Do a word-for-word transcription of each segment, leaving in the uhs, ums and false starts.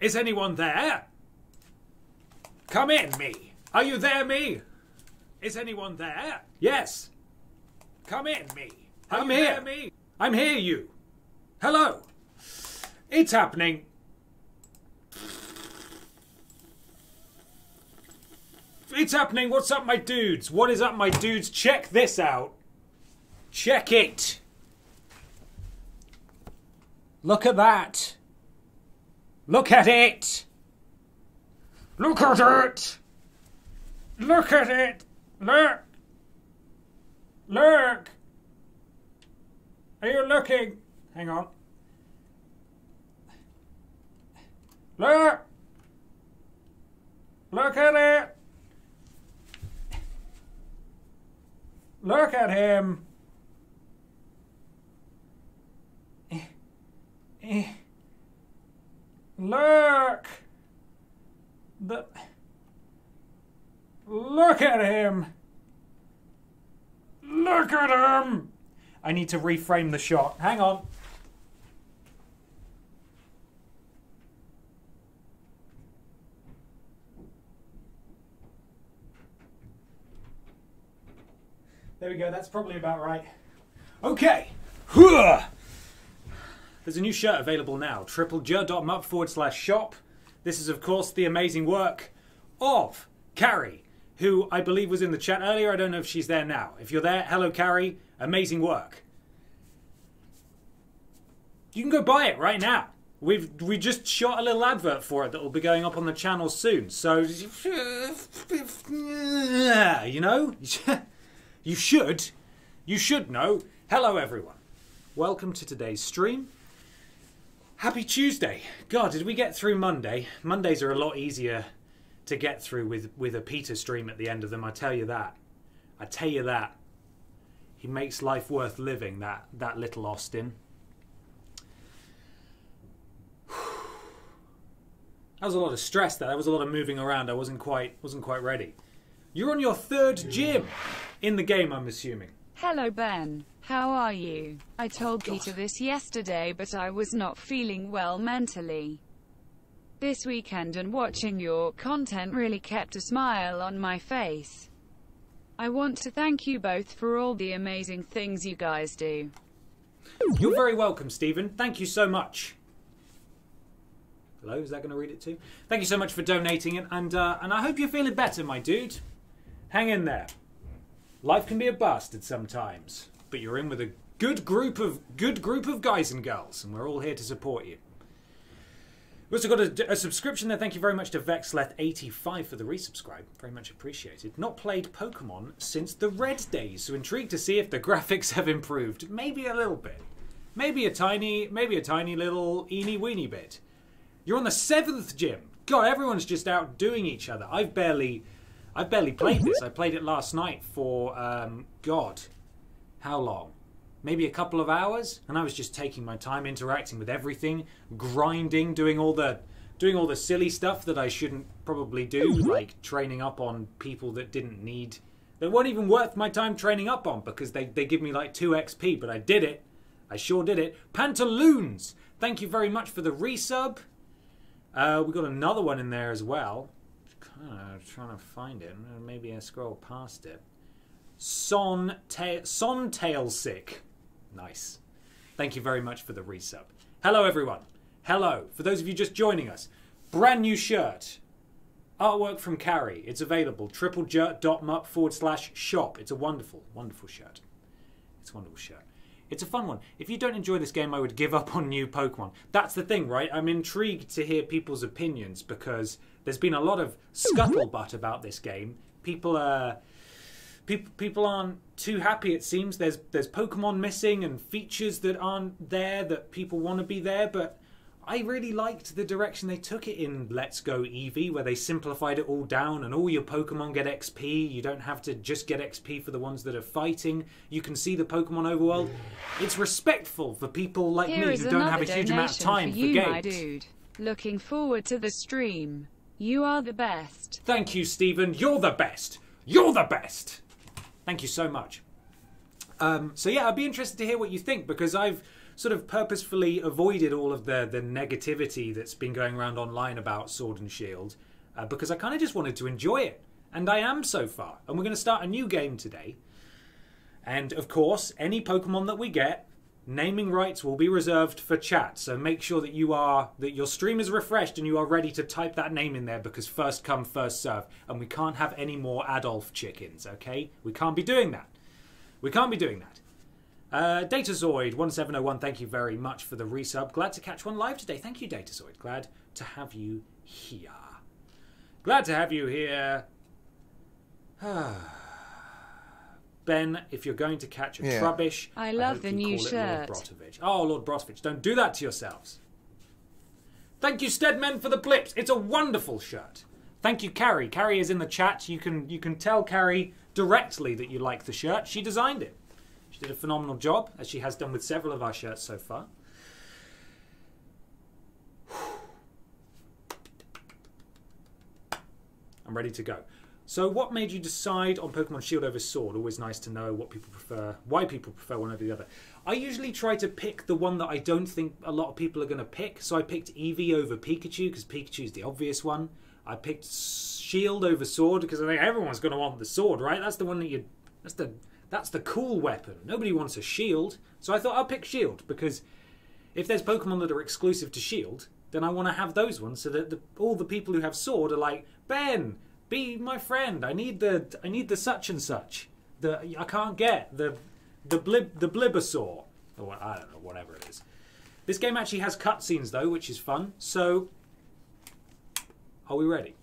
Is anyone there? Come in, me. Are you there, me? Is anyone there? Yes. Come in, me. Are I'm you here. There, me? I'm here, you. Hello. It's happening. It's happening. What's up, my dudes? What is up, my dudes? Check this out. Check it. Look at that. Look at it. Look at it. Look at it. Look. Look. Are you looking? Hang on. Look. Look at it. Look at him. Look. The... Look at him. Look at him. I need to reframe the shot. Hang on. There we go, that's probably about right. Okay. There's a new shirt available now, triplejer.mup forward slash shop. This is, of course, the amazing work of Carrie, who I believe was in the chat earlier. I don't know if she's there now. If you're there, hello, Carrie. Amazing work. You can go buy it right now. We've we just shot a little advert for it that will be going up on the channel soon. So, you know... You should. You should know. Hello, everyone. Welcome to today's stream. Happy Tuesday. God, did we get through Monday? Mondays are a lot easier to get through with, with a Peter stream at the end of them. I tell you that. I tell you that. He makes life worth living, that, that little Austin. That was a lot of stress there. That was a lot of moving around. I wasn't quite, wasn't quite ready. You're on your third gym in the game, I'm assuming. Hello, Ben. How are you? I told oh, Peter this yesterday, but I was not feeling well mentally this weekend, and watching your content really kept a smile on my face. I want to thank you both for all the amazing things you guys do. You're very welcome, Stephen. Thank you so much. Hello, is that going to read it too? Thank you so much for donating it, and, uh, and I hope you're feeling better, my dude. Hang in there. Life can be a bastard sometimes, but you're in with a good group of good group of guys and girls, and we're all here to support you. We've also got a, a subscription there. Thank you very much to Vexleth eighty-five for the resubscribe. Very much appreciated. Not played Pokemon since the Red days, so intrigued to see if the graphics have improved. Maybe a little bit. Maybe a tiny, maybe a tiny little eeny weeny bit. You're on the seventh gym. God, everyone's just outdoing each other. I've barely... I barely played this. I played it last night for, um, God, how long? Maybe a couple of hours? And I was just taking my time, interacting with everything, grinding, doing all the doing all the silly stuff that I shouldn't probably do, like training up on people that didn't need... that weren't even worth my time training up on, because they, they give me like two X P, but I did it. I sure did it. Pantaloons! Thank you very much for the resub. Uh, we got another one in there as well. Kind of trying to find it. Maybe I scroll past it. Son Ta- Son Tailsick. Nice. Thank you very much for the resub. Hello, everyone. Hello. For those of you just joining us, brand new shirt. Artwork from Carrie. It's available. triplejer.mup forward slash shop. It's a wonderful, wonderful shirt. It's a wonderful shirt. It's a fun one. If you don't enjoy this game, I would give up on new Pokemon. That's the thing, right? I'm intrigued to hear people's opinions because there's been a lot of scuttlebutt about this game. People are, people, people aren't too happy, it seems. There's there's Pokemon missing and features that aren't there that people want to be there. But I really liked the direction they took it in Let's Go Eevee, where they simplified it all down and all your Pokemon get X P. You don't have to just get X P for the ones that are fighting. You can see the Pokemon overworld. It's respectful for people like Here me who don't have a huge amount of time for, you, for games. My dude. Looking forward to the stream. You are the best. Thank you, Stephen. You're the best. You're the best. Thank you so much. Um, so yeah, I'd be interested to hear what you think because I've sort of purposefully avoided all of the the negativity that's been going around online about Sword and Shield, uh, because I kind of just wanted to enjoy it, and I am so far. And we're going to start a new game today. And of course, any Pokemon that we get, naming rights will be reserved for chat. So make sure that you are that your stream is refreshed and you are ready to type that name in there, because first come, first serve. And we can't have any more Adolf chickens, okay? We can't be doing that. We can't be doing that. Uh, Datazoid one seven zero one, thank you very much for the resub. Glad to catch one live today. Thank you, Datazoid. Glad to have you here. Glad to have you here. Ben, if you're going to catch a yeah. trubbish, I love I hope the you new call shirt. It Lord Brotovich. Oh, Lord Brotovich, don't do that to yourselves. Thank you, Steadman, for the blips. It's a wonderful shirt. Thank you, Carrie. Carrie is in the chat. You can you can tell Carrie directly that you like the shirt. She designed it. She did a phenomenal job, as she has done with several of our shirts so far. I'm ready to go. So what made you decide on Pokemon Shield over Sword? Always nice to know what people prefer, why people prefer one over the other. I usually try to pick the one that I don't think a lot of people are going to pick. So I picked Eevee over Pikachu because Pikachu's the obvious one. I picked Shield over Sword because I think everyone's going to want the sword, right? That's the one that you... That's the, that's the cool weapon. Nobody wants a shield. So I thought I'll pick Shield because if there's Pokemon that are exclusive to Shield, then I want to have those ones so that the, all the people who have Sword are like, Ben... Be my friend. I need the I need the such and such. The I can't get the the blib the Blibbersaur. Or I don't know, whatever it is. This game actually has cutscenes though, which is fun. So, are we ready?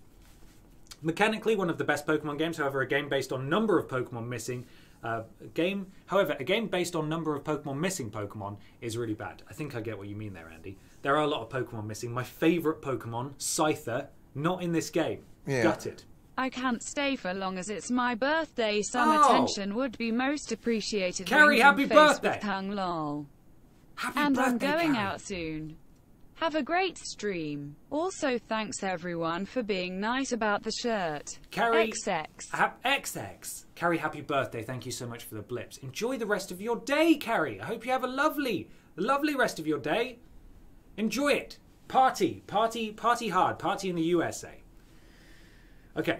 Mechanically, one of the best Pokemon games. However, a game based on number of Pokemon missing. Uh, a game, however, a game based on number of Pokemon missing Pokemon is really bad. I think I get what you mean there, Andy. There are a lot of Pokemon missing. My favourite Pokemon, Scyther, not in this game. Yeah. Gutted. I can't stay for long as it's my birthday. Some oh. attention would be most appreciated. Carrie, happy birthday! Tongue, lol. Happy and birthday, And I'm going Carrie. out soon. Have a great stream. Also, thanks everyone for being nice about the shirt. Carrie, X X. Ha X X. Carrie, happy birthday. Thank you so much for the blips. Enjoy the rest of your day, Carrie. I hope you have a lovely, lovely rest of your day. Enjoy it. Party, party, party hard. Party in the U S A. Okay,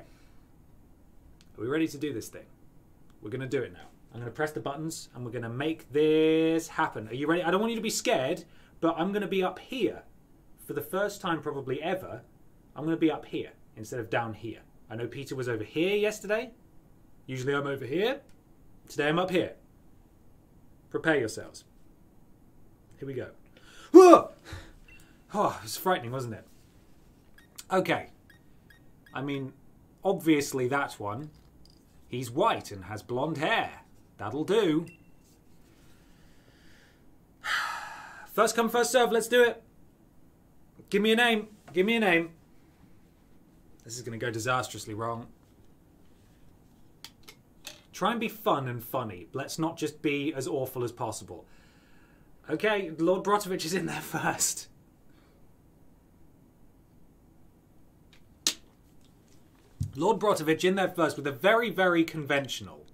are we ready to do this thing? We're going to do it now. I'm going to press the buttons and we're going to make this happen. Are you ready? I don't want you to be scared, but I'm going to be up here for the first time probably ever. I'm going to be up here instead of down here. I know Peter was over here yesterday. Usually I'm over here. Today I'm up here. Prepare yourselves. Here we go. Whoa! Oh, it was frightening, wasn't it? Okay. I mean... Obviously that one. He's white and has blonde hair. That'll do. First come, first serve. Let's do it. Give me a name. Give me a name. This is going to go disastrously wrong. Try and be fun and funny. Let's not just be as awful as possible. Okay, Lord Brotovich is in there first. Lord Brotovich in there first with a very, very conventional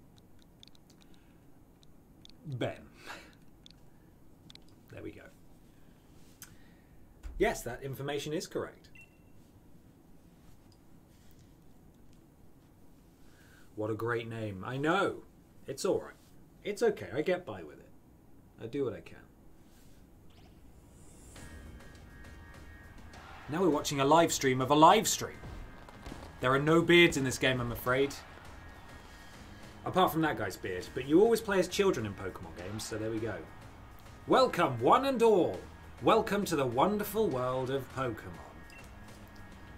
Ben. There we go. Yes, that information is correct. What a great name. I know. It's all right. It's okay. I get by with it. I do what I can. Now we're watching a live stream of a live stream. There are no beards in this game, I'm afraid. Apart from that guy's beard. But you always play as children in Pokemon games, so there we go. Welcome, one and all. Welcome to the wonderful world of Pokemon.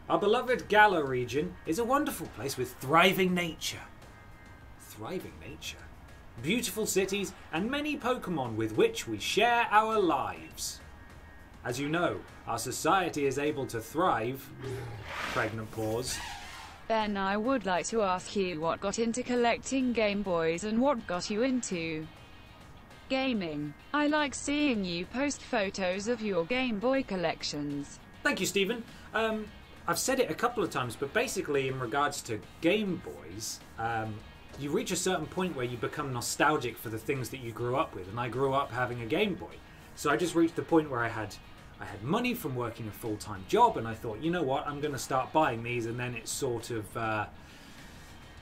Our beloved Galar region is a wonderful place with thriving nature. Thriving nature. Beautiful cities and many Pokemon with which we share our lives. As you know, our society is able to thrive. Pregnant pause. Ben, I would like to ask you what got into collecting Game Boys and what got you into gaming. I like seeing you post photos of your Game Boy collections. Thank you, Stephen. Um, I've said it a couple of times, but basically in regards to Game Boys, um, you reach a certain point where you become nostalgic for the things that you grew up with, and I grew up having a Game Boy. So I just reached the point where I had I had money from working a full-time job, and I thought, you know what, I'm going to start buying these. And then it sort of uh,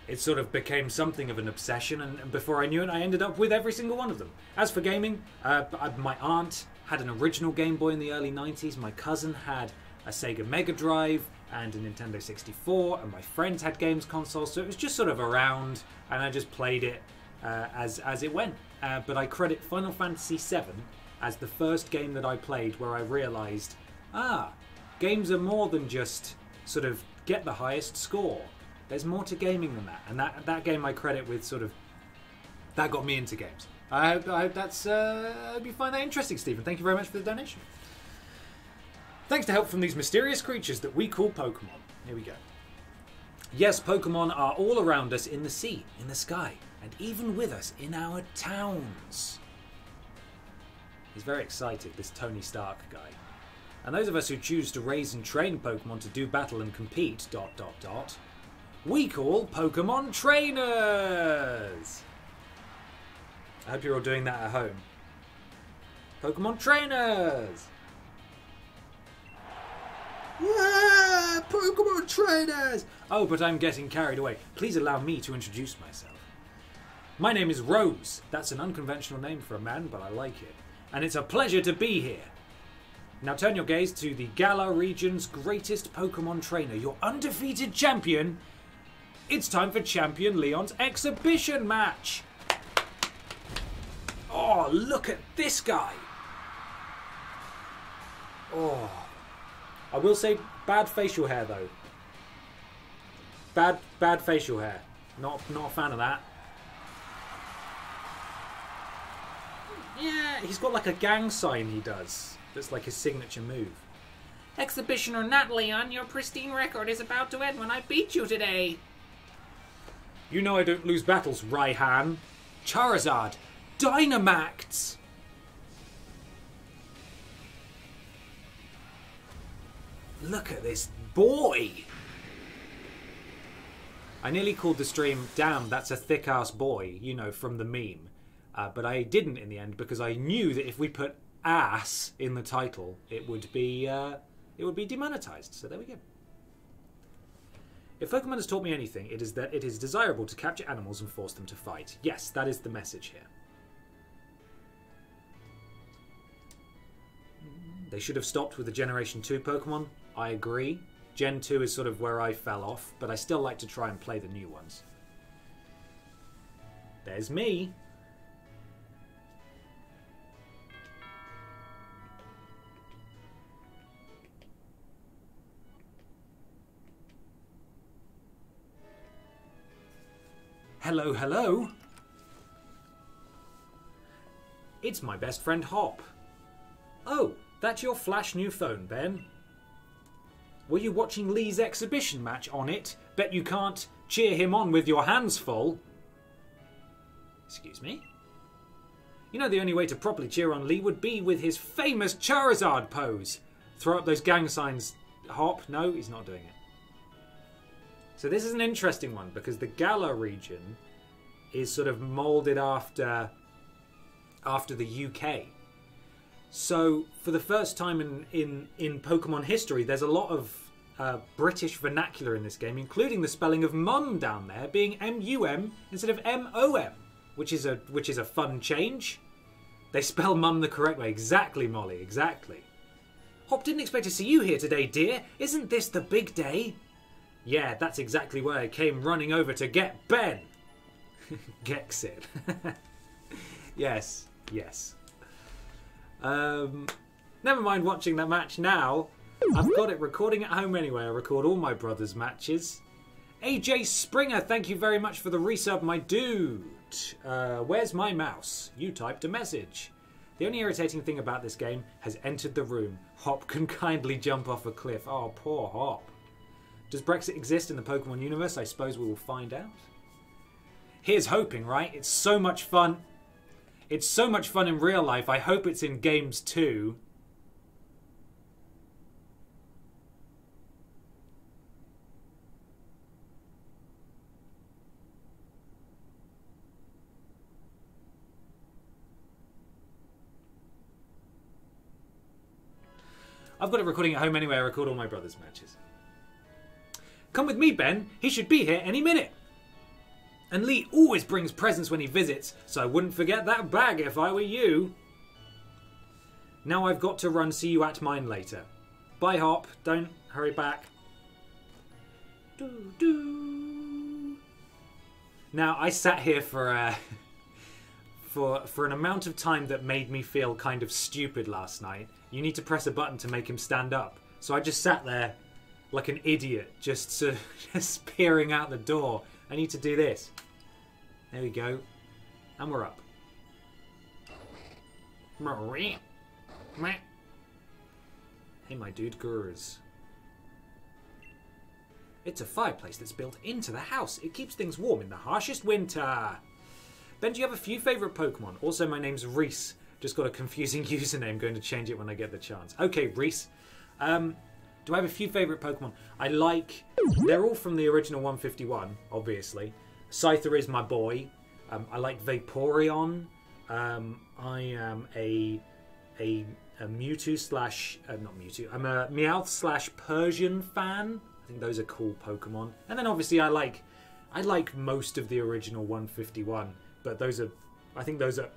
it sort of became something of an obsession, and, and before I knew it, I ended up with every single one of them. As for gaming, uh, my aunt had an original Game Boy in the early nineties, my cousin had a Sega Mega Drive and a Nintendo sixty-four, and my friends had games consoles, so it was just sort of around, and I just played it uh, as, as it went. Uh, but I credit Final Fantasy seven as the first game that I played where I realised, ah, games are more than just sort of get the highest score. There's more to gaming than that, and that, that game I credit with sort of, that got me into games. I hope, I hope that's, uh, I hope you find that interesting, Stephen. Thank you very much for the donation. Thanks to help from these mysterious creatures that we call Pokemon. Here we go. Yes, Pokemon are all around us in the sea, in the sky, and even with us in our towns. He's very excited, this Tony Stark guy. And those of us who choose to raise and train Pokemon to do battle and compete, dot, dot, dot, we call Pokemon trainers. I hope you're all doing that at home. Pokemon trainers. Yeah, Pokemon trainers. Oh, but I'm getting carried away. Please allow me to introduce myself. My name is Rose. That's an unconventional name for a man, but I like it. And it's a pleasure to be here. Now turn your gaze to the Galar region's greatest Pokemon trainer, your undefeated champion. It's time for Champion Leon's exhibition match. Oh, look at this guy. Oh, I will say bad facial hair though. Bad, bad facial hair. Not, not a fan of that. Yeah, he's got like a gang sign he does. That's like his signature move. Exhibitioner not, Leon, your pristine record is about to end when I beat you today. You know I don't lose battles, Raihan. Charizard. Dynamax! Look at this boy! I nearly called the stream, damn, that's a thick-ass boy, you know, from the meme. Uh, but I didn't in the end because I knew that if we put ass in the title, it would be, uh, it would be demonetized. So there we go. If Pokemon has taught me anything, it is that it is desirable to capture animals and force them to fight. Yes, that is the message here. They should have stopped with the Generation two Pokemon. I agree. Gen two is sort of where I fell off, but I still like to try and play the new ones. There's me. Hello, hello. It's my best friend Hop. Oh. That's your flash new phone, Ben. Were you watching Lee's exhibition match on it? Bet you can't cheer him on with your hands full. Excuse me? You know the only way to properly cheer on Lee would be with his famous Charizard pose. Throw up those gang signs, Hop. No, he's not doing it. So this is an interesting one because the Galar region is sort of moulded after, after the U K. So, for the first time in, in, in Pokemon history, there's a lot of uh, British vernacular in this game, including the spelling of mum down there being M U M instead of M O M, which is a which is a fun change. They spell mum the correct way. Exactly, Molly, exactly. Hop, didn't expect to see you here today, dear. Isn't this the big day? Yeah, that's exactly where I came running over to get Ben. Gexit. Yes, yes. Um, never mind watching that match now. I've got it recording at home anyway. I record all my brother's matches. A J Springer, thank you very much for the resub, my dude. Uh, where's my mouse? You typed a message. The only irritating thing about this game has entered the room. Hop can kindly jump off a cliff. Oh, poor Hop. Does Brexit exist in the Pokemon universe? I suppose we will find out. Here's hoping, right? It's so much fun. It's so much fun in real life. I hope it's in games too. I've got it recording at home anyway. I record all my brother's matches. Come with me, Ben. He should be here any minute. And Lee always brings presents when he visits, so I wouldn't forget that bag if I were you. Now I've got to run. See you at mine later. Bye, Hop. Don't hurry back. Doo doo. Now I sat here for uh, for for an amount of time that made me feel kind of stupid last night. You need to press a button to make him stand up. So I just sat there like an idiot, just uh, just peering out the door. I need to do this. There we go, and we're up. Marie. Hey, my dude, gurus. It's a fireplace that's built into the house. It keeps things warm in the harshest winter. Ben, do you have a few favourite Pokemon? Also, my name's Reese. Just got a confusing username. Going to change it when I get the chance. Okay, Reese. Um, do I have a few favourite Pokemon? I like... They're all from the original one fifty-one, obviously. Scyther is my boy. Um, I like Vaporeon. Um, I am a... a... A Mewtwo slash... Uh, not Mewtwo. I'm a Meowth slash Persian fan. I think those are cool Pokemon. And then obviously I like... I like most of the original one fifty-one. But those are... I think those are...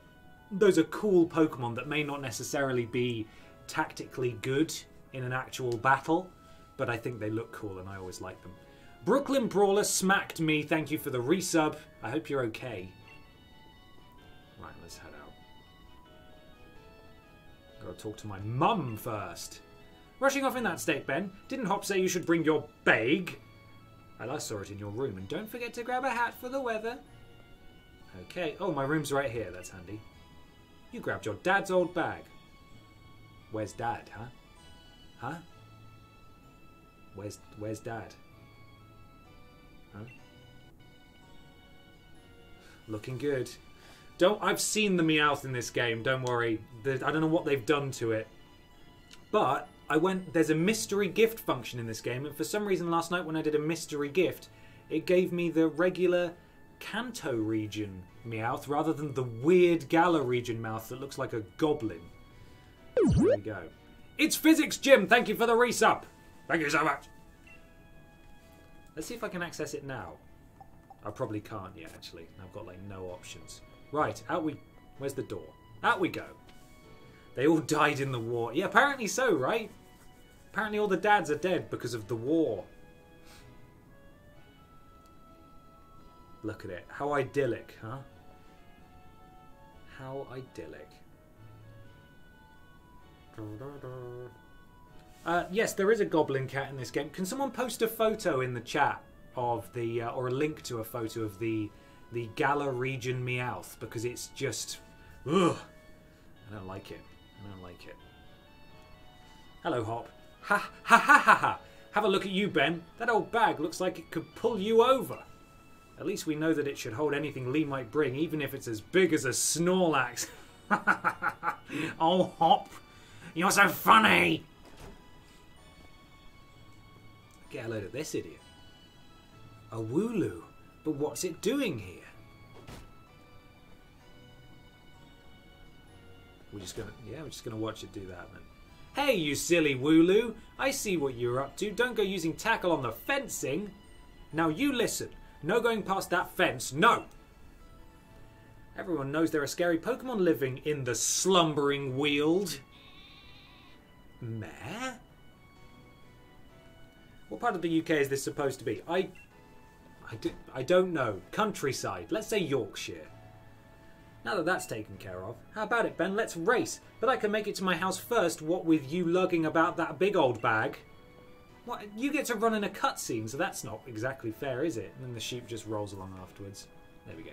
Those are cool Pokemon that may not necessarily be tactically good in an actual battle. But I think they look cool and I always like them. Brooklyn Brawler smacked me. Thank you for the resub. I hope you're okay. Right, let's head out. I'll talk to my mum first. Rushing off in that state, Ben. Didn't Hop say you should bring your bag? I last saw it in your room. And don't forget to grab a hat for the weather. Okay. Oh, my room's right here. That's handy. You grabbed your dad's old bag. Where's dad, huh? Huh? Where's, where's dad? Huh? Looking good. Don't, I've seen the Meowth in this game, don't worry. The, I don't know what they've done to it. But I went, there's a mystery gift function in this game, and for some reason last night when I did a mystery gift, it gave me the regular Kanto region Meowth rather than the weird Galar region Meowth that looks like a goblin. There we go. It's Physics Gym, thank you for the resub. Thank you so much. Let's see if I can access it now. I probably can't yet, actually. I've got like no options. Right, out we... Where's the door? Out we go. They all died in the war. Yeah, apparently so, right? Apparently all the dads are dead because of the war. Look at it. How idyllic, huh? How idyllic. Uh, yes, there is a goblin cat in this game. Can someone post a photo in the chat of the... Uh, or a link to a photo of the... the Galar region Meowth, because it's just... Ugh! I don't like it. I don't like it. Hello, Hop. Ha ha ha ha ha! Have a look at you, Ben. That old bag looks like it could pull you over. At least we know that it should hold anything Lee might bring, even if it's as big as a Snorlax. Oh, Hop! You're so funny! Get a load of this idiot. A Wooloo. But what's it doing here? We're just gonna, yeah, we're just gonna watch it do that, man. Hey, you silly Wooloo! I see what you're up to. Don't go using tackle on the fencing. Now you listen. No going past that fence. No. Everyone knows there are scary Pokemon living in the slumbering weald. Meh. What part of the U K is this supposed to be? I. I, do, I don't know. Countryside. Let's say Yorkshire. Now that that's taken care of, how about it, Ben? Let's race. But I can make it to my house first, what with you lugging about that big old bag. What? You get to run in a cutscene, so that's not exactly fair, is it? And then the sheep just rolls along afterwards. There we go.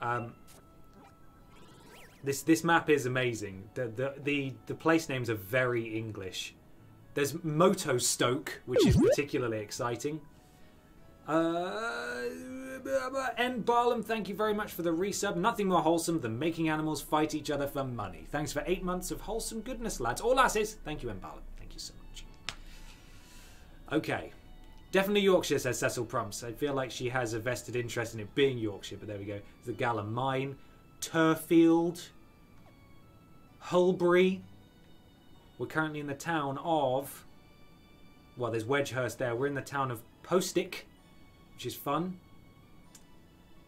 Um, this this map is amazing. The, the, the, the place names are very English. There's Motostoke, which is particularly exciting. Uh, M. Barlam, thank you very much for the resub. Nothing more wholesome than making animals fight each other for money. Thanks for eight months of wholesome goodness, lads. Or lasses. Thank you, M. Barlam. Thank you so much. Okay. Definitely Yorkshire, says Cecil Prumps. I feel like she has a vested interest in it being Yorkshire, but there we go. The Galar Mine. Turfield. Hulbury. We're currently in the town of... Well, there's Wedgehurst there. We're in the town of Postick, which is fun.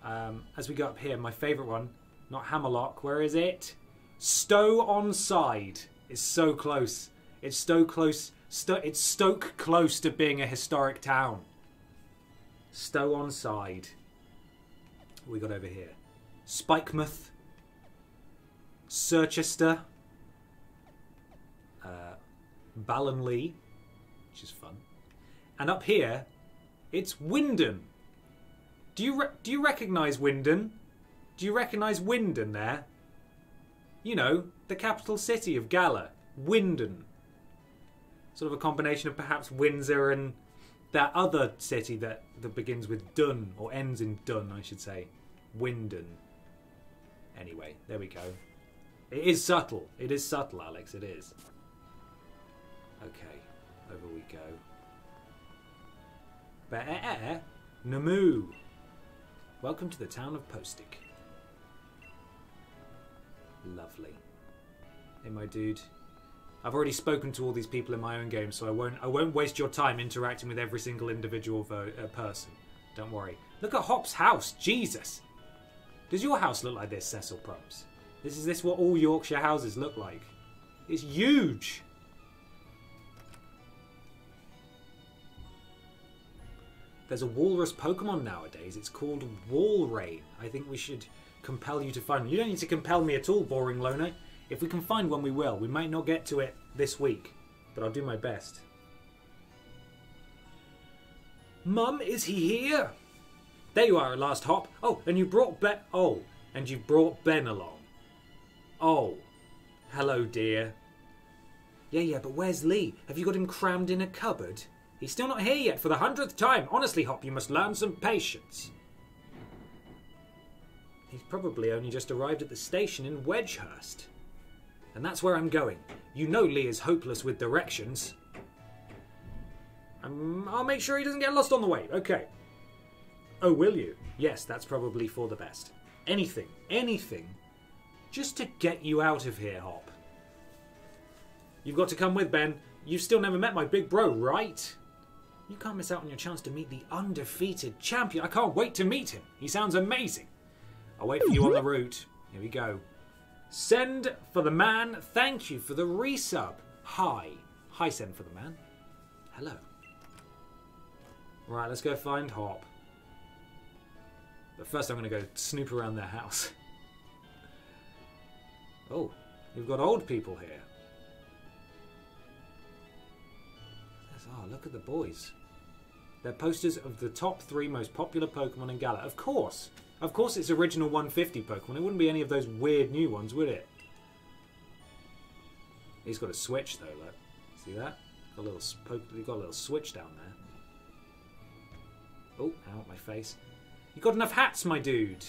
Um, as we go up here, my favourite one, not Hammerlock. Where is it? Stow-on-Side. It's so close. It's so close. Sto it's Stoke close to being a historic town. Stow-on-Side. What we got over here? Spikemouth. Surchester. Uh, Ballinlee, which is fun. And up here, it's Wyndon. Do you re do you recognise Wyndon? Do you recognise Wyndon there? You know, the capital city of Galar, Wyndon. Sort of a combination of perhaps Windsor and that other city that, that begins with Dun, or ends in Dun, I should say. Wyndon. Anyway, there we go. It is subtle. It is subtle, Alex. It is. Okay. Over we go. Ba-e-e-e. Namu. Welcome to the town of Postick. Lovely. Hey, my dude. I've already spoken to all these people in my own game, so I won't I won't waste your time interacting with every single individual vo uh, person. Don't worry. Look at Hop's house. Jesus. Does your house look like this, Cecil Prumps? This is this what all Yorkshire houses look like. It's huge. There's a walrus Pokemon nowadays. It's called Walrein. I think we should compel you to find one. You don't need to compel me at all, boring loner. If we can find one, we will. We might not get to it this week, but I'll do my best. Mum, is he here? There you are at last, Hop. Oh, and you brought Ben... Oh, and you brought Ben along. Oh. Hello, dear. Yeah, yeah, but where's Lee? Have you got him crammed in a cupboard? He's still not here yet for the hundredth time. Honestly, Hop, you must learn some patience. He's probably only just arrived at the station in Wedgehurst. And that's where I'm going. You know Lee is hopeless with directions. Um, I'll make sure he doesn't get lost on the way. Okay. Oh, will you? Yes, that's probably for the best. Anything, anything, just to get you out of here, Hop. You've got to come with, Ben. You've still never met my big bro, right? You can't miss out on your chance to meet the undefeated champion. I can't wait to meet him. He sounds amazing. I'll wait for you on the route. Here we go. Send for the man. Thank you for the resub. Hi. Hi, send for the man. Hello. Right, let's go find Hop. But first I'm going to go snoop around their house. Oh, we've got old people here. Oh, look at the boys. They're posters of the top three most popular Pokemon in Galar. Of course. Of course it's original one fifty Pokemon. It wouldn't be any of those weird new ones, would it? He's got a switch, though, look. See that? Got a little, got a little switch down there. Oh, out my face. You got enough hats, my dude.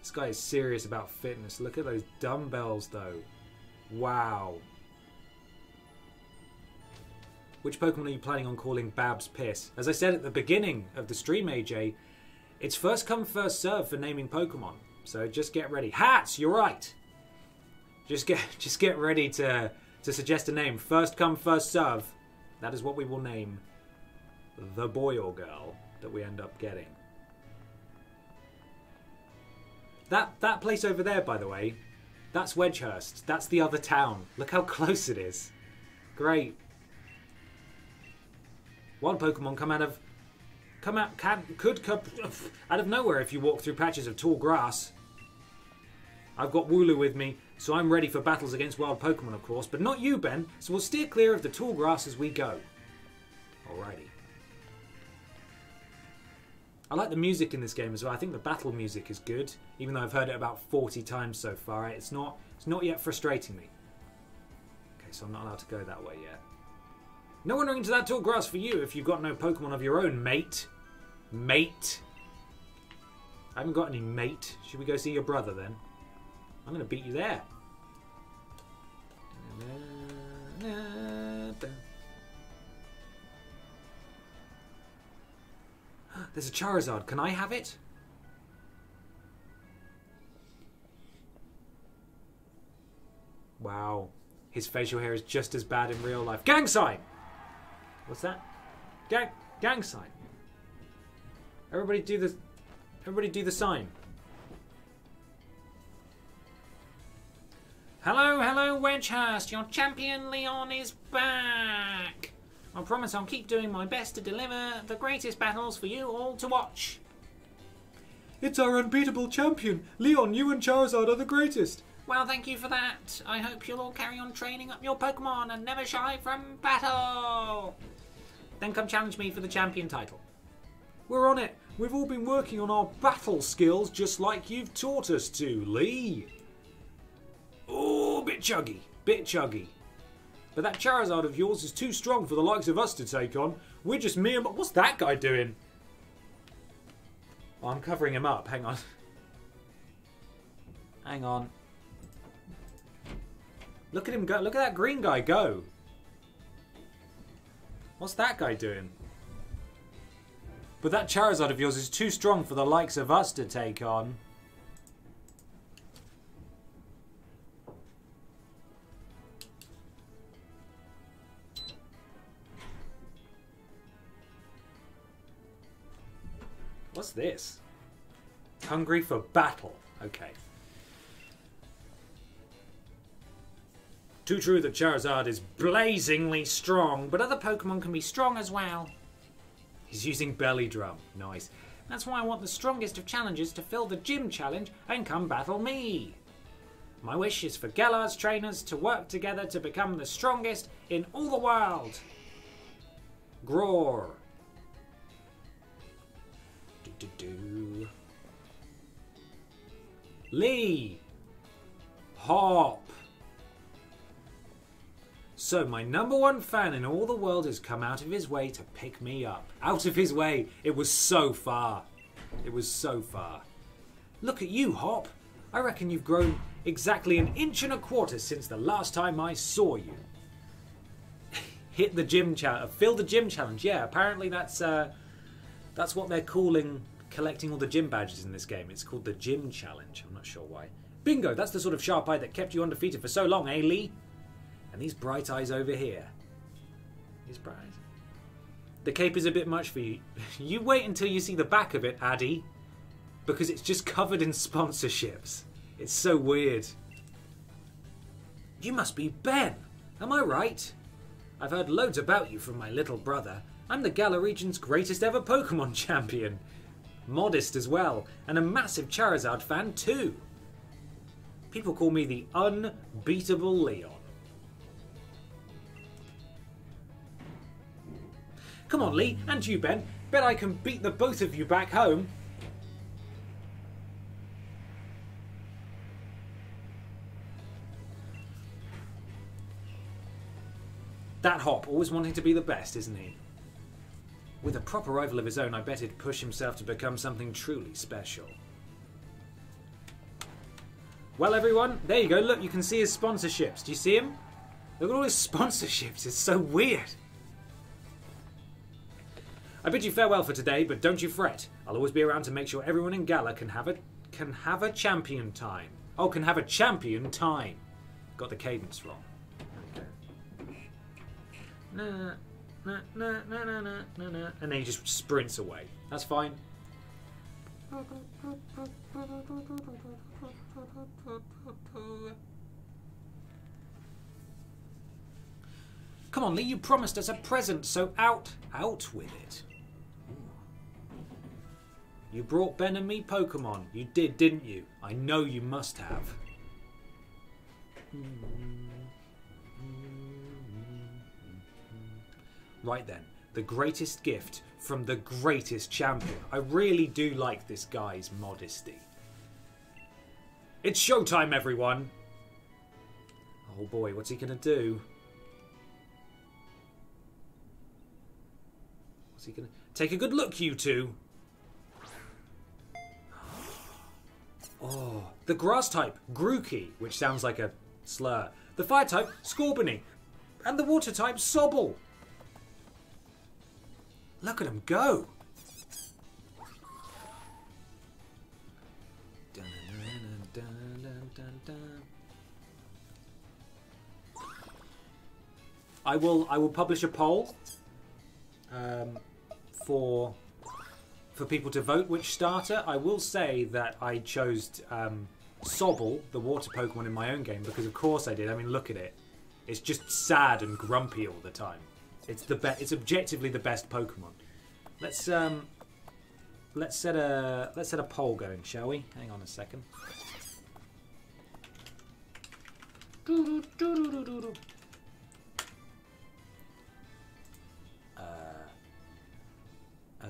This guy is serious about fitness. Look at those dumbbells, though. Wow. Which Pokemon are you planning on calling Babs Piss? As I said at the beginning of the stream, A J, it's first come, first serve for naming Pokemon. So just get ready. Hats, you're right. Just get just get ready to, to suggest a name. First come, first serve. That is what we will name the boy or girl that we end up getting. That, that place over there, by the way, that's Wedgehurst. That's the other town. Look how close it is. Great. One Pokemon come out of, come out, can, could come out of nowhere if you walk through patches of tall grass. I've got Wooloo with me, so I'm ready for battles against wild Pokemon, of course, but not you, Ben, so we'll steer clear of the tall grass as we go. Alrighty. I like the music in this game as well. I think the battle music is good, even though I've heard it about forty times so far. It's not, it's not yet frustrating me. Okay, so I'm not allowed to go that way yet. No wandering into that tall grass for you if you've got no Pokemon of your own, mate. Mate. I haven't got any, mate. Should we go see your brother, then? I'm going to beat you there. There's a Charizard. Can I have it? Wow. His facial hair is just as bad in real life. Gang sign! What's that? Gang gang sign. Everybody do the everybody do the sign. Hello, hello, Wedgehurst. Your champion Leon is back. I promise I'll keep doing my best to deliver the greatest battles for you all to watch. It's our unbeatable champion. Leon, you and Charizard are the greatest. Well, thank you for that. I hope you'll all carry on training up your Pokemon and never shy from battle. Then come challenge me for the champion title. We're on it. We've all been working on our battle skills just like you've taught us to, Lee. Oh, bit chuggy. Bit chuggy. But that Charizard of yours is too strong for the likes of us to take on. We're just me and... What's that guy doing? Oh, I'm covering him up. Hang on. Hang on. Look at him go. Look at that green guy go. What's that guy doing? But that Charizard of yours is too strong for the likes of us to take on. What's this? Hungry for battle. Okay. Too true that Charizard is blazingly strong, but other Pokemon can be strong as well. He's using Belly Drum. Nice. That's why I want the strongest of challengers to fill the gym challenge and come battle me. My wish is for Galar's trainers to work together to become the strongest in all the world. Groar. Do-do-do. Lee. Hop. So my number one fan in all the world has come out of his way to pick me up. Out of his way. It was so far. It was so far. Look at you, Hop. I reckon you've grown exactly an inch and a quarter since the last time I saw you. Hit the gym challenge. Fill the gym challenge. Yeah, apparently that's uh, that's what they're calling collecting all the gym badges in this game. It's called the gym challenge. I'm not sure why. Bingo, that's the sort of sharp eye that kept you undefeated for so long, eh, Lee? And these bright eyes over here. These bright eyes. The cape is a bit much for you. You wait until you see the back of it, Addy. Because it's just covered in sponsorships. It's so weird. You must be Ben. Am I right? I've heard loads about you from my little brother. I'm the Galar region's greatest ever Pokemon champion. Modest as well. And a massive Charizard fan too. People call me the unbeatable Leon. Come on, Lee, and you, Ben. Bet I can beat the both of you back home. That Hop, always wanting to be the best, isn't he? With a proper rival of his own, I bet he'd push himself to become something truly special. Well, everyone, there you go. Look, you can see his sponsorships. Do you see him? Look at all his sponsorships. It's so weird. I bid you farewell for today, but don't you fret. I'll always be around to make sure everyone in Galar can have a can have a champion time. Oh, can have a champion time. Got the cadence wrong. Na na na na na na na na. And then he just sprints away. That's fine. Come on, Lee, you promised us a present, so out, out with it. You brought Ben and me Pokemon. You did, didn't you? I know you must have. Right then. The greatest gift from the greatest champion. I really do like this guy's modesty. It's showtime, everyone. Oh boy, what's he gonna do? What's he gonna... Take a good look, you two. Oh, the grass type, Grookey, which sounds like a slur. The fire type, Scorbunny. And the water type, Sobble. Look at them go. I will I will publish a poll um, for for people to vote which starter. I will say that I chose um, Sobble, the water Pokemon, in my own game because of course I did. I mean, look at it. It's just sad and grumpy all the time. It's the best. It's objectively the best Pokemon. Let's um, let's set a let's set a poll going, shall we? Hang on a second. Do, do, do, do, do, do. Uh,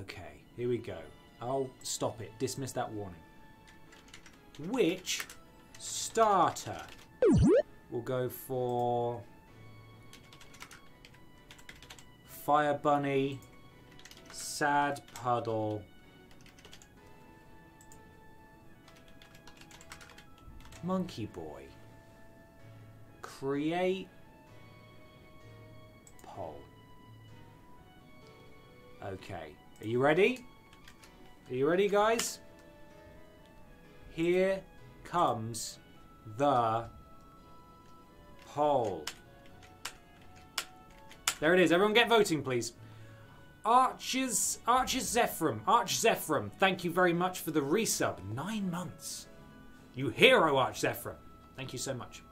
okay, here we go. I'll stop it. Dismiss that warning. Which starter? We'll go for Fire Bunny, Sad Puddle, Monkey Boy. Create poll. Okay. Are you ready? Are you ready, guys? Here comes the poll. There it is. Everyone get voting, please. Arches, Arches Zephram. Arch Zephram, thank you very much for the resub. Nine months. You hero, Arch Zephram. Thank you so much.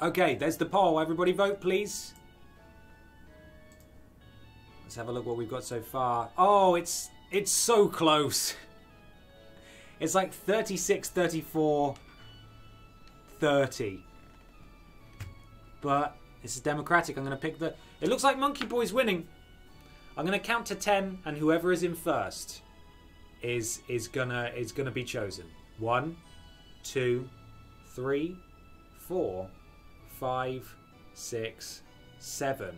Okay, there's the poll. Everybody vote, please. Let's have a look what we've got so far. Oh, it's it's so close. It's like thirty-six, thirty-four, thirty. But this is democratic. I'm going to pick the... It looks like Monkey Boy's winning. I'm going to count to ten, and whoever is in first is is gonna is gonna be chosen. One, two, three, four... Five, six, seven,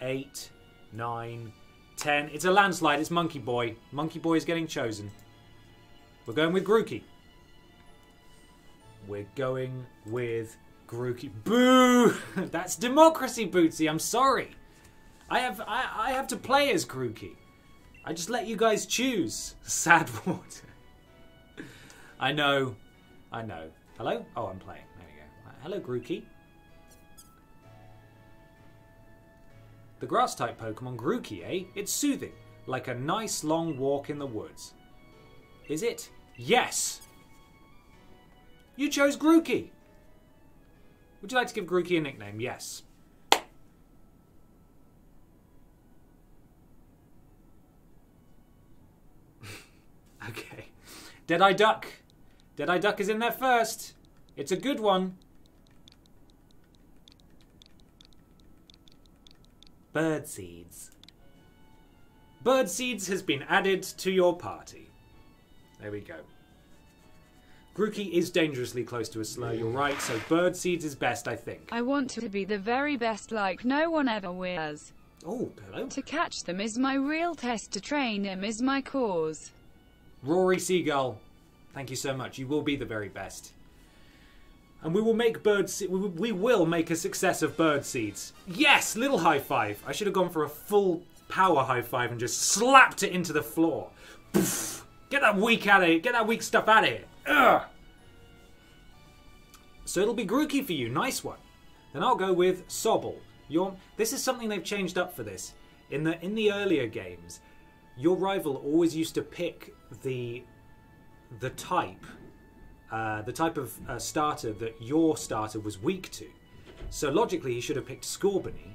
eight, nine, ten. It's a landslide. It's Monkey Boy. Monkey Boy is getting chosen. We're going with Grookey. We're going with Grookey. Boo! That's democracy, Bootsy. I'm sorry. I have I, I have to play as Grookey. I just let you guys choose. Sad water. I know. I know. Hello? Oh, I'm playing. There we go. Right. Hello, Grookey. The grass-type Pokemon Grookey, eh? It's soothing, like a nice long walk in the woods. Is it? Yes! You chose Grookey! Would you like to give Grookey a nickname? Yes. Okay. Deadeye Duck. Deadeye Duck is in there first. It's a good one. Bird seeds. Bird seeds has been added to your party. There we go. Grookey is dangerously close to a slur, you're right, so bird seeds is best, I think. I want to be the very best like no one ever wears. Oh, hello. To catch them is my real test, to train them is my cause. Rory Seagull, thank you so much. You will be the very best. And we will make bird se we will make a success of bird seeds. Yes, little high five. I should have gone for a full power high five and just slapped it into the floor. Poof. Get that weak out of here. Get that weak stuff out of here. Ugh. So it'll be Grookey for you. Nice one. Then I'll go with Sobble. Your this is something they've changed up for this. In the in the earlier games, your rival always used to pick the the type. Uh, the type of uh, starter that your starter was weak to. So logically, he should have picked Scorbunny,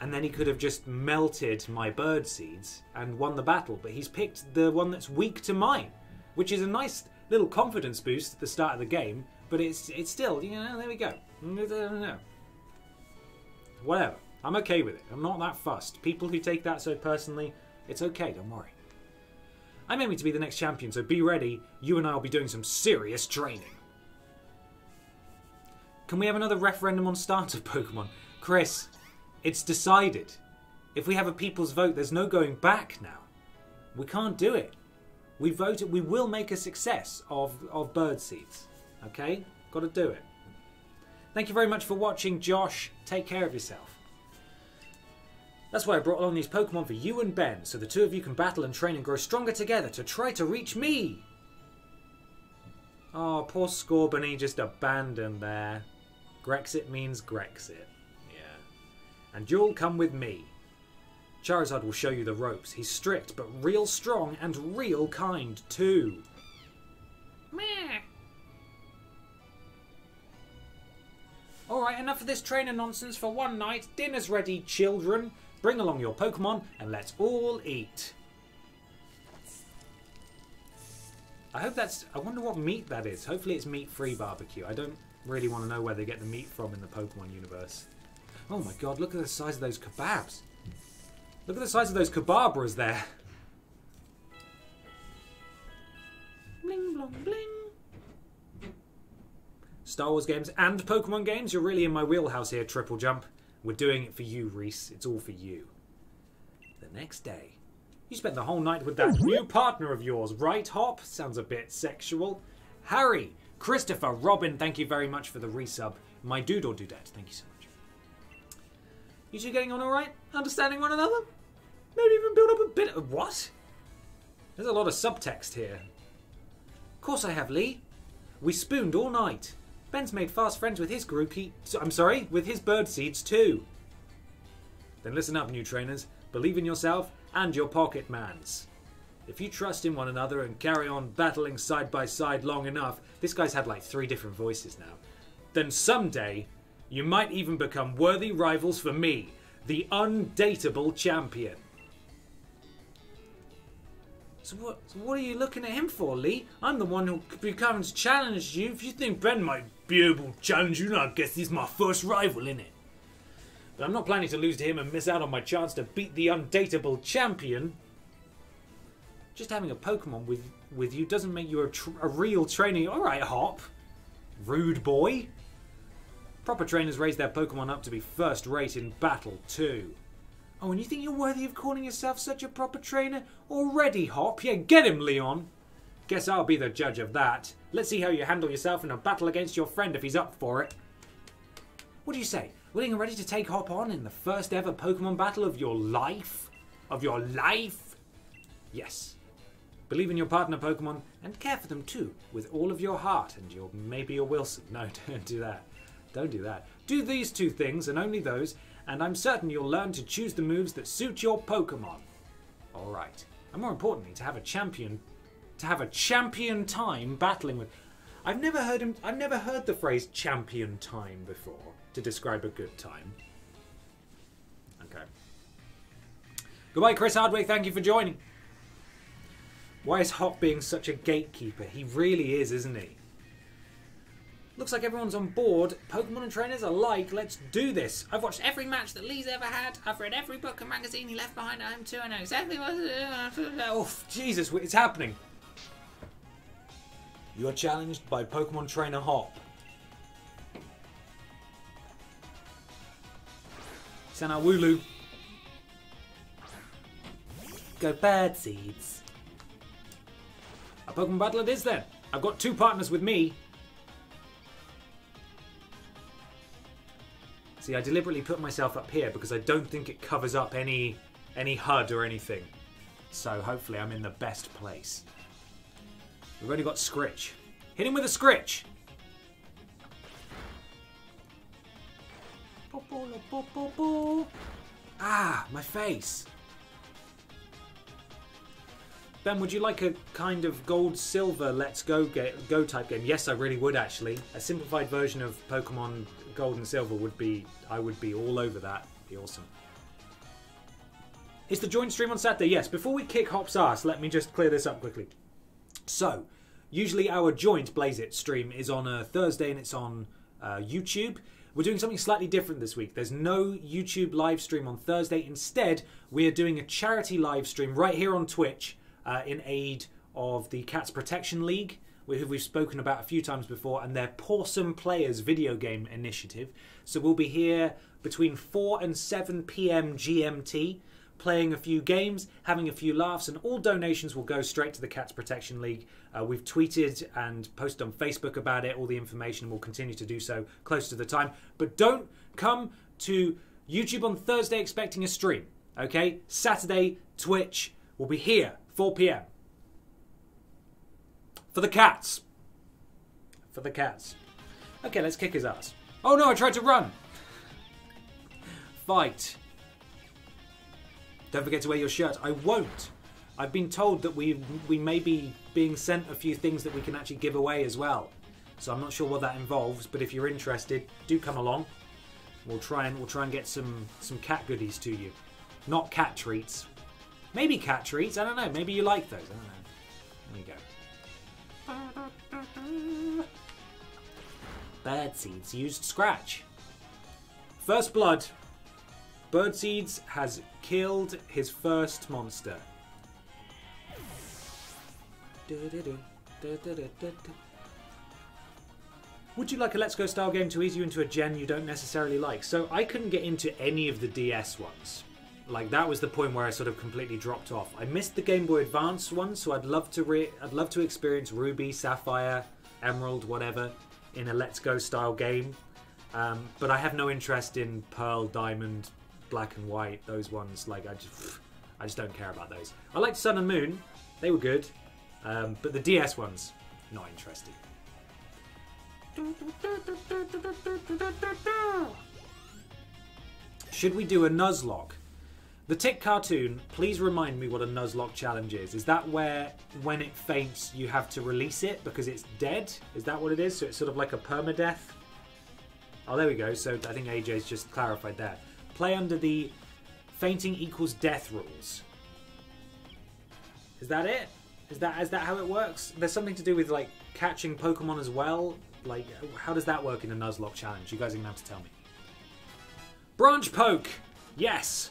and then he could have just melted my bird seeds and won the battle. But he's picked the one that's weak to mine, which is a nice little confidence boost at the start of the game. But it's it's still, you know, there we go. No, whatever. I'm okay with it. I'm not that fussed. People who take that so personally, it's okay. Don't worry. I'm aiming to be the next champion, so be ready. You and I will be doing some serious training. Can we have another referendum on starter Pokemon? Chris, it's decided. If we have a people's vote, there's no going back now. We can't do it. We voted. We will make a success of, of bird seeds. Okay? Got to do it. Thank you very much for watching, Josh. Take care of yourself. That's why I brought along these Pokemon for you and Ben, so the two of you can battle and train and grow stronger together to try to reach me! Oh, poor Scorbunny just abandoned there. Grexit means Grexit. Yeah. And you'll come with me. Charizard will show you the ropes. He's strict, but real strong and real kind, too. Meh. Alright, enough of this trainer nonsense for one night. Dinner's ready, children. Bring along your Pokemon and let's all eat. I hope that's... I wonder what meat that is. Hopefully it's meat-free barbecue. I don't really want to know where they get the meat from in the Pokemon universe. Oh my god, look at the size of those kebabs. Look at the size of those kebabras there. Bling, blong, bling. Star Wars games and Pokemon games? You're really in my wheelhouse here, Triple Jump. We're doing it for you, Reese. It's all for you. The next day. You spent the whole night with that new partner of yours, right, Hop? Sounds a bit sexual. Harry, Christopher, Robin, thank you very much for the resub. My dude or dudette, thank you so much. You two getting on all right? Understanding one another? Maybe even build up a bit of... What? There's a lot of subtext here. Of course I have, Lee. We spooned all night. Ben's made fast friends with his group. He... I'm sorry, with his bird seeds too. Then listen up, new trainers. Believe in yourself. And your pocket mans. If you trust in one another and carry on battling side by side long enough, this guy's had like three different voices now, then someday you might even become worthy rivals for me, the undateable champion. So what, so what are you looking at him for, Lee? I'm the one who could be coming to challenge you. If you think Ben might be able to challenge you, I guess he's my first rival, innit? But I'm not planning to lose to him and miss out on my chance to beat the undateable champion. Just having a Pokemon with, with you doesn't make you a, tr a real trainee. Alright, Hop. Rude boy. Proper trainers raise their Pokemon up to be first rate in battle, too. Oh, and you think you're worthy of calling yourself such a proper trainer? Already, Hop. Yeah, get him, Leon. Guess I'll be the judge of that. Let's see how you handle yourself in a battle against your friend if he's up for it. What do you say? Willing and ready to take Hop on in the first ever Pokemon battle of your life? Of your life? Yes. Believe in your partner Pokemon and care for them too, with all of your heart and your maybe your Wilson. No, don't do that. Don't do that. Do these two things and only those, and I'm certain you'll learn to choose the moves that suit your Pokemon. Alright. And more importantly, to have a champion to have a champion time battling with. I've never heard him I've never heard the phrase champion time before. To describe a good time. Okay. Goodbye, Chris Hardwick. Thank you for joining. Why is Hop being such a gatekeeper? He really is, isn't he? Looks like everyone's on board. Pokemon and trainers alike. Let's do this. I've watched every match that Lee's ever had. I've read every book and magazine he left behind at home too. I know exactly what to do. Oh, Jesus. It's happening. You are challenged by Pokemon trainer Hop. Send out Wooloo. Go bird seeds. A Pokemon battle it is then. I've got two partners with me. See, I deliberately put myself up here because I don't think it covers up any any H U D or anything. So hopefully I'm in the best place. We've only got Scritch. Hit him with a Scritch. Ah, my face. Ben, would you like a kind of gold, silver, let's go go type game? Yes, I really would actually. A simplified version of Pokemon Gold and Silver would be, I would be all over that. It'd be awesome. It's the joint stream on Saturday. Yes, before we kick Hop's ass, let me just clear this up quickly. So, usually our joint Blaze It stream is on a Thursday and it's on uh, YouTube. We're doing something slightly different this week. There's no YouTube live stream on Thursday. Instead, we are doing a charity live stream right here on Twitch uh, in aid of the Cats Protection League, who we've spoken about a few times before, and their Pawsome Players video game initiative. So we'll be here between four and seven p m G M T, playing a few games, having a few laughs, and all donations will go straight to the Cats Protection League. Uh, we've tweeted and posted on Facebook about it, all the information, will continue to do so close to the time. But don't come to YouTube on Thursday expecting a stream, okay? Saturday, Twitch will be here, four p m For the cats. For the cats. Okay, let's kick his ass. Oh no, I tried to run. fight. Don't forget to wear your shirt. I won't. I've been told that we we may be being sent a few things that we can actually give away as well. So I'm not sure what that involves, but if you're interested, do come along. We'll try and we'll try and get some some cat goodies to you. Not cat treats. Maybe cat treats. I don't know. Maybe you like those. I don't know. There you go. Bird seeds used scratch. First blood. Birdseeds has killed his first monster. Would you like a Let's Go style game to ease you into a gen you don't necessarily like? So I couldn't get into any of the D S ones. Like, that was the point where I sort of completely dropped off. I missed the Game Boy Advance one, so I'd love to re I'd love to experience Ruby, Sapphire, Emerald, whatever, in a Let's Go style game. Um, but I have no interest in Pearl, Diamond, Black and White, those ones. Like, I just, I just don't care about those. I liked Sun and Moon; they were good. Um, but the D S ones, not interesting. Should we do a Nuzlocke? The Tick Cartoon, please remind me what a Nuzlocke challenge is. Is that where, when it faints, you have to release it because it's dead? Is that what it is? So it's sort of like a permadeath? Oh, there we go. So I think A J's just clarified there. Play under the fainting equals death rules. Is that it? Is that is that how it works? There's something to do with, like, catching Pokemon as well. Like, how does that work in a Nuzlocke challenge? You guys are going to have to tell me. Branch Poke! Yes!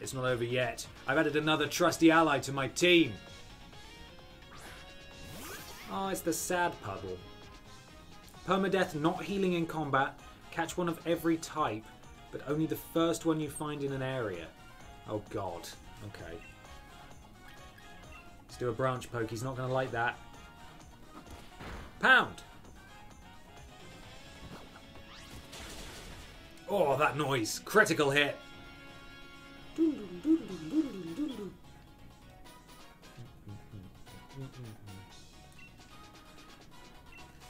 It's not over yet. I've added another trusty ally to my team. Oh, it's the sad puddle. Permadeath not healing in combat. Catch one of every type, but only the first one you find in an area. Oh, God. Okay. Let's do a branch poke. He's not going to like that. Pound! Oh, that noise. Critical hit.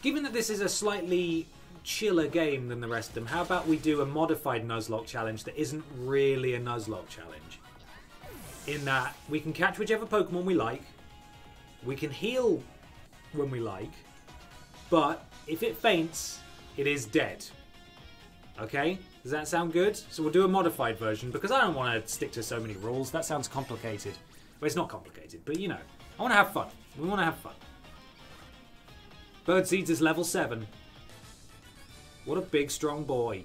Given that this is a slightly chiller game than the rest of them, how about we do a modified Nuzlocke challenge that isn't really a Nuzlocke challenge? In that we can catch whichever Pokemon we like, we can heal when we like, but if it faints, it is dead. Okay? Does that sound good? So we'll do a modified version, because I don't want to stick to so many rules. That sounds complicated. Well, it's not complicated, but you know. I want to have fun. We want to have fun. Birdseeds is level seven. What a big, strong boy.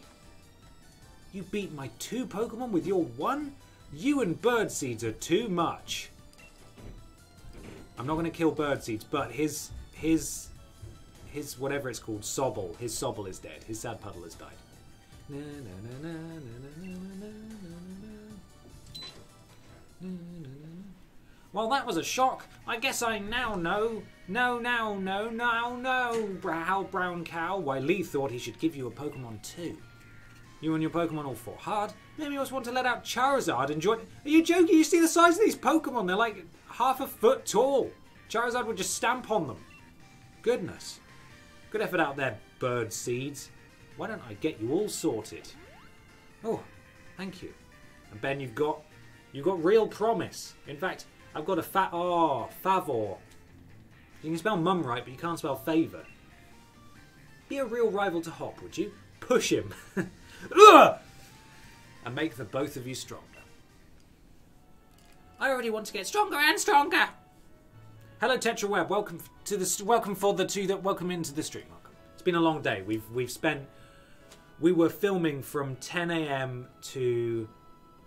You beat my two Pokemon with your one? You and Birdseeds are too much. I'm not going to kill Birdseeds, but his... his... his whatever it's called, Sobble. His Sobble is dead. His sad puddle has died. Na, na, na, na, na, na, na, na. Well, that was a shock. I guess I now know. No, now, no, now, no. Brow, brown cow. Why, Lee thought he should give you a Pokemon too. You and your Pokemon all fought hard. Maybe you just want to let out Charizard and join. Are you joking? You see the size of these Pokemon? They're like half a foot tall. Charizard would just stamp on them. Goodness. Good effort out there, bird seeds. Why don't I get you all sorted? Oh, thank you. And Ben, you've got, you've got real promise. In fact, I've got a fa- oh, favor. You can spell mum right, but you can't spell favour. Be a real rival to Hop, would you? Push him. Ugh! And make the both of you stronger. I already want to get stronger and stronger. Hello, Tetra Web. Welcome to the welcome for the two that welcome into the stream. It's been a long day. We've we've spent we were filming from ten A M to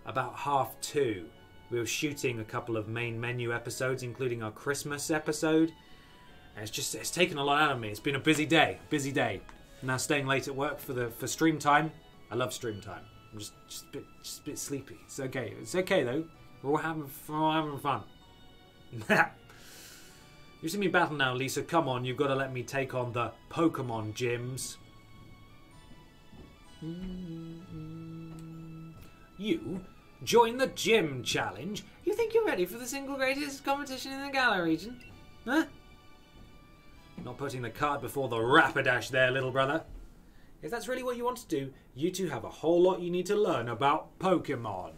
about half two. We were shooting a couple of main menu episodes, including our Christmas episode. And it's just it's taken a lot out of me. It's been a busy day, busy day. I'm now staying late at work for the for stream time. I love stream time. I'm just just a bit just a bit sleepy. It's okay. It's okay though. We're all having fun. All having fun. You've seen me battle now, Lisa. Come on, you've got to let me take on the Pokemon gyms. You join the gym challenge. You think you're ready for the single greatest competition in the Galar region? Huh? Not putting the cart before the rapidash there, little brother. If that's really what you want to do, you two have a whole lot you need to learn about Pokemon.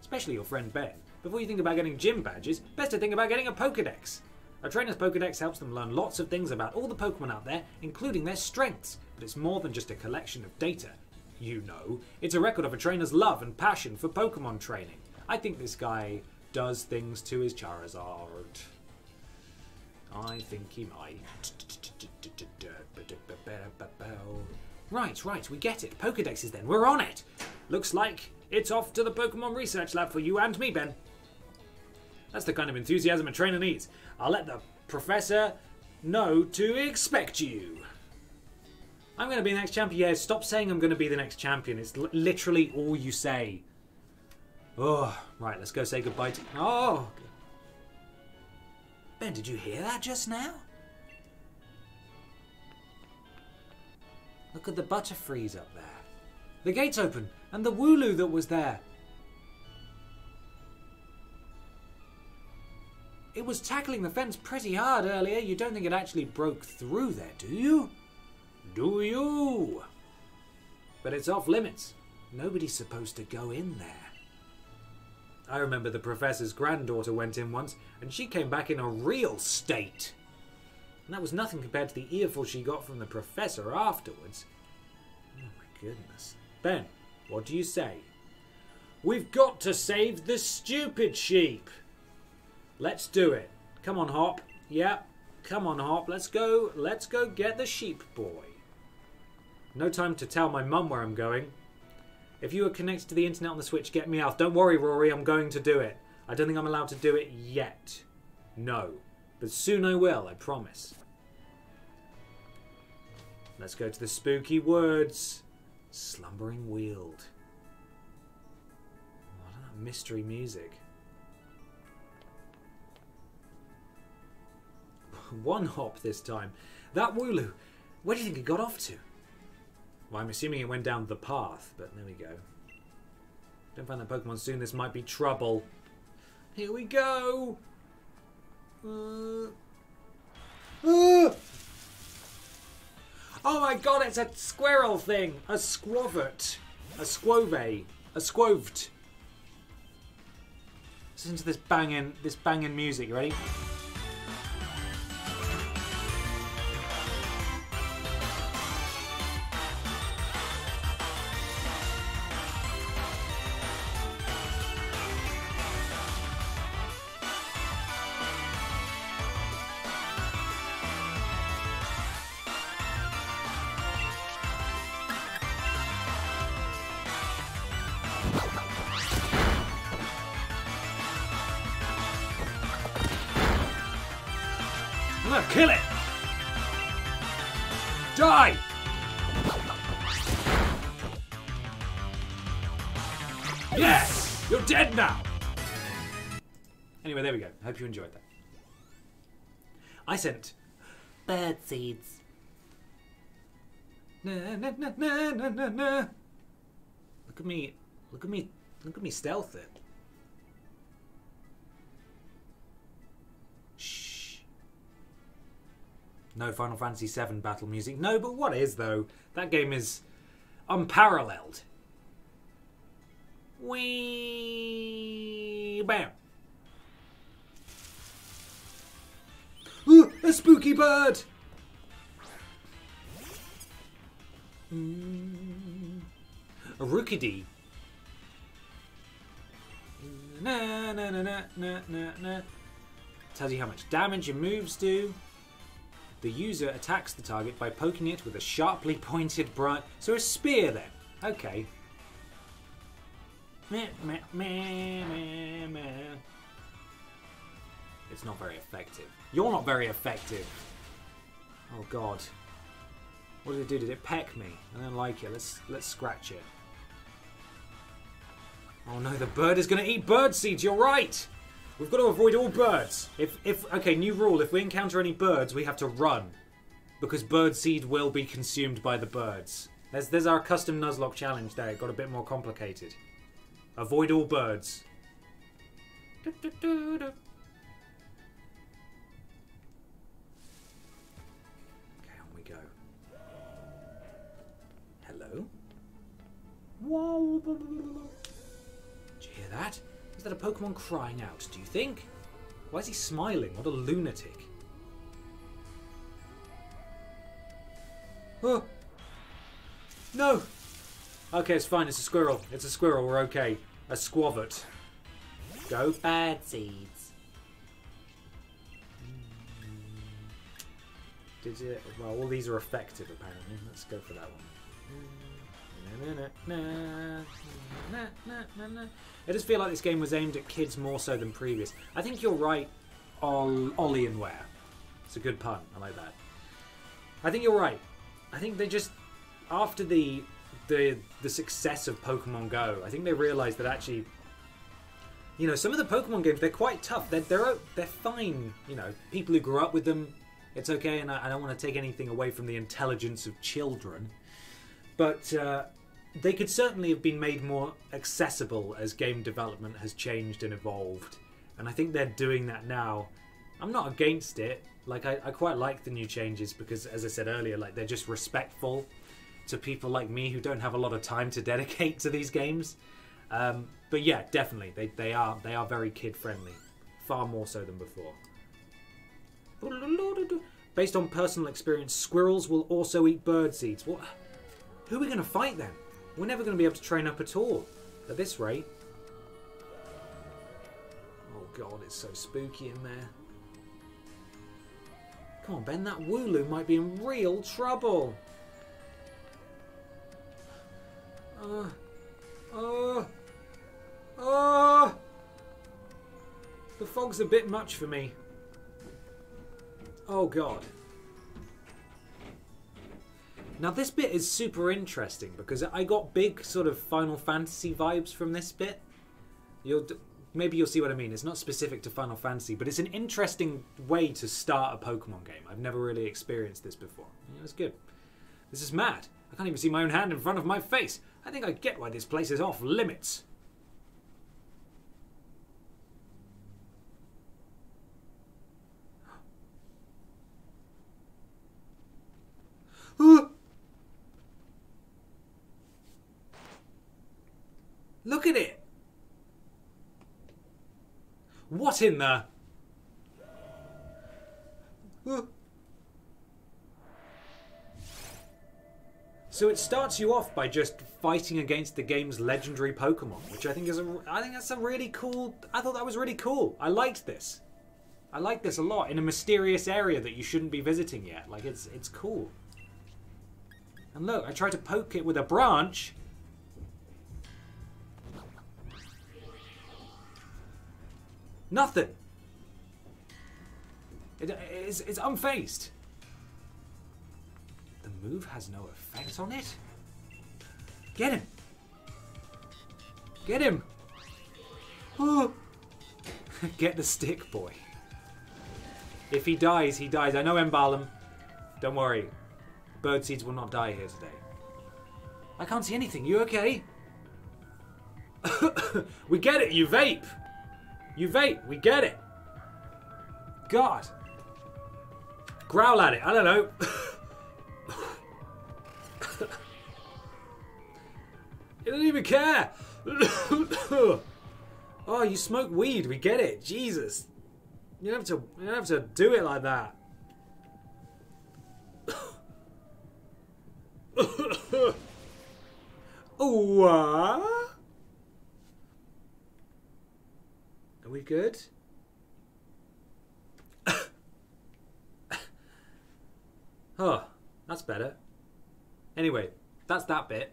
Especially your friend Ben. Before you think about getting gym badges, best to think about getting a Pokedex. A trainer's Pokedex helps them learn lots of things about all the Pokemon out there, including their strengths. But it's more than just a collection of data, you know. It's a record of a trainer's love and passion for Pokemon training. I think this guy does things to his Charizard. I think he might. Right, right, we get it. Pokedexes then, we're on it! Looks like it's off to the Pokemon Research Lab for you and me, Ben. That's the kind of enthusiasm a trainer needs. I'll let the professor know to expect you. I'm going to be the next champion. Yeah, stop saying I'm going to be the next champion. It's li literally all you say. Oh, right, let's go say goodbye to... Oh! Ben, did you hear that just now? Look at the Butterfrees up there. The gate's open, and the Wooloo that was there. It was tackling the fence pretty hard earlier. You don't think it actually broke through there, do you? Do you? But it's off limits. Nobody's supposed to go in there. I remember the professor's granddaughter went in once, and she came back in a real state. And that was nothing compared to the earful she got from the professor afterwards. Oh my goodness. Ben, what do you say? We've got to save the stupid sheep. Let's do it. Come on, Hop. Yep. Come on, Hop. Let's go. Let's go get the sheep boy. No time to tell my mum where I'm going. If you are connected to the internet on the Switch, get me out. Don't worry, Rory. I'm going to do it. I don't think I'm allowed to do it yet. No. But soon I will, I promise. Let's go to the spooky woods. Slumbering Weald. What a mystery music. One hop this time. That Wooloo, where do you think it got off to? Well, I'm assuming it went down the path, but there we go. Don't find that Pokemon soon, this might be trouble. Here we go! Uh, uh. Oh my god, it's a squirrel thing! A squovert. A squove. A squoved. Listen to this banging, this banging music, you ready? Kill it! Die! Yes! You're dead now! Anyway, there we go. Hope you enjoyed that. I sent bird seeds. Na, na, na, na, na, na. Look at me. Look at me. Look at me stealth it. No Final Fantasy seven battle music. No, but what is, though? That game is unparalleled. Wee bam. Ooh, a spooky bird! Mm. A rookidee. Na, na, na, na, na, na, na. Tells you how much damage your moves do. The user attacks the target by poking it with a sharply pointed branch. So a spear then. Okay. Meh, meh, meh, meh, meh. It's not very effective. You're not very effective. Oh god. What did it do? Did it peck me? I don't like it. Let's let's scratch it. Oh no, the bird is gonna eat bird seeds, you're right! We've got to avoid all birds. If, if, okay, new rule. If we encounter any birds, we have to run. Because bird seed will be consumed by the birds. There's, there's our custom Nuzlocke challenge there. It got a bit more complicated. Avoid all birds. Okay, on we go. Whoa! Blah, blah, blah, blah. Did you hear that? Is that a Pokemon crying out, do you think? Why is he smiling? What a lunatic. Oh! No! Okay, it's fine. It's a squirrel. It's a squirrel. We're okay. A squavert. Go bad seeds. Did it? Well, all these are effective, apparently. Let's go for that one. I just feel like this game was aimed at kids more so than previous. I think you're right, Ollie and Where. It's a good pun. I like that. I think you're right. I think they just... After the... The, the success of Pokemon Go, I think they realised that actually, you know, some of the Pokemon games, they're quite tough. They're, they're, they're fine, you know, people who grew up with them, it's okay, and I, I don't want to take anything away from the intelligence of children. But uh, they could certainly have been made more accessible as game development has changed and evolved. And I think they're doing that now. I'm not against it. Like, I, I quite like the new changes because, as I said earlier, like, they're just respectful to people like me who don't have a lot of time to dedicate to these games. Um, but yeah, definitely, they, they are they are very kid-friendly. Far more so than before. Based on personal experience, squirrels will also eat bird seeds. What? Who are we going to fight then? We're never going to be able to train up at all at this rate. Oh god, it's so spooky in there. Come on, Ben, that Wooloo might be in real trouble. Uh, uh, uh, the fog's a bit much for me. Oh god. Now this bit is super interesting because I got big sort of Final Fantasy vibes from this bit. You'll d maybe you'll see what I mean. It's not specific to Final Fantasy, but it's an interesting way to start a Pokemon game. I've never really experienced this before. It was good. This is mad. I can't even see my own hand in front of my face. I think I get why this place is off limits. Look at it. What in the... So it starts you off by just fighting against the game's legendary Pokemon, which I think is a, I think that's a really cool, I thought that was really cool. I liked this. I liked this a lot, in a mysterious area that you shouldn't be visiting yet. Like, it's, it's cool. And look, I tried to poke it with a branch. Nothing. It, it's, it's unfazed. The move has no effect on it? Get him! Get him! Oh. Get the stick, boy. If he dies, he dies. I know M. Barlam. Don't worry. Bird seeds will not die here today. I can't see anything. You okay? We get it, you vape! You vape, we get it! God! Growl at it, I don't know. It doesn't even care. Oh, you smoke weed. We get it. Jesus, you don't have to. You don't have to do it like that. What? Are we good? Oh, that's better. Anyway, that's that bit.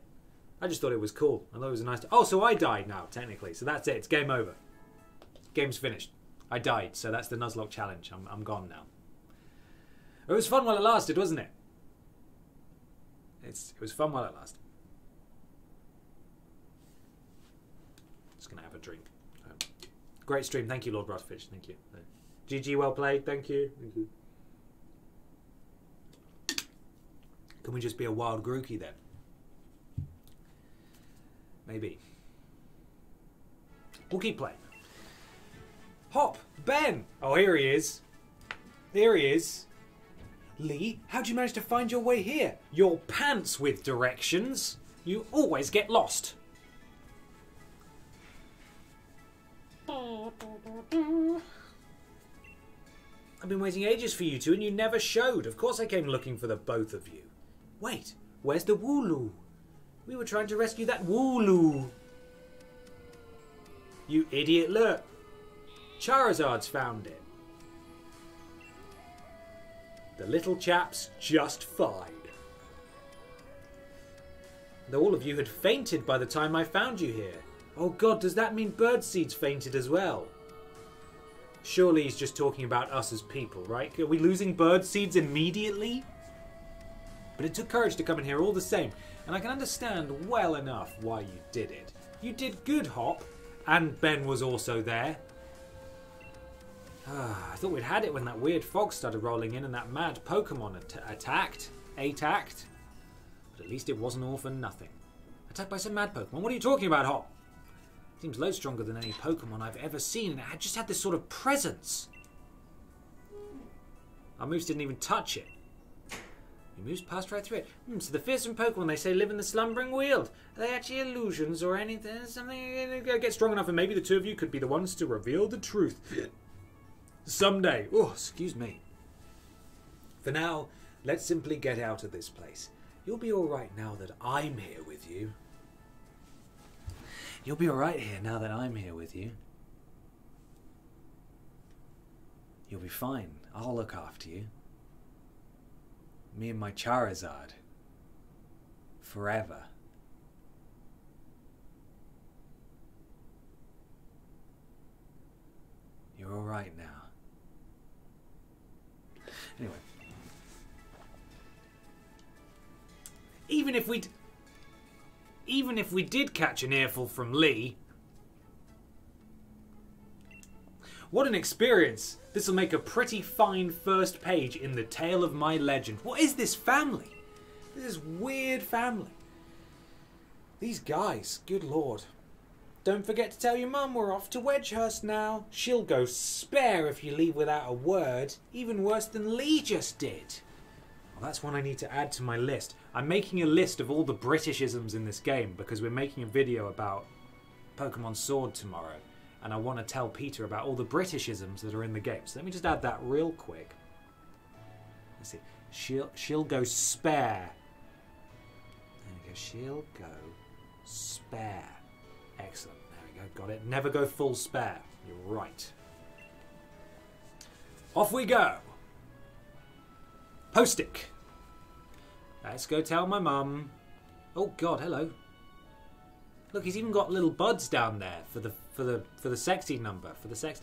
I just thought it was cool. I thought it was a nice... Oh, so I died now, technically. So that's it. It's game over. Game's finished. I died. So that's the Nuzlocke challenge. I'm, I'm gone now. It was fun while it lasted, wasn't it? It's, it was fun while it lasted. Just going to have a drink. Um, great stream. Thank you, Lord Brotovich. Thank you. G G, well played. Thank you. Thank you. Can we just be a wild Grookey then? Maybe. We'll keep playing. Hop! Ben! Oh, here he is. Here he is. Lee, how'd you manage to find your way here? Your pants with directions. You always get lost. I've been waiting ages for you two and you never showed. Of course I came looking for the both of you. Wait, where's the Wooloo? We were trying to rescue that Wooloo. You idiot, look. Charizard's found it. The little chap's just fine. Though all of you had fainted by the time I found you here. Oh god, does that mean Birdseed's fainted as well? Surely he's just talking about us as people, right? Are we losing Birdseeds immediately? But it took courage to come in here all the same, and I can understand well enough why you did it. You did good, Hop, and Ben was also there. Ah, I thought we'd had it when that weird fog started rolling in and that mad Pokemon at attacked. Attacked. But at least it wasn't all for nothing. Attacked by some mad Pokemon? What are you talking about, Hop? Seems loads stronger than any Pokemon I've ever seen, and it just had this sort of presence. Our moves didn't even touch it. Your moves passed right through it. Hmm, so the fearsome Pokemon they say live in the slumbering world. Are they actually illusions or anything? Something? Get strong enough and maybe the two of you could be the ones to reveal the truth. Someday. Oh, excuse me. For now, let's simply get out of this place. You'll be alright now that I'm here with you. You'll be alright here now that I'm here with you. You'll be fine. I'll look after you. Me and my Charizard. Forever. You're alright now. Anyway. Even if we'd... Even if we did catch an earful from Lee. What an experience. This will make a pretty fine first page in the tale of my legend. What is this family? This is weird family. These guys, good lord. Don't forget to tell your mum we're off to Wedgehurst now. She'll go spare if you leave without a word. Even worse than Lee just did. Well, that's one I need to add to my list. I'm making a list of all the Britishisms in this game because we're making a video about Pokémon Sword tomorrow and I want to tell Peter about all the Britishisms that are in the game. So let me just add that real quick. Let's see. She'll, she'll go spare. There we go. She'll go spare. Excellent. There we go. Got it. Never go full spare. You're right. Off we go. Post-it. Let's go tell my mum. Oh god, hello. Look, he's even got little buds down there for the for the for the sexy number, for the sex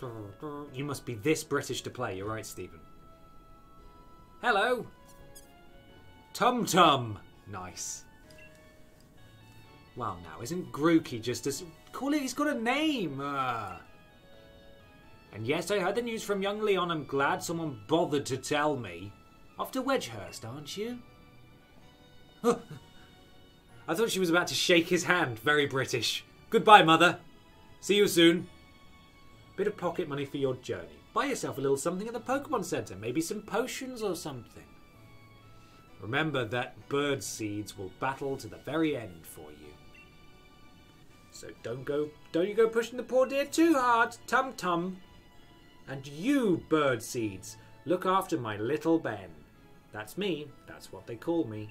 number. You must be this British to play. You're right, Stephen. Hello. Tum Tum. Nice. Well, now isn't Grookey just as cool? He's got a name. Uh. And yes, I heard the news from young Leon. I'm glad someone bothered to tell me. Off to Wedgehurst, aren't you? I thought she was about to shake his hand. Very British. Goodbye, mother. See you soon. Bit of pocket money for your journey. Buy yourself a little something at the Pokemon Centre. Maybe some potions or something. Remember that bird seeds will battle to the very end for you. So don't go, don't you go pushing the poor dear too hard. Tum Tum. And you bird seeds, look after my little Ben. That's me. That's what they call me.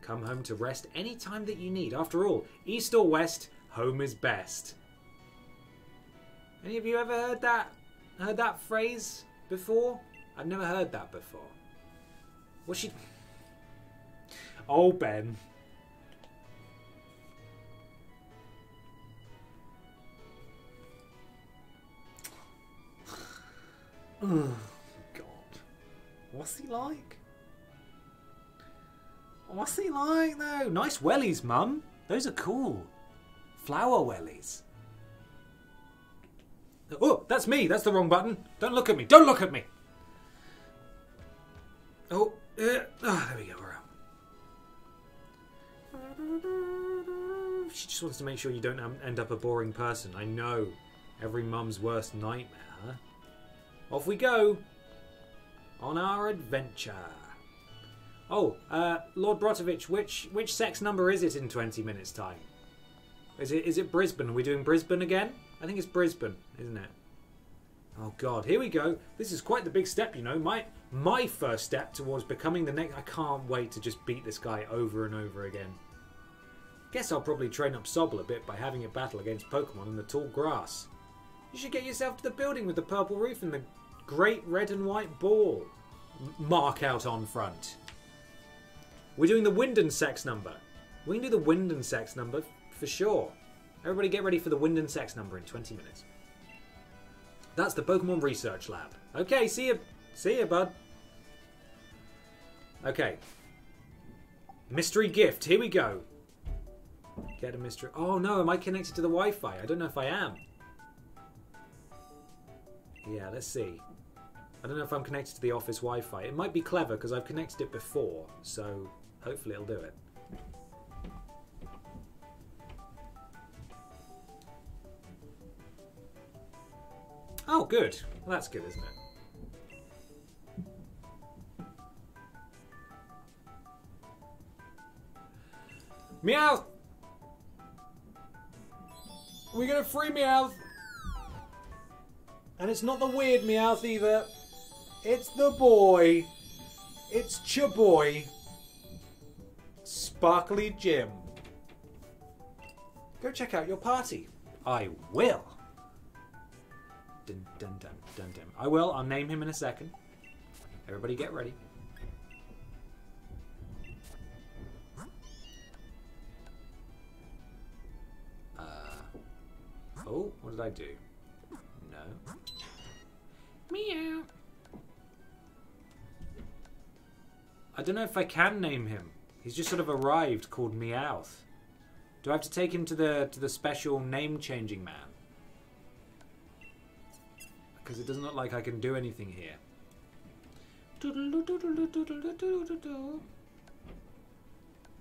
Come home to rest any time that you need. After all, east or west, home is best. Any of you ever heard that heard that phrase before? I've never heard that before. What's she... Oh, Ben. Oh, God. What's he like? What's he like, though? Nice wellies, Mum. Those are cool. Flower wellies. Oh, that's me. That's the wrong button. Don't look at me. Don't look at me. Oh, uh, oh there we go. We're out. She just wants to make sure you don't end up a boring person. I know. Every mum's worst nightmare, huh? Off we go on our adventure. Oh, uh, Lord Brotovich, which which sex number is it in twenty minutes time? Is it, is it Brisbane? Are we doing Brisbane again? I think it's Brisbane, isn't it? Oh, God. Here we go. This is quite the big step, you know. My my first step towards becoming the next... I can't wait to just beat this guy over and over again. Guess I'll probably train up Sobble a bit by having a battle against Pokemon in the tall grass. You should get yourself to the building with the purple roof and the great red and white ball. Mark out on front. We're doing the wind and sex number. We can do the wind and sex number for sure. Everybody get ready for the wind and sex number in twenty minutes. That's the Pokemon Research Lab. Okay, see ya. See ya, bud. Okay. Mystery gift. Here we go. Get a mystery... Oh, no. Am I connected to the Wi-Fi? I don't know if I am. Yeah, let's see. I don't know if I'm connected to the office Wi-Fi. It might be clever because I've connected it before. So hopefully it'll do it. Oh, good. Well, that's good, isn't it? Meowth! We're gonna free Meowth! And it's not the weird Meowth either. It's the boy. It's Chaboy. Sparkly Jim. Go check out your party. I will. Dun, dun, dun, dun, dun. I will. I'll name him in a second. Everybody get ready. Uh, oh, what did I do? No. Meow. I don't know if I can name him. He's just sort of arrived called Meowth. Do I have to take him to the to the special name-changing man? Because it doesn't look like I can do anything here. Yeah,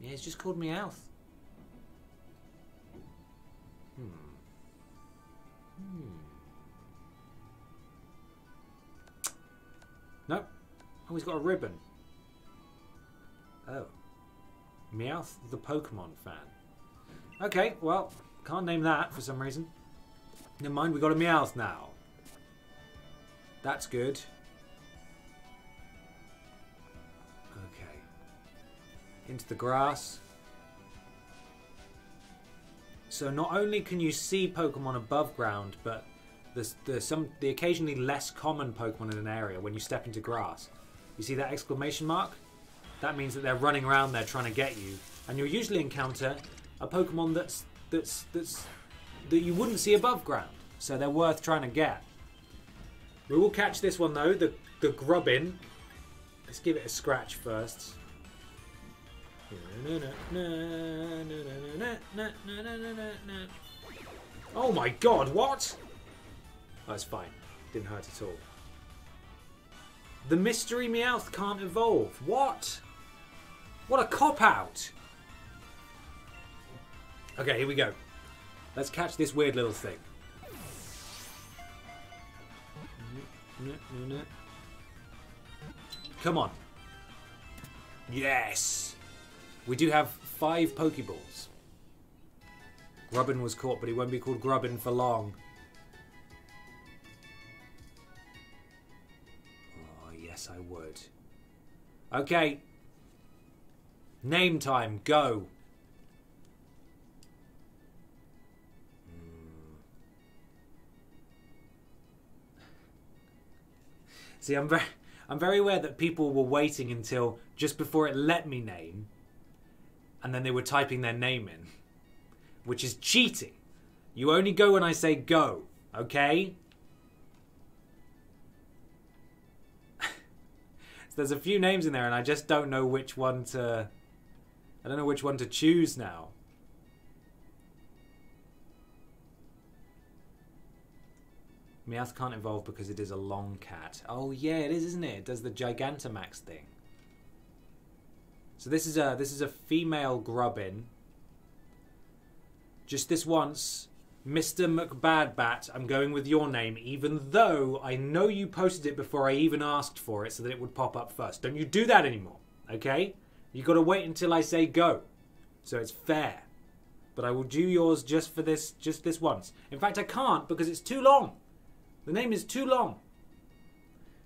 he's just called Meowth. Hmm. Hmm. Nope. Oh, he's got a ribbon. Oh. Meowth the Pokemon fan. Okay, well, can't name that for some reason. Never mind, we got a Meowth now. That's good. Okay. Into the grass. So not only can you see Pokemon above ground, but there's, there's some the occasionally less common Pokemon in an area when you step into grass. You see that exclamation mark? That means that they're running around there trying to get you, and you'll usually encounter a Pokemon that's that's that's that you wouldn't see above ground. So they're worth trying to get. We will catch this one though, the, the grubbin. Let's give it a scratch first. Oh my god, what? That's fine. Didn't hurt at all. The mystery Meowth can't evolve. What? What a cop-out. Okay, here we go. Let's catch this weird little thing. No, no, no. Come on. Yes! We do have five Pokeballs. Grubbin was caught, but he won't be called Grubbin for long. Oh, yes, I would. Okay. Name time, go. See, I'm very, I'm very aware that people were waiting until just before it let me name, and then they were typing their name in, which is cheating. You only go when I say go, okay? So there's a few names in there, and I just don't know which one to. I don't know which one to choose now. Meowth can't evolve because it is a long cat. Oh yeah, it is, isn't it? It does the Gigantamax thing. So this is a this is a female grubbin. Just this once, Mister McBadbat, I'm going with your name, even though I know you posted it before I even asked for it so that it would pop up first. Don't you do that anymore, okay? You gotta wait until I say go. So it's fair. But I will do yours just for this, just this once. In fact, I can't because it's too long. The name is too long.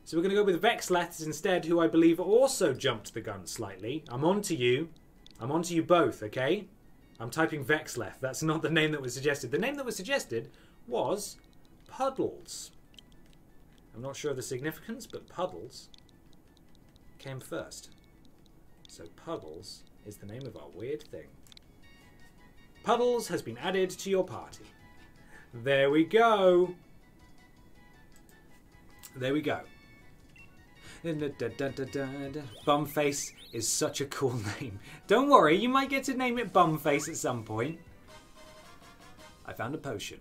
So we're going to go with Vexleth instead, who I believe also jumped the gun slightly. I'm on to you. I'm on to you both, okay? I'm typing Vexleth. That's not the name that was suggested. The name that was suggested was Puddles. I'm not sure of the significance, but Puddles came first. So Puddles is the name of our weird thing. Puddles has been added to your party. There we go. There we go. Bumface is such a cool name. Don't worry, you might get to name it Bumface at some point. I found a potion.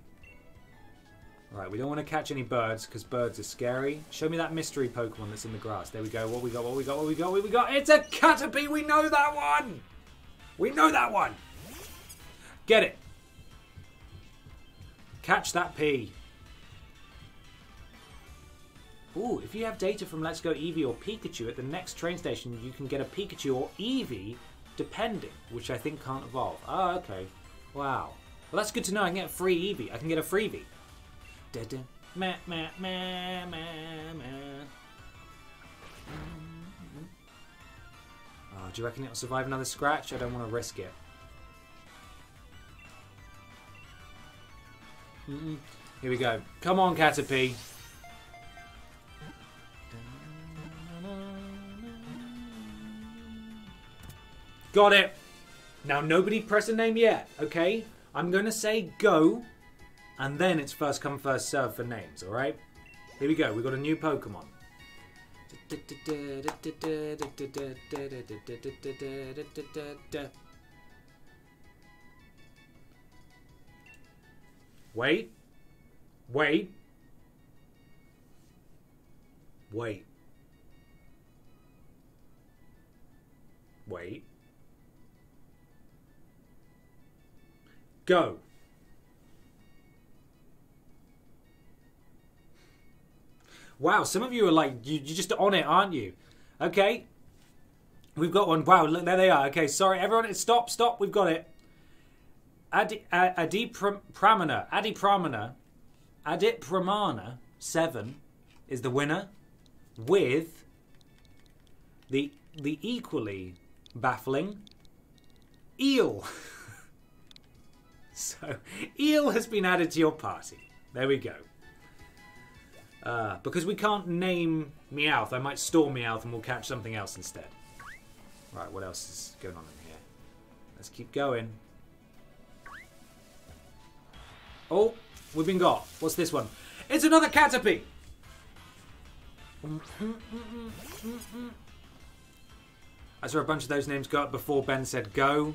Alright, we don't want to catch any birds because birds are scary. Show me that mystery Pokemon that's in the grass. There we go. What we got, what we got, what we got, what we got. It's a Caterpie! We know that one! We know that one! Get it. Catch that P. Ooh, if you have data from Let's Go Eevee or Pikachu at the next train station, you can get a Pikachu or Eevee, depending, which I think can't evolve. Oh, okay. Wow. Well, that's good to know. I can get a free Eevee. I can get a freebie. Da-da. Meh, meh, meh, meh, meh. Oh, do you reckon it'll survive another scratch? I don't want to risk it. Mm-mm. Here we go. Come on, Caterpie. Got it. Now, nobody press a name yet, okay? I'm going to say go, and then it's first come, first serve for names, all right? Here we go. We've got a new Pokemon. Wait, wait, wait, wait, go. Wow, some of you are like, you, you're just on it, aren't you? Okay, we've got one. Wow, look, there they are. Okay, sorry, everyone, stop, stop, we've got it. Adi, Adi Pramana, Adi Pramana, Adit Pramana seven is the winner with the the equally baffling Eel. So Eel has been added to your party. There we go. Uh, because we can't name Meowth, I might store Meowth and we'll catch something else instead. Right, what else is going on in here? Let's keep going. Oh, we've been got. What's this one? It's another Caterpie! I saw a bunch of those names go up before Ben said go.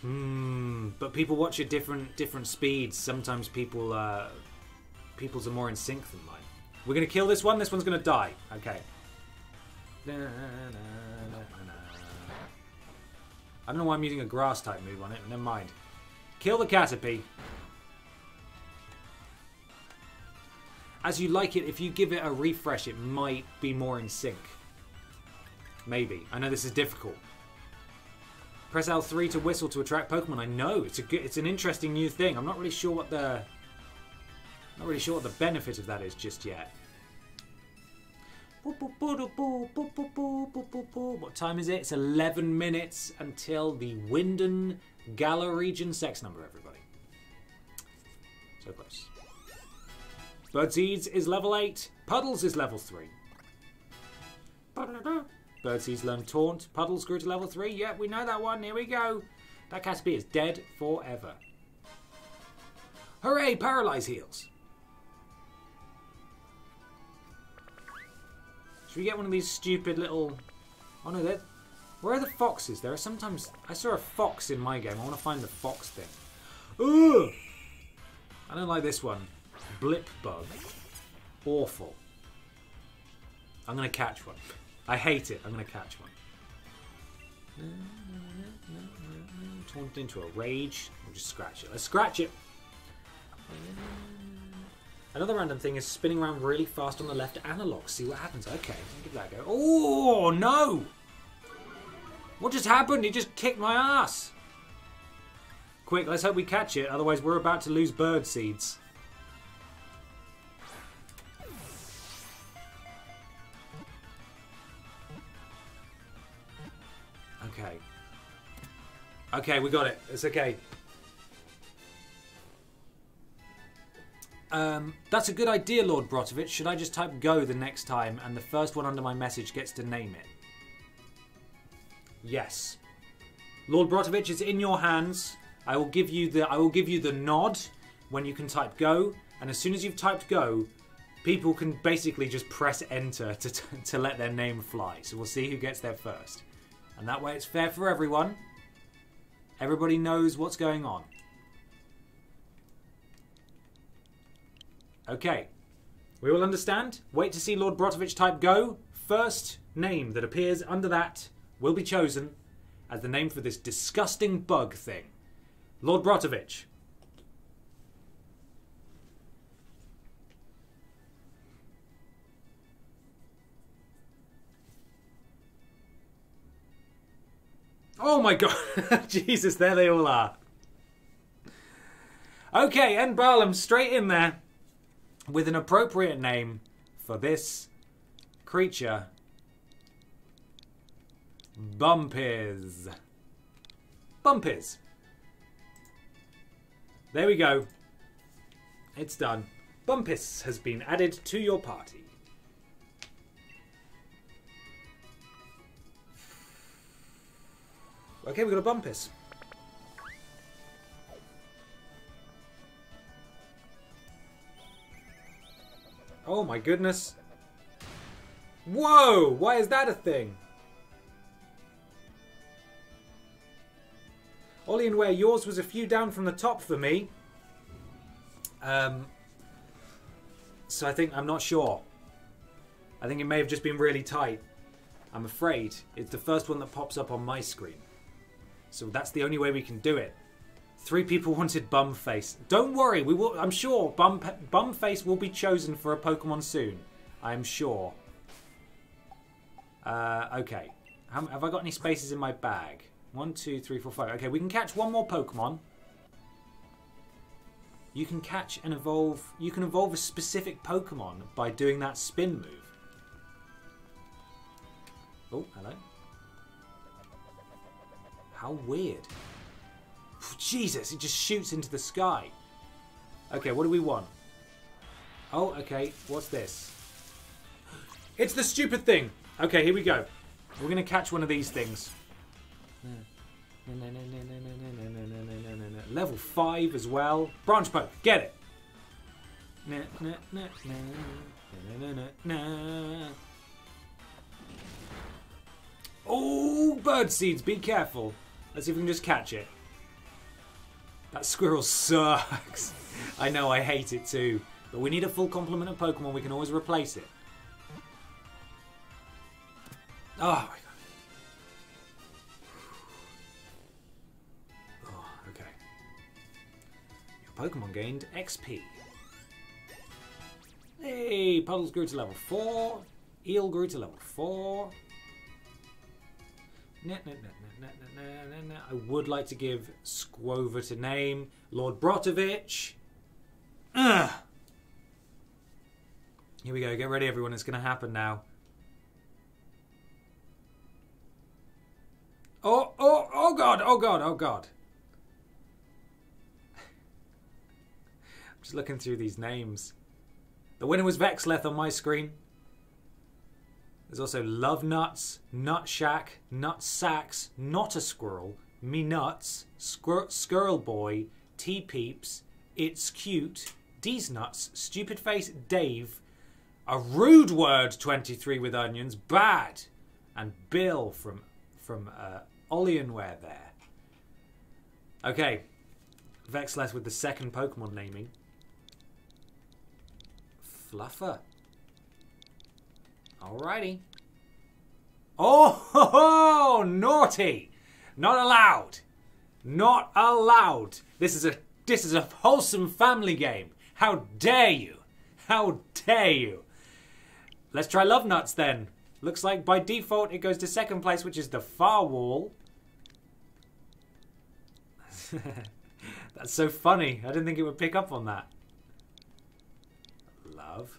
Hmm. But people watch at different different speeds. Sometimes people uh, people's are more in sync than mine. We're gonna kill this one. This one's gonna die. Okay. I don't know why I'm using a grass type move on it. Never mind. Kill the Caterpie. As you like it, if you give it a refresh, it might be more in sync. Maybe. I know this is difficult. Press L three to whistle to attract Pokemon. I know it's a good, it's an interesting new thing. I'm not really sure what the, not really sure what the benefit of that is just yet. What time is it? It's eleven minutes until the Wyndon Galar region sex number. Everybody, so close. Birdseeds is level eight. Puddles is level three. Birdseeds learn Taunt. Puddles grew to level three. Yep, we know that one. Here we go. That Caterpie is dead forever. Hooray, Paralyze heals. Should we get one of these stupid little... Oh no, they're... Where are the foxes? There are sometimes... I saw a fox in my game. I want to find the fox thing. Ooh! I don't like this one. Blip bug. Awful. I'm going to catch one. I hate it. I'm going to catch one. Turned into a rage. We'll just scratch it. Let's scratch it. Another random thing is spinning around really fast on the left analog. See what happens. Okay. Give that a go. Oh, no. What just happened? He just kicked my ass. Quick, let's hope we catch it, otherwise we're about to lose bird seeds. Okay. Okay, we got it. It's okay. Um, that's a good idea, Lord Brotovich. Should I just type go the next time and the first one under my message gets to name it? Yes. Lord Brotovich, it's in your hands. I will give you the I will give you the nod when you can type go, and as soon as you've typed go, people can basically just press enter to t to let their name fly. So we'll see who gets there first. And that way it's fair for everyone. Everybody knows what's going on. Okay, we all understand. Wait to see Lord Brotovich type go. First name that appears under that will be chosen as the name for this disgusting bug thing. Lord Brotovich. Oh my god. Jesus, there they all are. Okay, M. Barlam straight in there with an appropriate name for this creature. Bumpies. Bumpies. There we go. It's done. Bumpus has been added to your party. Okay, we got a Bumpus. Oh my goodness. Whoa! Why is that a thing? Ollie and Where, yours was a few down from the top for me. Um, so I think, I'm not sure. I think it may have just been really tight. I'm afraid it's the first one that pops up on my screen. So that's the only way we can do it. Three people wanted Bumface. Don't worry, we will. I'm sure Bum, Bumface will be chosen for a Pokemon soon. I'm sure. Uh, okay. Have, have I got any spaces in my bag? One, two, three, four, five. Okay, we can catch one more Pokemon. You can catch and evolve... You can evolve a specific Pokemon by doing that spin move. Oh, hello. How weird. Jesus, it just shoots into the sky. Okay, what do we want? Oh, okay, what's this? It's the stupid thing! Okay, here we go. We're going to catch one of these things. Level five as well. Branch poke, get it. Oh, bird seeds, be careful. Let's see if we can just catch it. That squirrel sucks. I know, I hate it too. But we need a full complement of Pokemon. We can always replace it. Oh, my God. Pokemon gained X P. Hey, Puddles grew to level four. Eel grew to level four. Nah, nah, nah, nah, nah, nah, nah, nah. I would like to give Squovert a name. Lord Brotovich. Ugh. Here we go. Get ready, everyone. It's going to happen now. Oh, oh, oh, God. Oh, God. Oh, God. Just looking through these names. The winner was Vexleth on my screen. There's also Love Nuts, Nut Shack, Nut Sacks, Not a Squirrel, Me Nuts, Squir Squirrel Boy, Tea Peeps, It's Cute, D's Nuts, Stupid Face, Dave, A Rude Word twenty-three with Onions, Bad, and Bill from from uh, Ollie and Where there. Okay, Vexleth with the second Pokemon naming. Fluffer. Alrighty. Oh, ho, ho, naughty! Not allowed. Not allowed. This is a this is a wholesome family game. How dare you? How dare you? Let's try Love Nuts then. Looks like by default it goes to second place, which is the Far Wall. That's so funny. I didn't think it would pick up on that. Love.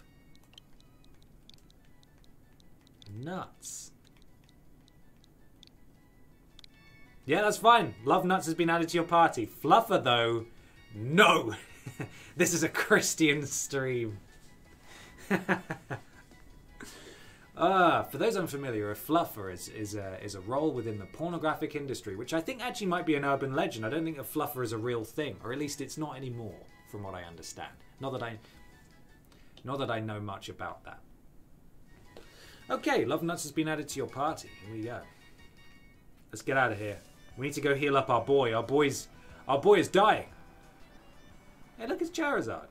Nuts. Yeah, that's fine. Love nuts has been added to your party. Fluffer, though, no. This is a Christian stream. Uh, for those unfamiliar, a fluffer is, is, a, is a role within the pornographic industry, which I think actually might be an urban legend. I don't think a fluffer is a real thing, or at least it's not anymore, from what I understand. Not that I, not that I know much about that. Okay, Love Nuts has been added to your party. Here we go. Let's get out of here. We need to go heal up our boy. Our boy's, our boy is dying. Hey, look, it's Charizard.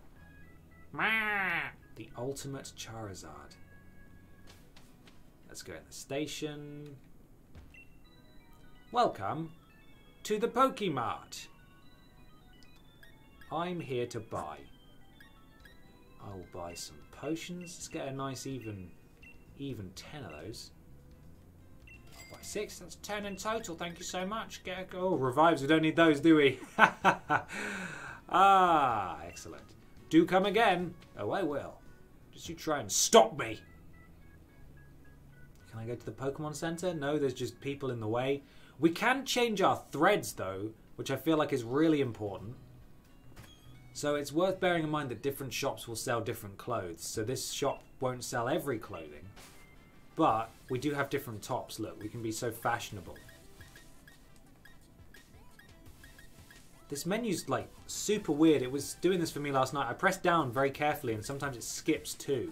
The ultimate Charizard. Let's go in the station. Welcome to the Pokémart. I'm here to buy. I'll buy some potions. Let's get a nice even, even ten of those. I'll buy six. That's ten in total. Thank you so much. Get a, oh, revives. We don't need those, do we? Ah, excellent. Do come again. Oh, I will. Just you try and stop me. Can I go to the Pokemon Center? No, there's just people in the way. We can change our threads, though, which I feel like is really important. So it's worth bearing in mind that different shops will sell different clothes. So this shop won't sell every clothing. But we do have different tops. Look, we can be so fashionable. This menu's, like, super weird. It was doing this for me last night. I pressed down very carefully, and sometimes it skips, too.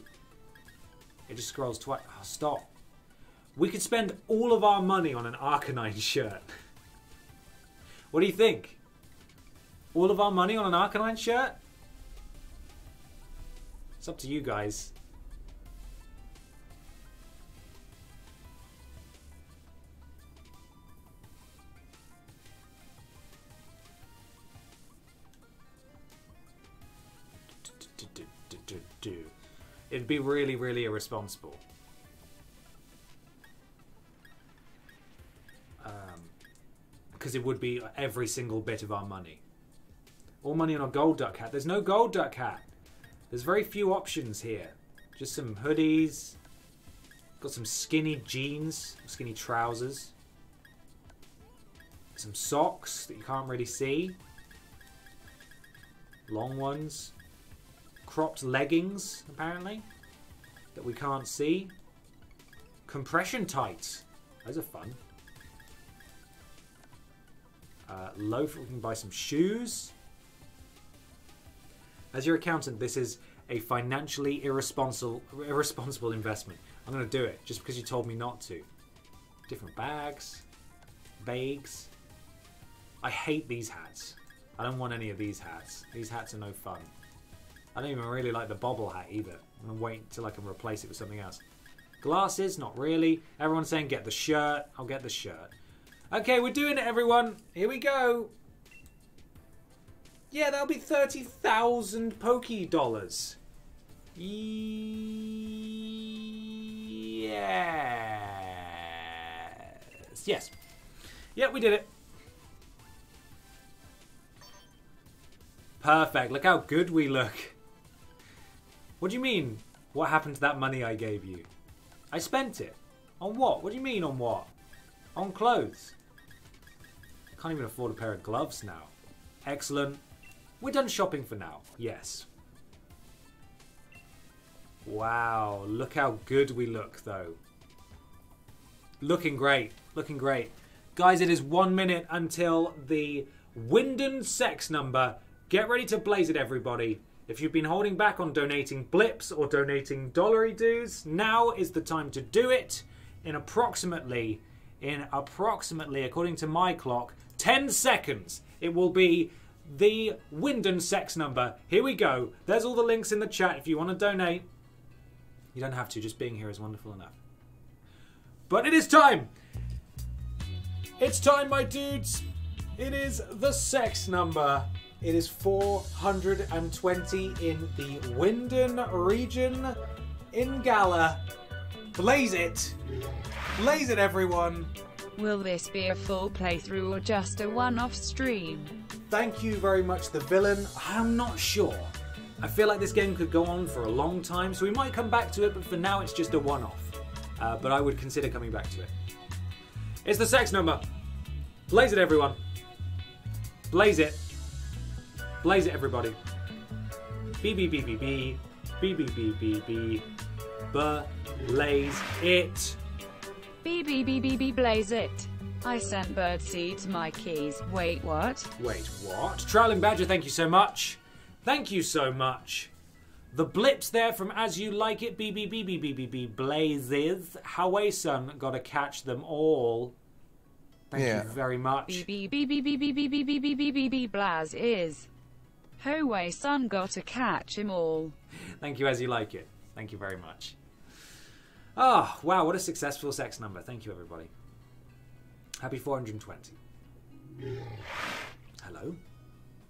It just scrolls twice. Oh, stop. We could spend all of our money on an Arcanine shirt. What do you think? All of our money on an Arcanine shirt? It's up to you guys. It'd be really, really irresponsible. Because it would be every single bit of our money. All money on a gold duck hat. There's no gold duck hat. There's very few options here. Just some hoodies. Got some skinny jeans, skinny trousers. Some socks that you can't really see. Long ones. Cropped leggings, apparently, that we can't see. Compression tights. Those are fun. Uh, loaf, we can buy some shoes. As your accountant, this is a financially irresponsible irresponsible investment. I'm going to do it just because you told me not to. Different bags. Bags. I hate these hats. I don't want any of these hats. These hats are no fun. I don't even really like the bobble hat either. I'm going to wait until I can replace it with something else. Glasses, not really. Everyone's saying get the shirt. I'll get the shirt. Okay, we're doing it, everyone. Here we go. Yeah, that'll be thirty thousand Poké dollars. Yes. Yes. Yeah, we did it. Perfect. Look how good we look. What do you mean? What happened to that money I gave you? I spent it. On what? What do you mean on what? On clothes. Can't even afford a pair of gloves now. Excellent. We're done shopping for now. Yes. Wow. Look how good we look, though. Looking great. Looking great. Guys, it is one minute until the Wyndon sex number. Get ready to blaze it, everybody. If you've been holding back on donating blips or donating dollary dues, now is the time to do it. In approximately... In approximately, according to my clock, ten seconds, it will be the Wyndon sex number. Here we go. There's all the links in the chat if you want to donate. You don't have to. Just being here is wonderful enough. But it is time. It's time, my dudes. It is the sex number. It is four hundred twenty in the Wyndon region in Galar. Blaze it. Blaze it, everyone! Will this be a full playthrough or just a one-off stream? Thank you very much, the villain. I'm not sure. I feel like this game could go on for a long time, so we might come back to it, but for now it's just a one-off. Uh, but I would consider coming back to it. It's the sex number. Blaze it, everyone. Blaze it. Blaze it, everybody. B b b b b b b b b b. Blaze it. B b b b b blaze it. I sent bird seeds, my keys. Wait, what? Wait, what? Trowling Badger, thank you so much. Thank you so much. The blips there from As You Like It, B B B B B B B blazes. Hawaiian gotta catch them all. Thank yeah. you very much. B B B B B B B B B B B B B blaz is. Hawaiian gotta catch him all. Thank you, As You Like It. Thank you very much. Ah, oh, wow, what a successful sex number. Thank you, everybody. Happy four hundred twenty. Hello?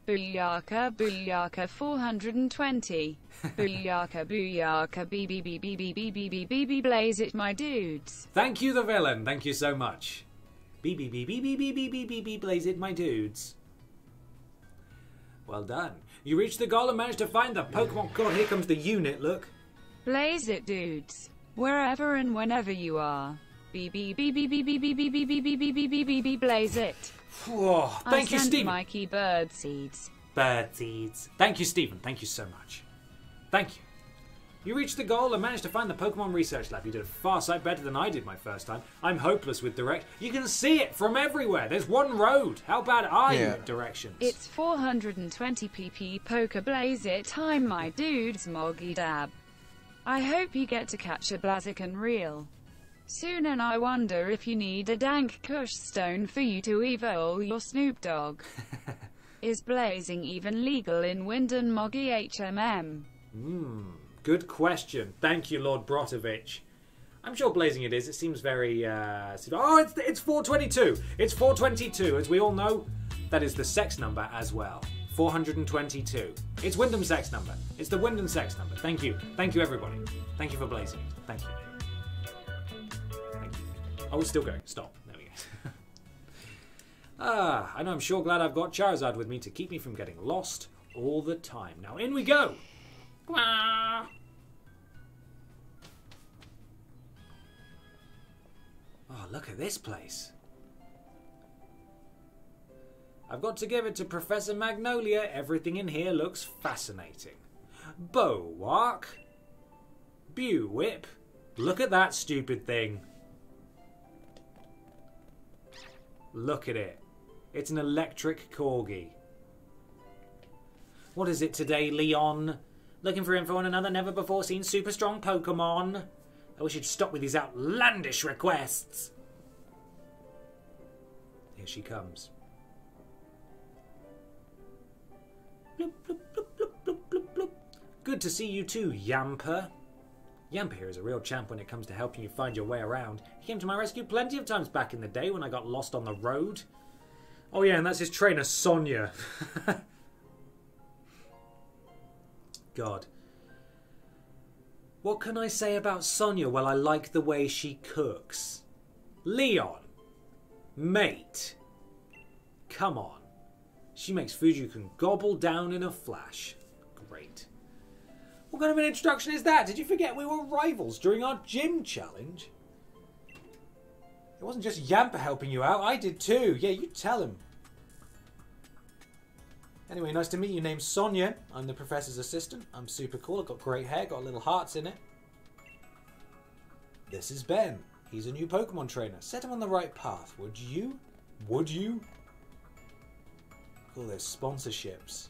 Booyaka, booyaka, four hundred twenty. Booyaka, booyaka, B B B B B B B B B B blaze it, my dudes. Thank you, the villain. Thank you so much. B B B B B B B B B B blaze it, my dudes. Well done. You reached the goal and managed to find the Pokemon card. Here comes the unit, look. Blaze it, dudes. Wherever and whenever you are. B B B B B B B B B B B B B B B B B B blaze it. Oh, thank you, Stephen. Mikey bird seeds. Bird seeds. Thank you, Stephen. Thank you so much. Thank you. You reached the goal and managed to find the Pokemon Research Lab. You did a far sight better than I did my first time. I'm hopeless with direct. You can see it from everywhere. There's one road. How bad are yeah. you at directions? It's four hundred twenty P P poker blaze it time, my dudes. Moggy dab. I hope you get to catch a Blaziken reel soon, and I wonder if you need a dank kush stone for you to evol your Snoop Dogg. Is blazing even legal in Wyndon, Moggy H M M? Mm, good question. Thank you, Lord Brotovich. I'm sure blazing it is. It seems very... Uh, oh, it's, it's four twenty-two. It's four twenty-two. As we all know, that is the sex number as well. four hundred twenty-two. It's Wyndham sex number. It's the Wyndham sex number. Thank you. Thank you, everybody. Thank you for blazing it. Thank you. Oh, it's still going. Stop. There we go. Ah, and I'm sure glad I've got Charizard with me to keep me from getting lost all the time. Now, in we go. Wah! Oh, look at this place. I've got to give it to Professor Magnolia. Everything in here looks fascinating. Bow walk. Bew whip. Look at that stupid thing. Look at it. It's an electric corgi. What is it today, Leon? Looking for info on another never-before-seen super strong Pokemon. I wish you'd stop with these outlandish requests. Here she comes. Bloop, bloop, bloop, bloop, bloop, bloop, bloop. Good to see you too, Yamper. Yamper here is a real champ when it comes to helping you find your way around. He came to my rescue plenty of times back in the day when I got lost on the road. Oh yeah, and that's his trainer, Sonia. God. What can I say about Sonia? Well, I like the way she cooks. Leon. Mate. Come on. She makes food you can gobble down in a flash. Great. What kind of an introduction is that? Did you forget we were rivals during our gym challenge? It wasn't just Yamper helping you out. I did too. Yeah, you tell him. Anyway, nice to meet you. Name's Sonia. I'm the professor's assistant. I'm super cool. I've got great hair. Got little hearts in it. This is Ben. He's a new Pokemon trainer. Set him on the right path. Would you? Would you? All those sponsorships.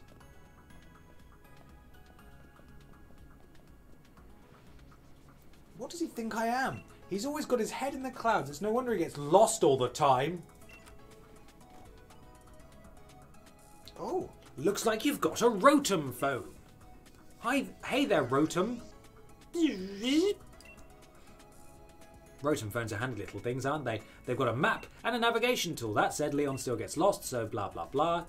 What does he think I am? He's always got his head in the clouds. It's no wonder he gets lost all the time. Oh, looks like you've got a Rotom phone. Hi, hey there, Rotom. Rotom phones are handy little things, aren't they? They've got a map and a navigation tool. That said, Leon still gets lost, so blah, blah, blah.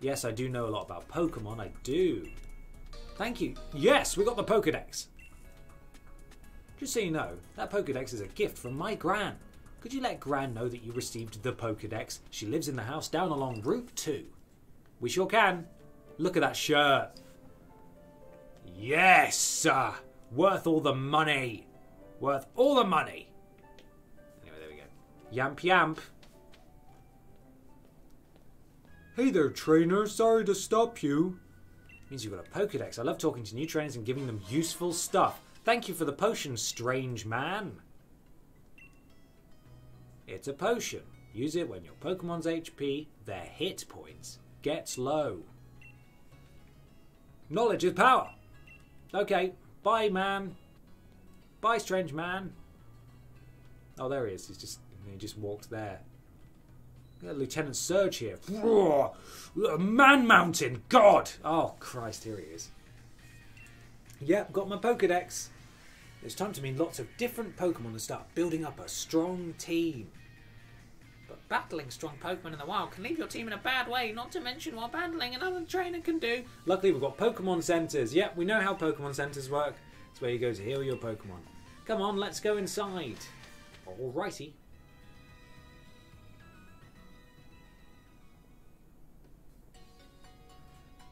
Yes, I do know a lot about Pokemon. I do. Thank you. Yes, we got the Pokedex. Just so you know, that Pokedex is a gift from my Gran. Could you let Gran know that you received the Pokedex? She lives in the house down along Route two. We sure can. Look at that shirt. Yes, sir. Worth all the money. Worth all the money. Anyway, there we go. Yamp, yamp. Hey there, trainer. Sorry to stop you. Means you've got a Pokedex. I love talking to new trainers and giving them useful stuff. Thank you for the potion, strange man. It's a potion. Use it when your Pokemon's H P, their hit points, gets low. Knowledge is power. Okay. Bye, man. Bye, strange man. Oh, there he is. He's just, he just walked there. Look at Lieutenant Surge here. Man Mountain. God. Oh, Christ. Here he is. Yep, got my Pokedex. It's time to meet lots of different Pokemon and start building up a strong team. But battling strong Pokemon in the wild can leave your team in a bad way, not to mention while battling another trainer can do. Luckily we've got Pokemon Centres. Yep, we know how Pokemon Centres work. It's where you go to heal your Pokemon. Come on, let's go inside. Alrighty.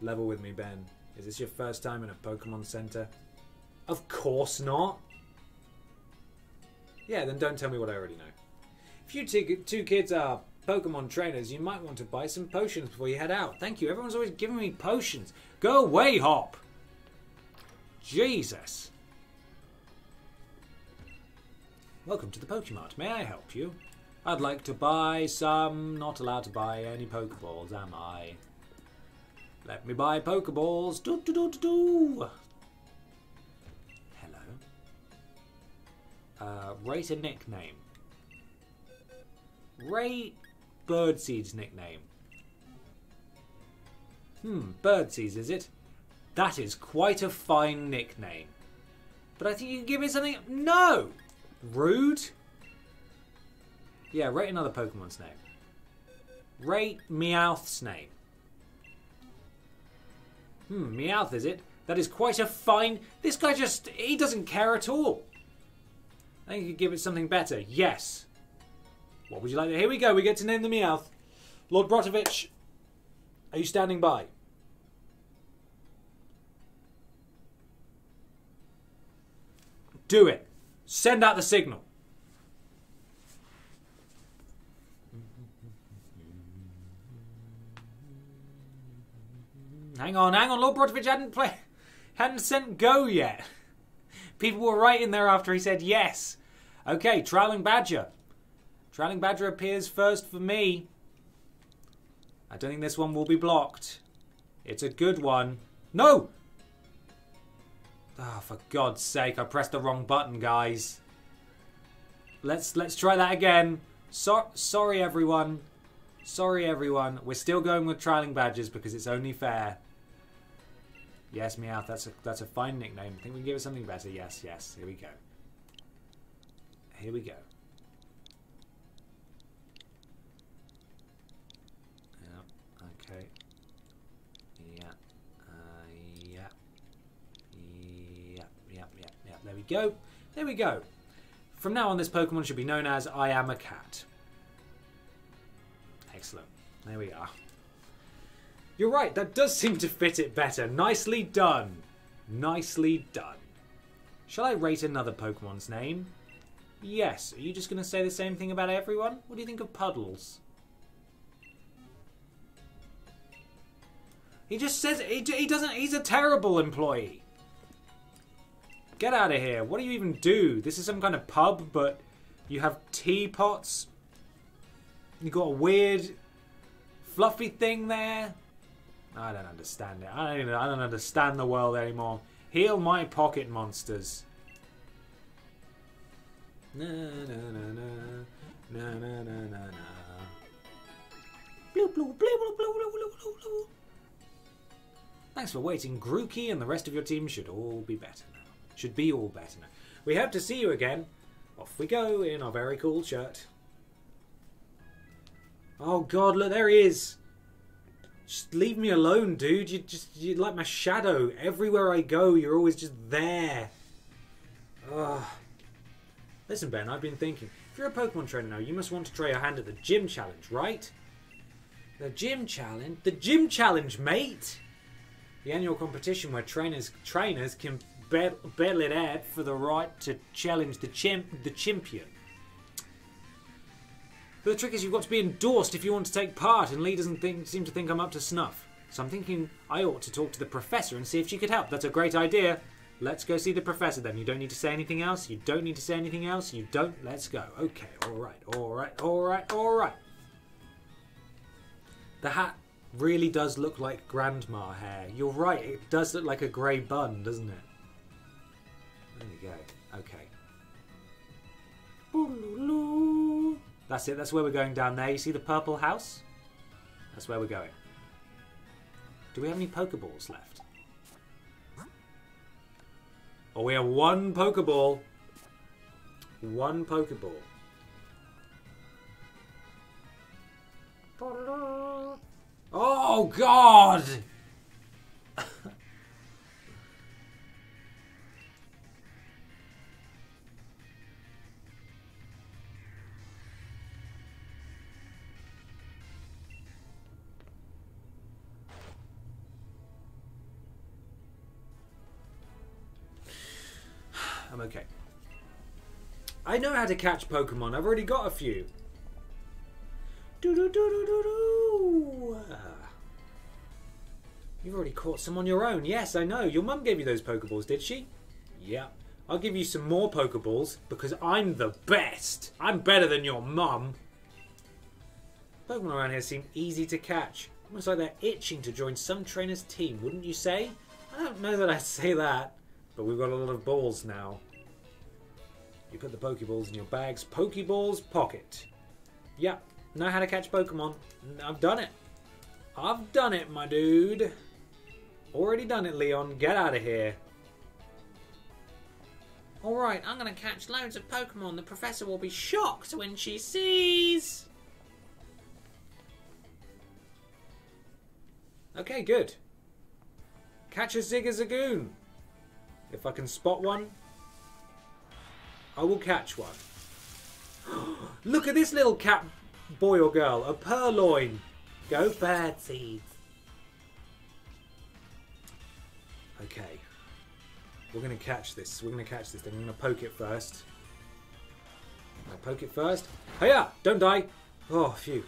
Level with me, Ben. Is this your first time in a Pokemon Centre? Of course not. Yeah, then don't tell me what I already know. If you two kids are Pokemon trainers, you might want to buy some potions before you head out. Thank you. Everyone's always giving me potions. Go away, Hop. Jesus. Welcome to the Pokemart. May I help you? I'd like to buy some. Not allowed to buy any Pokeballs, am I? Let me buy Pokeballs. Do do do do do. Hello. Uh, rate a nickname. Rate Birdseed's nickname. Hmm, Birdseed is it? That is quite a fine nickname. But I think you can give it something. No. Rude. Yeah, rate another Pokemon's name. Rate Meowth's name. Hmm, Meowth is it? That is quite a fine... This guy just... He doesn't care at all. I think you could give it something better. Yes. What would you like to... Here we go. We get to name the Meowth. Lord Brotovich, are you standing by? Do it. Send out the signal. Hang on, hang on, Lord Brotovich hadn't play, hadn't sent go yet. People were writing there after he said yes. Okay, Trailing Badger. Trailing Badger appears first for me. I don't think this one will be blocked. It's a good one. No! Ah, oh, for God's sake, I pressed the wrong button, guys. Let's let's try that again. So sorry, everyone. Sorry, everyone. We're still going with Trailing Badgers because it's only fair. Yes, Meowth, that's a, that's a fine nickname. I think we can give it something better. Yes, yes. Here we go. Here we go. Yeah, okay. Yeah. Uh, yeah. Yeah, yeah, yeah, yeah. There we go. There we go. From now on, this Pokemon should be known as I Am a Cat. Excellent. There we are. You're right. That does seem to fit it better. Nicely done. Nicely done. Shall I rate another Pokemon's name? Yes. Are you just going to say the same thing about everyone? What do you think of Puddles? He just says... He, he doesn't... He's a terrible employee. Get out of here. What do you even do? This is some kind of pub, but you have teapots... You got a weird, fluffy thing there. I don't understand it. I don't even, I don't understand the world anymore. Heal my pocket monsters. Na na na na na na na na. Blue blue blue blue blue blue blue blue. Thanks for waiting, Grookey, and the rest of your team should all be better now. Should be all better now. We hope to see you again. Off we go in our very cool shirt. Oh God! Look, there he is. Just leave me alone, dude. You just you like my shadow everywhere I go. You're always just there. Ugh. Listen, Ben. I've been thinking. If you're a Pokemon trainer now, you must want to try your hand at the gym challenge, right? The gym challenge? The gym challenge, mate! The annual competition where trainers trainers can bet, battle it out for the right to challenge the champ, the champion. But the trick is you've got to be endorsed if you want to take part, and Lee doesn't think, seem to think I'm up to snuff. So I'm thinking I ought to talk to the professor and see if she could help. That's a great idea. Let's go see the professor then. You don't need to say anything else. You don't need to say anything else. You don't. Let's go. Okay. All right. All right. All right. All right. The hat really does look like grandma hair. You're right. It does look like a grey bun, doesn't it? There you go. Okay. That's it. That's where we're going down there. You see the purple house? That's where we're going. Do we have any Pokeballs left? Oh, we have one Pokeball. One Pokeball. Oh, God! I'm okay. I know how to catch Pokemon. I've already got a few. Do do do do do do. Uh, you've already caught some on your own. Yes, I know. Your mum gave you those Pokeballs, did she? Yeah. I'll give you some more Pokeballs because I'm the best. I'm better than your mum. Pokemon around here seem easy to catch. Almost like they're itching to join some trainer's team, wouldn't you say? I don't know that I'd say that. But we've got a lot of balls now. You put the Pokeballs in your bag's Pokeballs pocket. Yeah, know how to catch Pokemon. I've done it. I've done it, my dude. Already done it, Leon. Get out of here. Alright, I'm going to catch loads of Pokemon. The professor will be shocked when she sees. Okay, good. Catch a Zigzagoon. If I can spot one, I will catch one. Look at this little cat, boy or girl, a purloin. Go bird seeds. Okay. We're going to catch this. We're going to catch this thing. I'm going to poke it first. I'm going to poke it first. Hiya! Don't die. Oh, phew.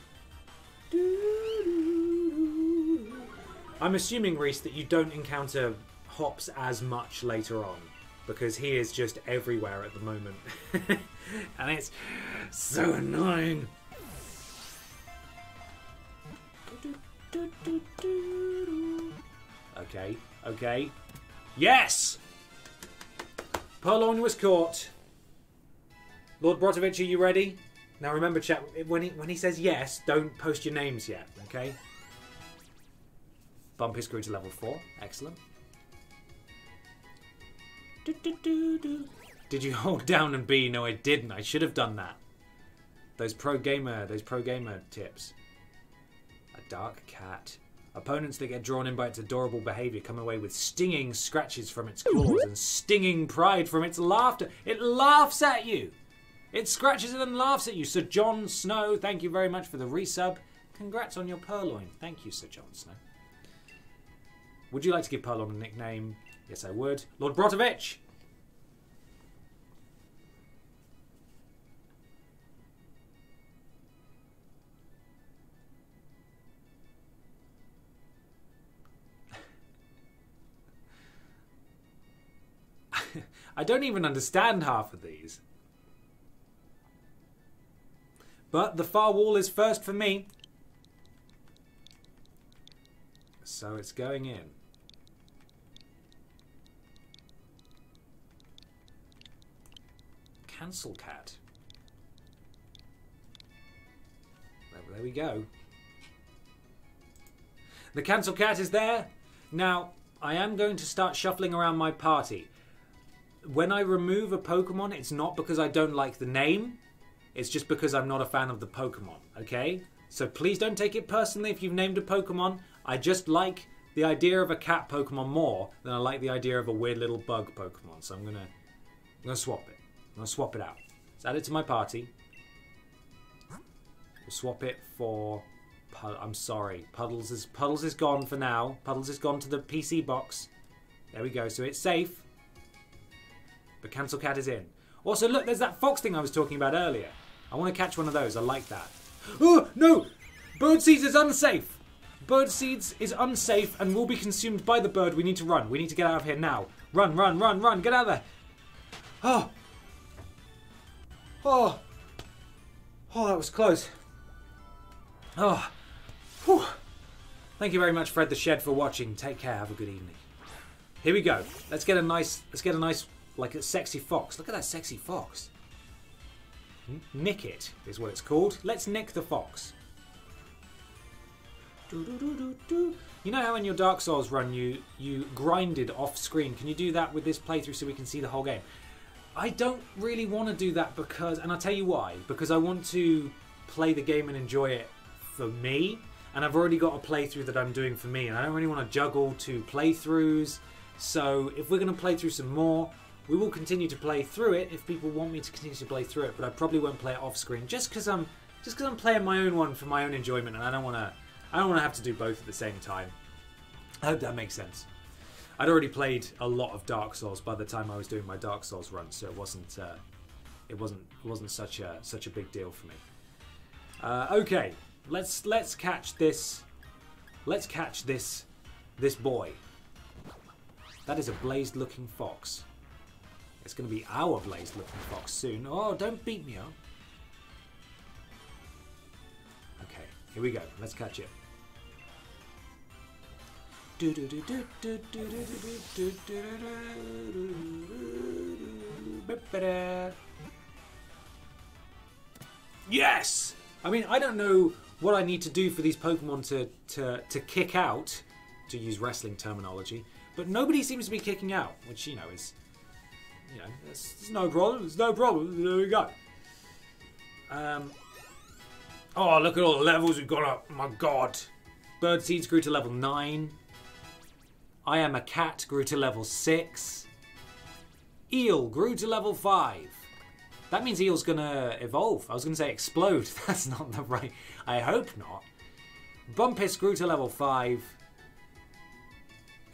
I'm assuming, Reese, that you don't encounter Hops as much later on because he is just everywhere at the moment and it's so annoying. Okay, okay. Yes! Purloin was caught. Lord Brotovich, are you ready? Now remember, chat, when he, when he says yes, don't post your names yet, okay? Bump his crew to level four. Excellent. Do, do, do, do. Did you hold down and B? No, I didn't. I should have done that. Those pro gamer, those pro gamer tips. A dark cat. Opponents that get drawn in by its adorable behaviour come away with stinging scratches from its claws and stinging pride from its laughter. It laughs at you. It scratches it and laughs at you. Sir John Snow, thank you very much for the resub. Congrats on your Purloin. Thank you, Sir John Snow. Would you like to give Purloin a nickname? Yes, I would. Lord Brotovich! I don't even understand half of these. But the far wall is first for me. So it's going in. Cancel cat. There, there we go. The cancel cat is there. Now, I am going to start shuffling around my party. When I remove a Pokemon, it's not because I don't like the name. It's just because I'm not a fan of the Pokemon, okay? So please don't take it personally if you've named a Pokemon. I just like the idea of a cat Pokemon more than I like the idea of a weird little bug Pokemon. So I'm gonna, I'm gonna swap it. I'm going to swap it out. Let's add it to my party. We'll swap it for Pud I'm sorry. Puddles is Puddles is gone for now. Puddles is gone to the P C box. There we go. So it's safe. But Cancel Cat is in. Also, look, there's that fox thing I was talking about earlier. I want to catch one of those. I like that. Oh, no! Bird seeds is unsafe. Bird seeds is unsafe and will be consumed by the bird. We need to run. We need to get out of here now. Run, run, run, run. Get out of there. Oh. Oh. Oh, that was close. Oh. Whew. Thank you very much, Fred the Shed, for watching. Take care. Have a good evening. Here we go. Let's get a nice, let's get a nice, like a sexy fox. Look at that sexy fox. Nick it is what it's called. Let's nick the fox. Do, do, do, do, do. You know how in your Dark Souls run you you grinded off screen? Can you do that with this playthrough so we can see the whole game? I don't really want to do that because, and I'll tell you why, because I want to play the game and enjoy it for me, and I've already got a playthrough that I'm doing for me, and I don't really want to juggle two playthroughs. So if we're going to play through some more, we will continue to play through it if people want me to continue to play through it, but I probably won't play it off screen just because I'm just because I'm playing my own one for my own enjoyment, and I don't want to I don't want to have to do both at the same time. I hope that makes sense. I'd already played a lot of Dark Souls by the time I was doing my Dark Souls run, so it wasn't uh, it wasn't it wasn't such a such a big deal for me. Uh, okay, let's let's catch this let's catch this this boy. That is a blazed-looking fox. It's going to be our blazed-looking fox soon. Oh, don't beat me up. Okay, here we go. Let's catch it. Do do do do do do do do do do. Yes! I mean, I don't know what I need to do for these Pokemon to, to, to kick out, to use wrestling terminology, but nobody seems to be kicking out, which, you know, is, you know, it's, it's no problem, it's no problem, there we go. Um, oh, look at all the levels we've got up, my god. Bird seeds grew to level nine. I Am a Cat grew to level six. Eel grew to level five. That means Eel's gonna evolve. I was gonna say explode. That's not the right... I hope not. Bumpus grew to level five.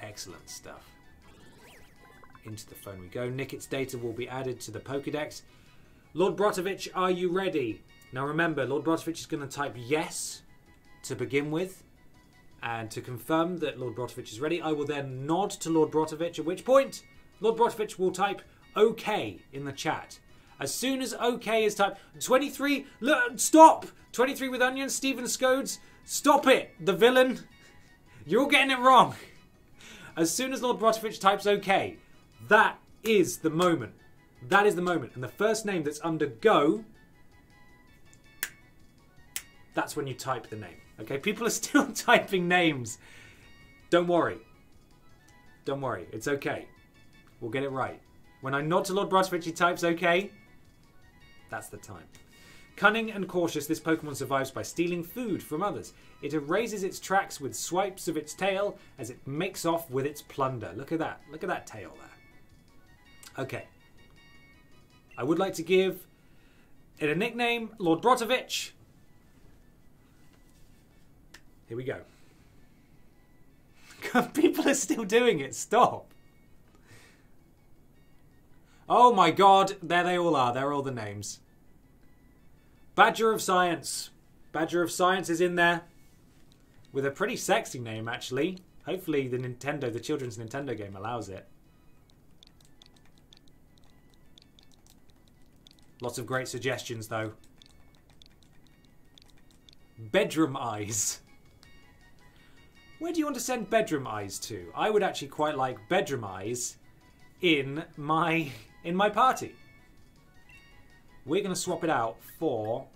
Excellent stuff. Into the phone we go. Nicket's data will be added to the Pokedex. Lord Brotovich, are you ready? Now remember, Lord Brotovich is gonna type yes to begin with. And to confirm that Lord Brotovich is ready, I will then nod to Lord Brotovich, at which point Lord Brotovich will type OK in the chat. As soon as OK is typed, twenty-three, look, stop! twenty-three with onions, Stephen Scodes, stop it, the villain. You're all getting it wrong. As soon as Lord Brotovich types OK, that is the moment. That is the moment. And the first name that's under go, that's when you type the name. Okay, people are still typing names. Don't worry. Don't worry. It's okay. We'll get it right. When I nod to Lord Brotovich, he types okay. That's the time. Cunning and cautious, this Pokemon survives by stealing food from others. It erases its tracks with swipes of its tail as it makes off with its plunder. Look at that. Look at that tail there. Okay. I would like to give it a nickname, Lord Brotovich. Here we go. God, people are still doing it. Stop. Oh my god. There they all are. There are all the names. Badger of Science. Badger of Science is in there. With a pretty sexy name, actually. Hopefully the Nintendo, the children's Nintendo game allows it. Lots of great suggestions, though. Bedroom Eyes. Where do you want to send Bedroom Eyes to? I would actually quite like Bedroom Eyes in my in my party. We're going to swap it out for...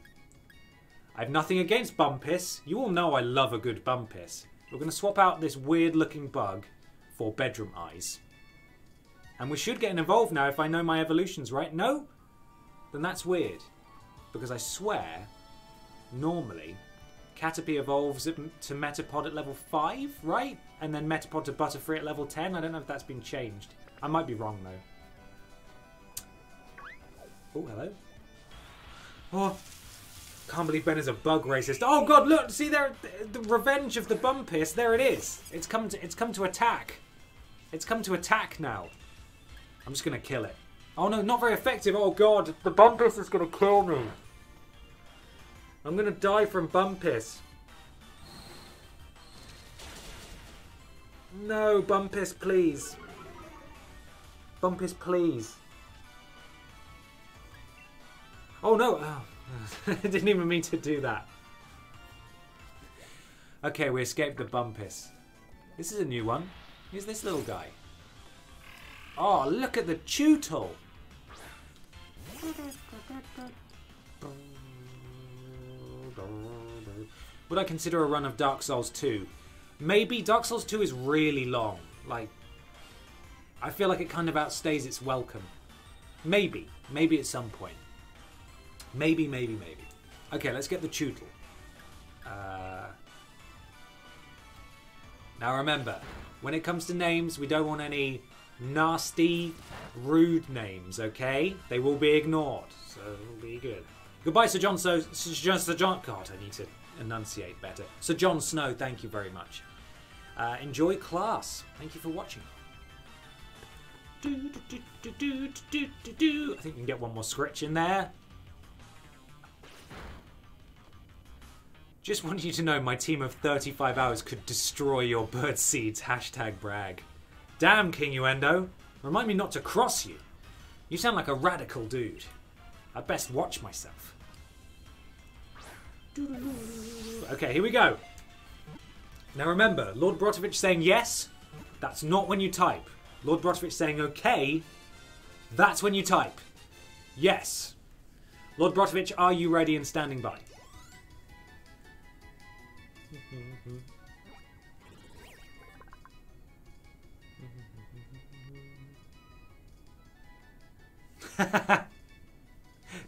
I have nothing against Bumpus. You all know I love a good Bumpus. We're going to swap out this weird-looking bug for Bedroom Eyes. And we should get an evolve now if I know my evolutions, right? No? Then that's weird. Because I swear, normally... Caterpie evolves to Metapod at level five, right? And then Metapod to Butterfree at level ten. I don't know if that's been changed. I might be wrong, though. Oh, hello. Oh, Can't believe Ben is a bug racist. Oh God, look, see there, the revenge of the Bumpus. There it is. It's come to, it's come to attack. It's come to attack now. I'm just gonna kill it. Oh no, not very effective. Oh God, the Bumpus is gonna kill me. I'm gonna die from Bumpus. No, Bumpus, please. Bumpus, please. Oh no. Oh. I didn't even mean to do that. Okay, we escaped the Bumpus. This is a new one. Here's this little guy. Oh, look at the Tootle. Would I consider a run of Dark Souls two? Maybe. Dark Souls two is really long. Like, I feel like it kind of outstays its welcome. Maybe. Maybe at some point. Maybe, maybe, maybe. Okay, let's get the Tootle. Uh, now remember, when it comes to names, we don't want any nasty, rude names, okay? They will be ignored, so it'll be good. Goodbye, Sir John Snow. Sir, Sir John... God, I need to enunciate better. Sir John Snow, thank you very much. Uh, enjoy class. Thank you for watching. Do, do, do, do, do, do, do. I think we can get one more scritch in there. Just want you to know my team of thirty-five hours could destroy your bird seeds. Hashtag brag. Damn, Kinguendo. Remind me not to cross you. You sound like a radical dude. I'd best watch myself. Okay, here we go. Now remember, Lord Brotovich saying yes, that's not when you type. Lord Brotovich saying okay, that's when you type. Yes. Lord Brotovich, are you ready and standing by?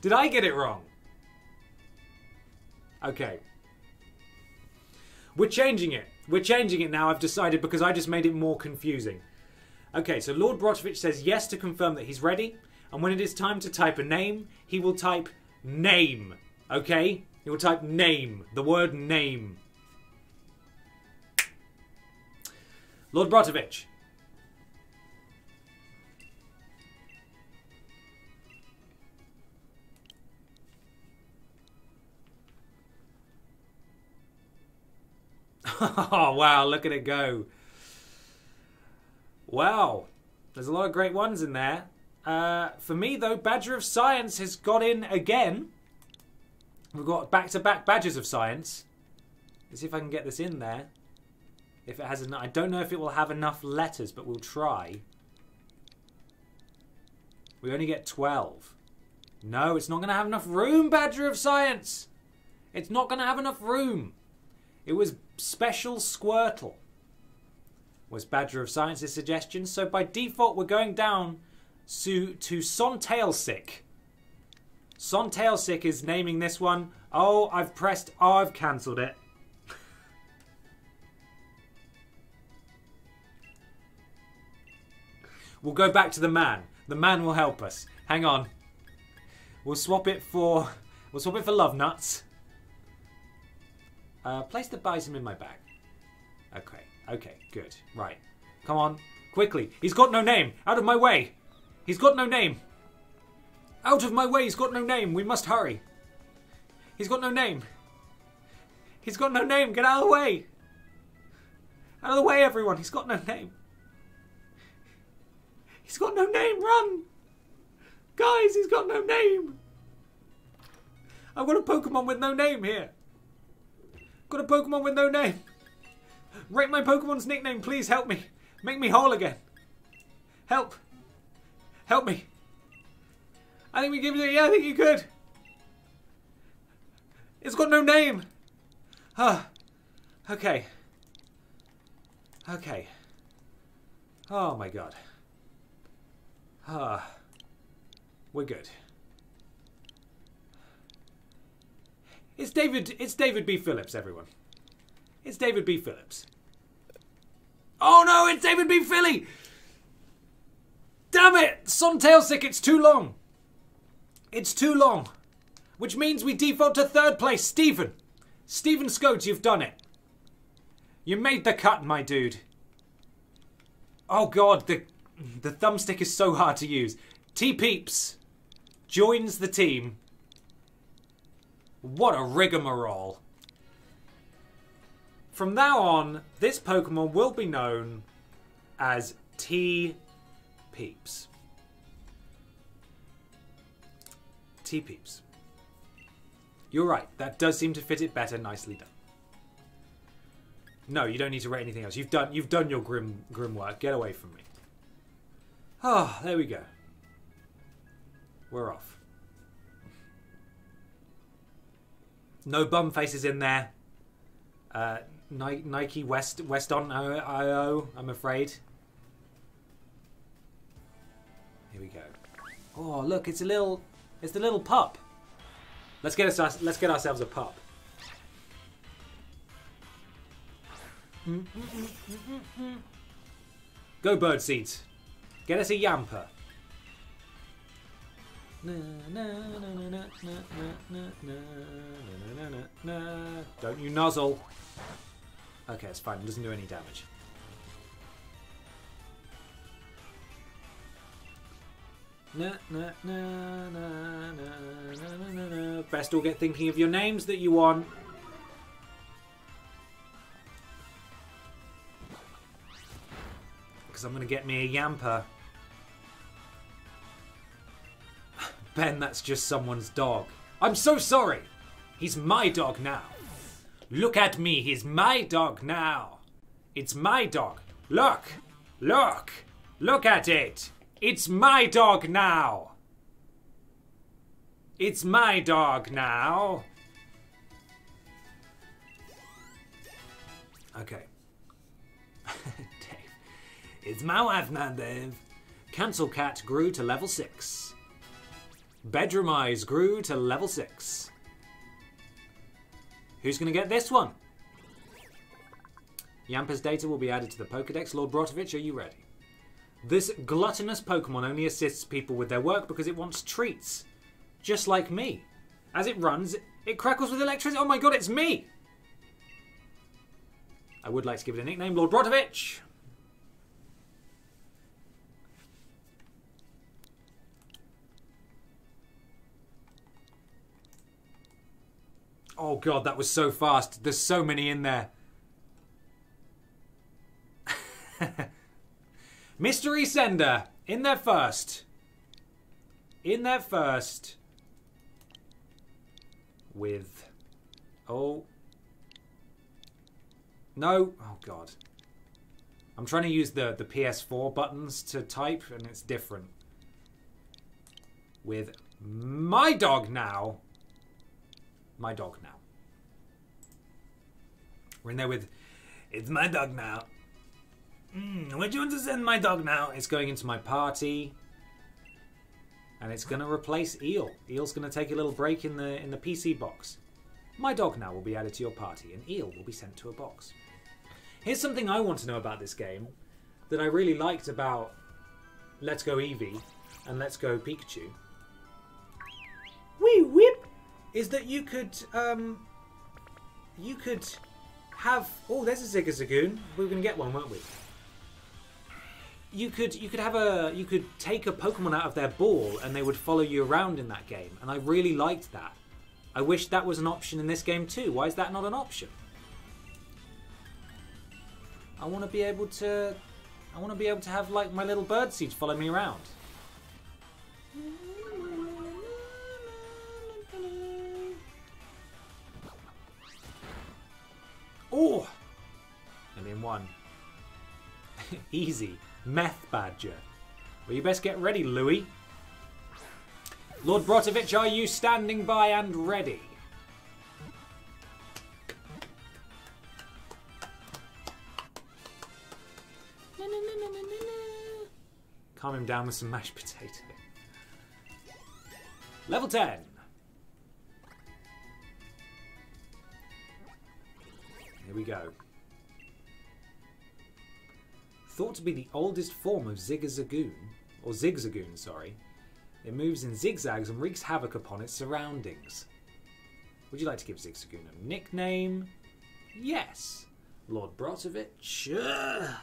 Did I get it wrong? Okay. We're changing it. We're changing it now, I've decided, because I just made it more confusing. Okay, so Lord Brotovich says yes to confirm that he's ready, and when it is time to type a name, he will type name. Okay? He will type name. The word name. Lord Brotovich. Oh, wow, look at it go. Wow, there's a lot of great ones in there. Uh, for me, though, Badger of Science has got in again. We've got back-to-back Badgers of Science. Let's see if I can get this in there. If it has enough, I don't know if it will have enough letters, but we'll try. We only get twelve. No, it's not going to have enough room, Badger of Science. It's not going to have enough room. It was Special Squirtle was Badger of Science's suggestion, so by default we're going down to, to Son Tailsick. Son Tailsick is naming this one. Oh, I've pressed... Oh, I've cancelled it. We'll go back to the man. The man will help us. Hang on. We'll swap it for... We'll swap it for Love Nuts. Uh, place the bison in my bag. Okay, okay, good. Right. Come on, quickly. He's got no name. Out of my way. He's got no name. Out of my way. He's got no name. We must hurry. He's got no name. He's got no name. Get out of the way. Out of the way, everyone. He's got no name. He's got no name. Run. Guys, he's got no name. I've got a Pokemon with no name here. Got a Pokemon with no name. Rate my Pokemon's nickname, please. Help me. Make me whole again. Help. Help me. I think we give it. Yeah, I think you could. It's got no name. Ah. Oh, okay. Okay. Oh my God. Ah. Oh, we're good. It's David, it's David B. Phillips, everyone. It's David B. Phillips. Oh no, it's David B. Philly! Damn it! Son Tailsick, it's too long. It's too long. which means we default to third place. Stephen. Stephen Scotes, you've done it. You made the cut, my dude. Oh, God. The, the thumbstick is so hard to use. T-Peeps joins the team. What a rigmarole. From now on, this Pokemon will be known as T-Peeps. T-Peeps. You're right. That does seem to fit it better. Nicely done. No, you don't need to rate anything else. You've done you've done your grim grim work. Get away from me. Ah, oh, there we go. We're off. No bum faces in there. Uh, Nike West West on I O. I'm afraid. Here we go. Oh, look, it's a little it's the little pup. Let's get us let's get ourselves a pup. Mm, mm, mm, mm, mm. Go bird seeds. Get us a Yamper. Don't you nuzzle. Okay, it's fine. It doesn't do any damage. Na, na, na, na, na, na, na, na. Best all get thinking of your names that you want. Because I'm going to get me a Yamper. Ben, that's just someone's dog. I'm so sorry. He's my dog now. Look at me. He's my dog now. It's my dog. Look. Look. Look at it. It's my dog now. It's my dog now. Okay. Dave. It's my wife now, Dave. Cancel Cat grew to level six. Bedroom Eyes grew to level six. Who's going to get this one? Yamper's data will be added to the Pokedex. Lord Brotovich, are you ready? This gluttonous Pokemon only assists people with their work because it wants treats. Just like me. As it runs, it crackles with electricity. Oh my god, it's me! I would like to give it a nickname, Lord Brotovich. Oh god, that was so fast. There's so many in there. Mystery Sender, in there first. In there first. With. Oh. No. Oh, God. I'm trying to use the, the P S four buttons to type, and it's different. With my dog now. My dog now. We're in there with. It's my dog now. Mm, where do you want to send my dog now? It's going into my party. And it's going to replace Eel. Eel's going to take a little break in the in the P C box. My dog now will be added to your party, and Eel will be sent to a box. Here's something I want to know about this game that I really liked about Let's Go Eevee and Let's Go Pikachu. Wee whip! Is that you could, um... You could have... Oh, there's a Zigzagoon. We were going to get one, weren't we? You could you could have a you could take a Pokemon out of their ball and they would follow you around in that game, and I really liked that. I wish that was an option in this game too. Why is that not an option? I want to be able to I want to be able to have like my little birdseeds follow me around. Oh, and in one. Easy. Meth Badger. Well, you best get ready, Louis. Lord Brotovich, are you standing by and ready? Na, na, na, na, na, na. Calm him down with some mashed potato. Level ten. Here we go. Thought to be the oldest form of Zigzagoon, or Zigzagoon, sorry, It moves in zigzags and wreaks havoc upon its surroundings. Would you like to give Zigzagoon a nickname? Yes. Lord Brotovich. Ugh.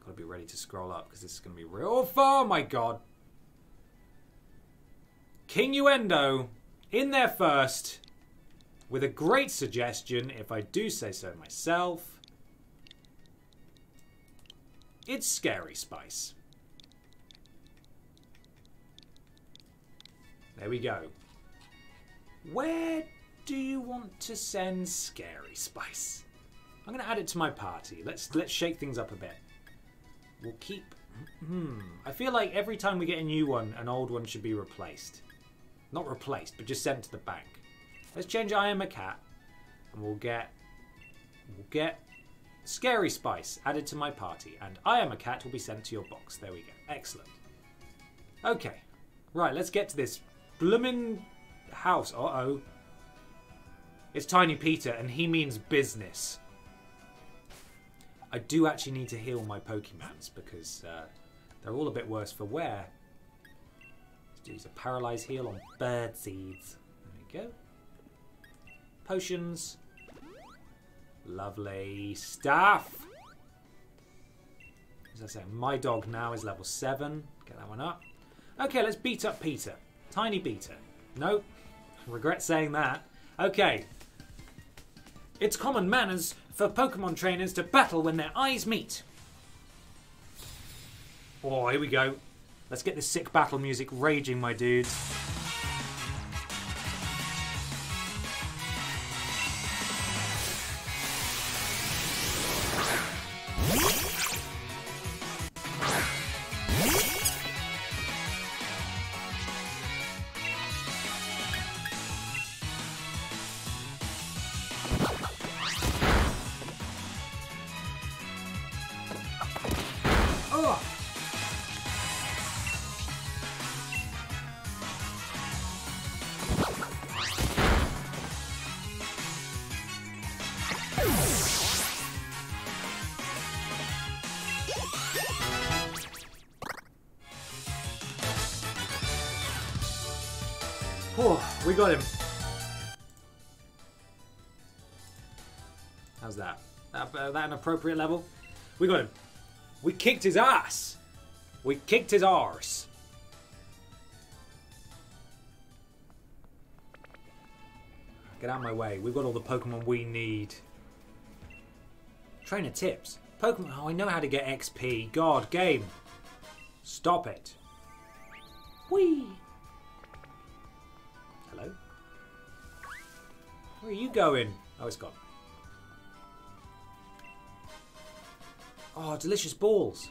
Gotta be ready to scroll up because this is gonna be real far. Oh my god. King Uendo in there first with a great suggestion, if I do say so myself. It's Scary Spice. There we go. Where do you want to send Scary Spice? I'm going to add it to my party. Let's let's shake things up a bit. We'll keep... Hmm. I feel like every time we get a new one, an old one should be replaced. Not replaced, but just sent to the bank. Let's change I Am a Cat. And we'll get... We'll get Scary Spice added to my party. And I Am a Cat will be sent to your box. There we go. Excellent. Okay. Right, let's get to this... Bloomin' house. Uh-oh. It's Tiny Peter, and he means business. I do actually need to heal my Pokémons, because uh, they're all a bit worse for wear. Let's do a paralyze heal on bird seeds. There we go. Potions. Lovely stuff. As I say, my dog now is level seven. Get that one up. Okay, let's beat up Peter. Tiny Beta. Nope. Regret saying that. Okay. It's common manners for Pokemon trainers to battle when their eyes meet. Oh, here we go. Let's get this sick battle music raging, my dudes. Got him. How's that? That, uh, that an appropriate level? We got him. We kicked his ass. We kicked his arse. Get out of my way. We've got all the Pokemon we need. Trainer tips. Pokemon. Oh, I know how to get X P. God, game. Stop it. Whee. Where are you going? Oh, it's gone. Oh, delicious balls.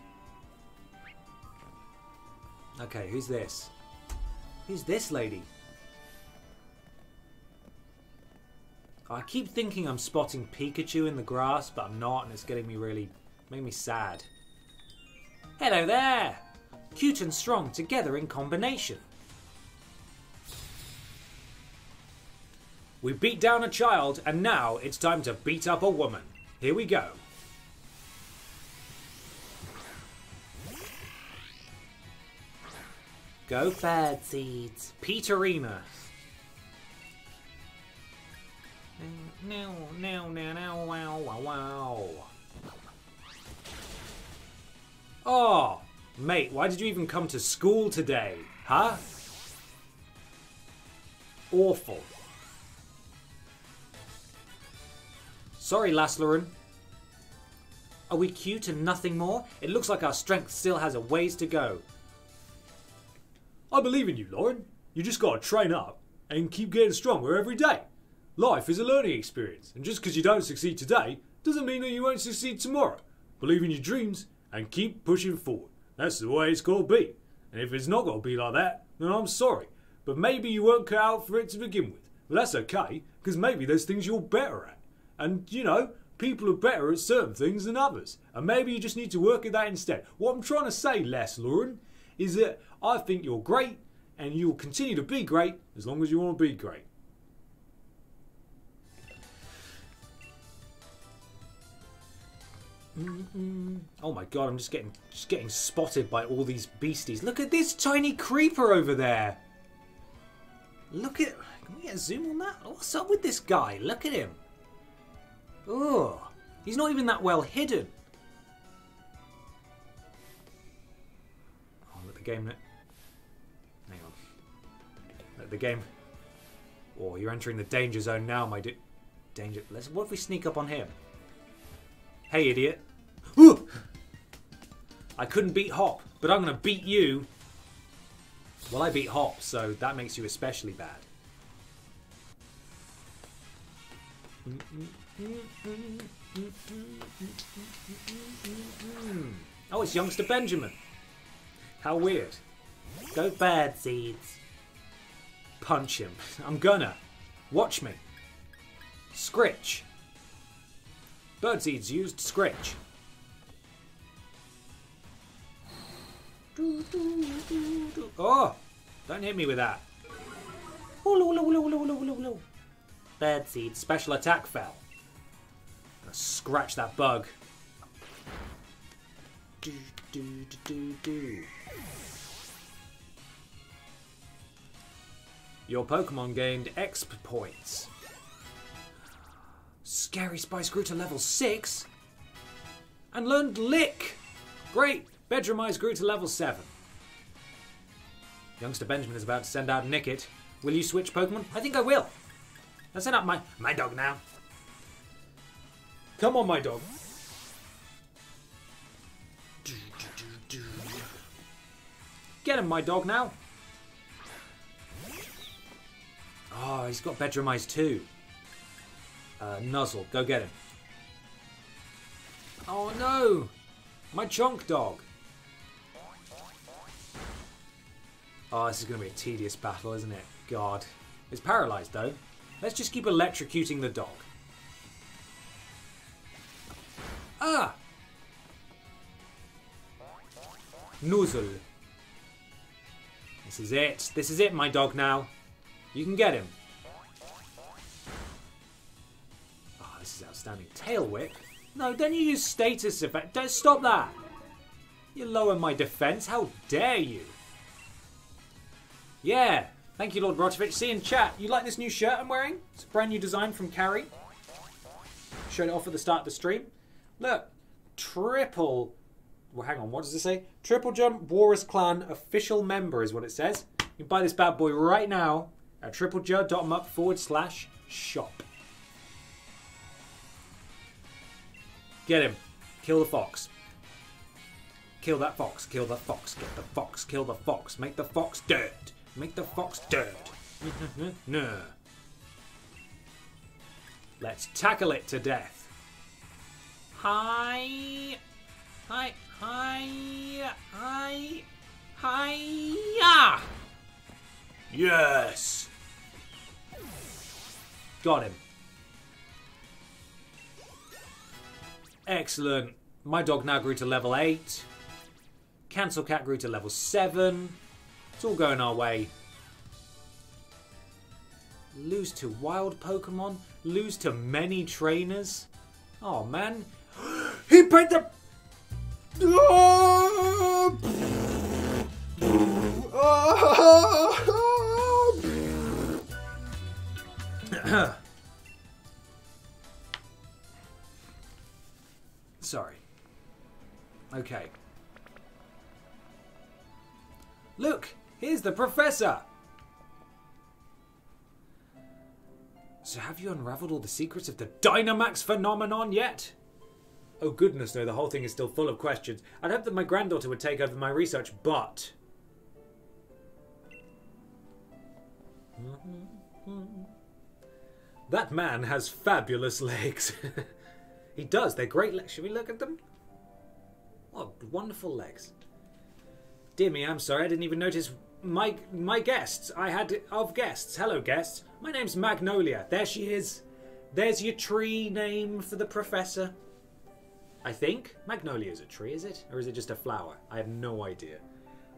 Okay, who's this? Who's this lady? Oh, I keep thinking I'm spotting Pikachu in the grass, but I'm not, and it's getting me really... making me sad. Hello there! Cute and strong together in combination. We beat down a child, and now it's time to beat up a woman. Here we go. Go bird seeds. Peterina. No, no, no, no, wow, wow, wow. Oh, mate, why did you even come to school today? Huh? Awful. Sorry, Laslorin. Are we cute and nothing more? It looks like our strength still has a ways to go. I believe in you, Lauren. You just gotta train up and keep getting stronger every day. Life is a learning experience, and just because you don't succeed today doesn't mean that you won't succeed tomorrow. Believe in your dreams and keep pushing forward. That's the way it's gotta be. And if it's not gotta be like that, then I'm sorry. But maybe you weren't cut out for it to begin with. But that's okay, because maybe there's things you're better at. And, you know, people are better at certain things than others. And maybe you just need to work at that instead. What I'm trying to say, Les Lauren, is that I think you're great and you'll continue to be great as long as you want to be great. Mm-mm. Oh my god, I'm just getting just getting spotted by all these beasties. Look at this tiny creeper over there. Look at... Can we get a zoom on that? What's up with this guy? Look at him. Oh, he's not even that well hidden. Oh, let the game... Hang on. Let the game... Oh, you're entering the danger zone now, my dude. Danger... Let's... What if we sneak up on him? Hey, idiot. Ooh! I couldn't beat Hop, but I'm going to beat you. Well, I beat Hop, so that makes you especially bad. Oh, it's Youngster Benjamin. How weird. Go bird seeds. Punch him. I'm gonna. Watch me. Scritch. Birdseeds used Scritch. Oh! Don't hit me with that. Birdseed special attack fell. I'm gonna scratch that bug. Do, do, do, do. Your Pokemon gained X P points. Scary Spice grew to level six and learned Lick. Great. Bedroom Eyes grew to level seven. Youngster Benjamin is about to send out Nickit. Will you switch Pokemon? I think I will. I'll send out my my dog now. Come on, my dog. Get him, my dog now. Oh, he's got Bedroom Eyes too. Uh, Nuzzle, go get him. Oh no! My chonk dog! Oh, this is going to be a tedious battle, isn't it? God. It's paralysed though. Let's just keep electrocuting the dog. Ah! Nuzzle. This is it. This is it, my dog now. You can get him. This is outstanding. Tail whip? No, don't you use status effect. Don't stop that. You lower my defense. How dare you? Yeah. Thank you, Lord Brotovich. See you in chat. You like this new shirt I'm wearing? It's a brand new design from Carrie. Showed it off at the start of the stream. Look. Triple... Well, hang on. What does it say? Triple Jump Warriors Clan official member is what it says. You can buy this bad boy right now at triplej.mup forward slash shop. Get him. Kill the fox. Kill that fox. Kill the fox. Get the fox. Kill the fox. Make the fox dirt. Make the fox dirt. No. Let's tackle it to death. Hi. Hi. Hi. Hi. Hi. Yes. Got him. Excellent. My dog now grew to level eight. Cancel Cat grew to level seven. It's all going our way. Lose to wild Pokemon. Lose to many trainers. Oh, man. He paid the... Sorry. Okay. Look! Here's the professor! So have you unraveled all the secrets of the Dynamax phenomenon yet? Oh goodness, no, the whole thing is still full of questions. I'd hope that my granddaughter would take over my research, but... That man has fabulous legs. He does. They're great legs. Should we look at them? Oh, wonderful legs. Dear me, I'm sorry. I didn't even notice my my guests. I had of guests. Hello, guests. My name's Magnolia. There she is. There's your tree name for the professor. I think. Magnolia is a tree, is it? Or is it just a flower? I have no idea.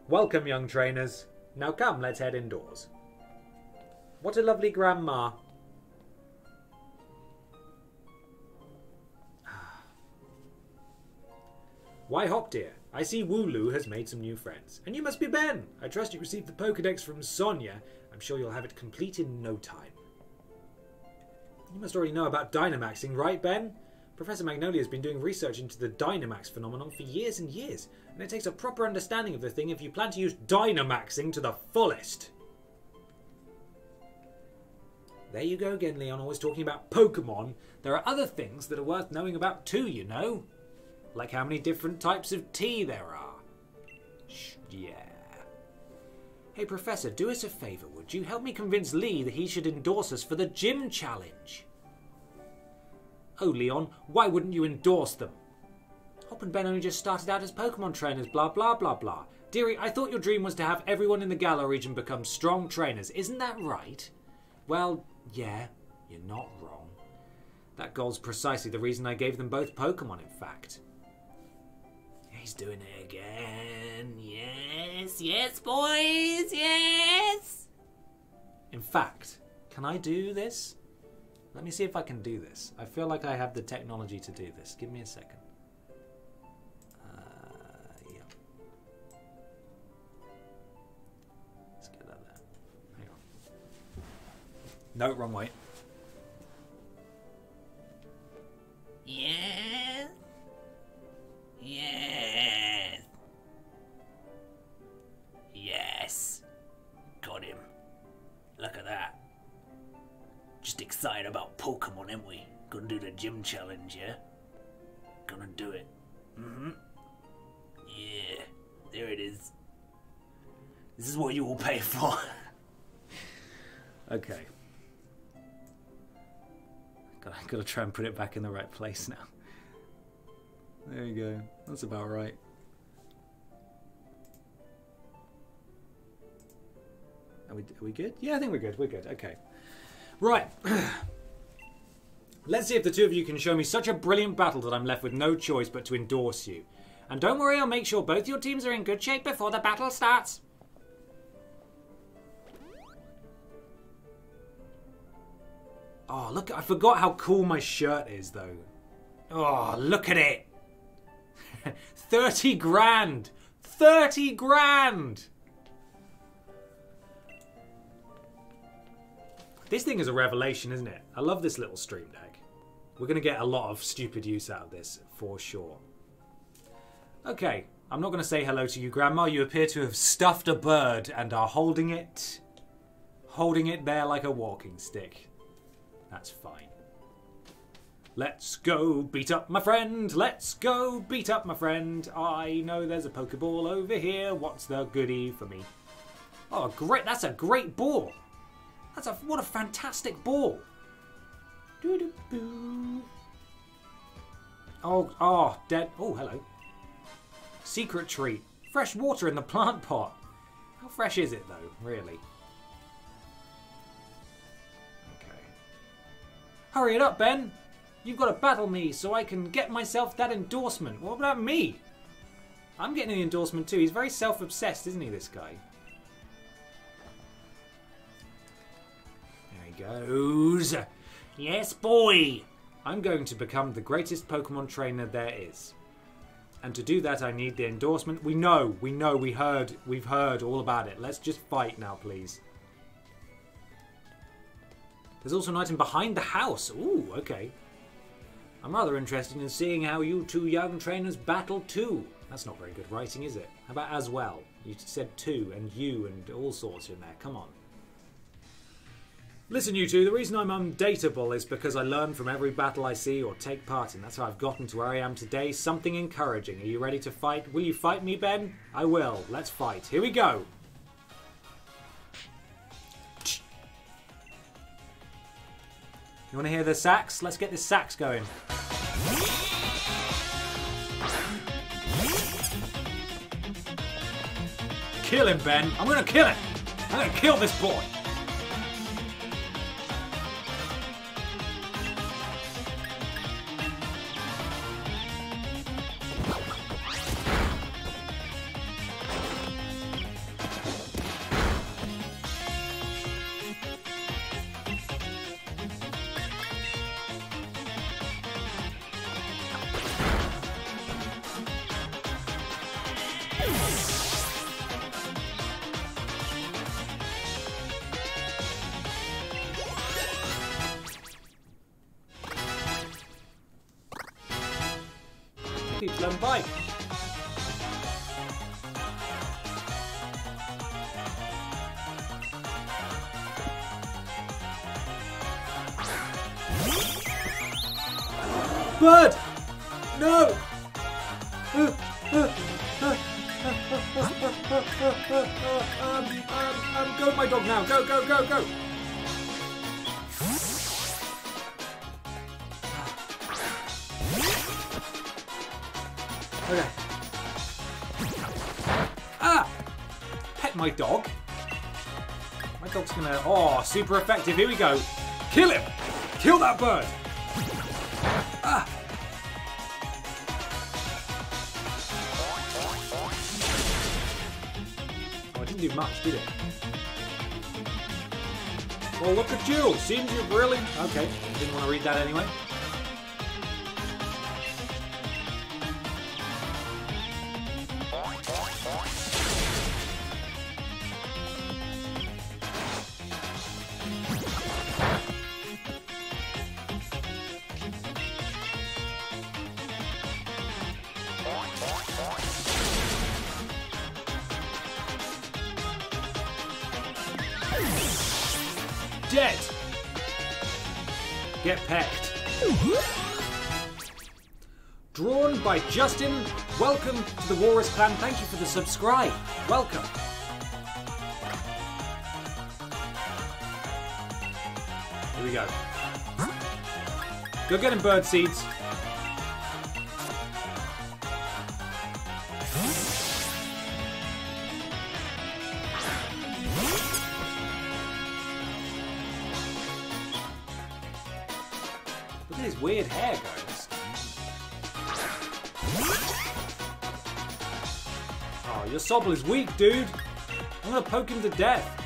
Welcome, young trainers. Now come, let's head indoors. What a lovely grandma. Why hop, dear? I see Wooloo has made some new friends. And you must be Ben! I trust you received the Pokedex from Sonia. I'm sure you'll have it complete in no time. You must already know about Dynamaxing, right, Ben? Professor Magnolia has been doing research into the Dynamax phenomenon for years and years, and it takes a proper understanding of the thing if you plan to use Dynamaxing to the fullest. There you go again, Leon, always talking about Pokemon. There are other things that are worth knowing about too, you know. Like how many different types of tea there are. Shh, yeah. Hey, Professor, do us a favour, would you? Help me convince Lee that he should endorse us for the gym challenge. Oh, Leon, why wouldn't you endorse them? Hop and Ben only just started out as Pokemon trainers, blah, blah, blah, blah. Dearie, I thought your dream was to have everyone in the Galar region become strong trainers. Isn't that right? Well, yeah, you're not wrong. That goal's precisely the reason I gave them both Pokemon, in fact. He's doing it again. Yes, yes, boys, yes! In fact, can I do this? Let me see if I can do this. I feel like I have the technology to do this. Give me a second. Uh, yeah. Let's get that there. Hang on. No, wrong way. Yeah. Yeah. Yes. Got him. Look at that. Just excited about Pokemon, ain't we? Gonna do the gym challenge, yeah? Gonna do it. Mm-hmm. Yeah. There it is. This is what you will pay for. Okay. God, I've got to try and put it back in the right place now. There you go. That's about right. Are we, are we good? Yeah, I think we're good. We're good. Okay. Right. Let's see if the two of you can show me such a brilliant battle that I'm left with no choice but to endorse you. And don't worry, I'll make sure both your teams are in good shape before the battle starts. Oh, look. I forgot how cool my shirt is, though. Oh, look at it. thirty grand. thirty grand. This thing is a revelation, isn't it? I love this little stream deck. We're going to get a lot of stupid use out of this, for sure. Okay, I'm not going to say hello to you, Grandma. You appear to have stuffed a bird and are holding it... holding it there like a walking stick. That's fine. Let's go beat up my friend. Let's go beat up my friend. I know there's a Pokeball over here. What's the goodie for me? Oh, great. That's a great ball. That's a, what a fantastic ball. Doo-doo-boo. Oh, oh, dead. Oh, hello. Secret treat. Fresh water in the plant pot. How fresh is it, though, really? Okay. Hurry it up, Ben. You've got to battle me so I can get myself that endorsement. What about me? I'm getting the endorsement too. He's very self-obsessed, isn't he, this guy? There he goes. Yes, boy! I'm going to become the greatest Pokemon trainer there is. And to do that, I need the endorsement. We know, we know, we heard, we've heard all about it. Let's just fight now, please. There's also an item behind the house. Ooh, okay. I'm rather interested in seeing how you two young trainers battle too. That's not very good writing, is it? How about as well? You said two and you and all sorts in there. Come on. Listen, you two, the reason I'm undateable is because I learn from every battle I see or take part in. That's how I've gotten to where I am today. Something encouraging. Are you ready to fight? Will you fight me, Ben? I will. Let's fight. Here we go. You want to hear the sax? Let's get this sax going. Kill him, Ben. I'm going to kill him. I'm going to kill this boy. people haven't biked. Bird! No! Uh, uh, uh, um, um, um, go with my dog now. Go, go, go, go. Okay. Ah! Pet my dog. My dog's gonna... Oh, super effective. Here we go. Kill him! Kill that bird! Ah! Oh, it didn't do much, did it? Well, look at you. Seems you've really... Okay, didn't want to read that anyway. Dead. Get pecked. Drawn by Justin. Welcome to the Walrus Clan. Thank you for the subscribe. Welcome. Here we go. Go get him, bird seeds. Weird hair goes. Oh, your sobble is weak, dude. I'm gonna poke him to death.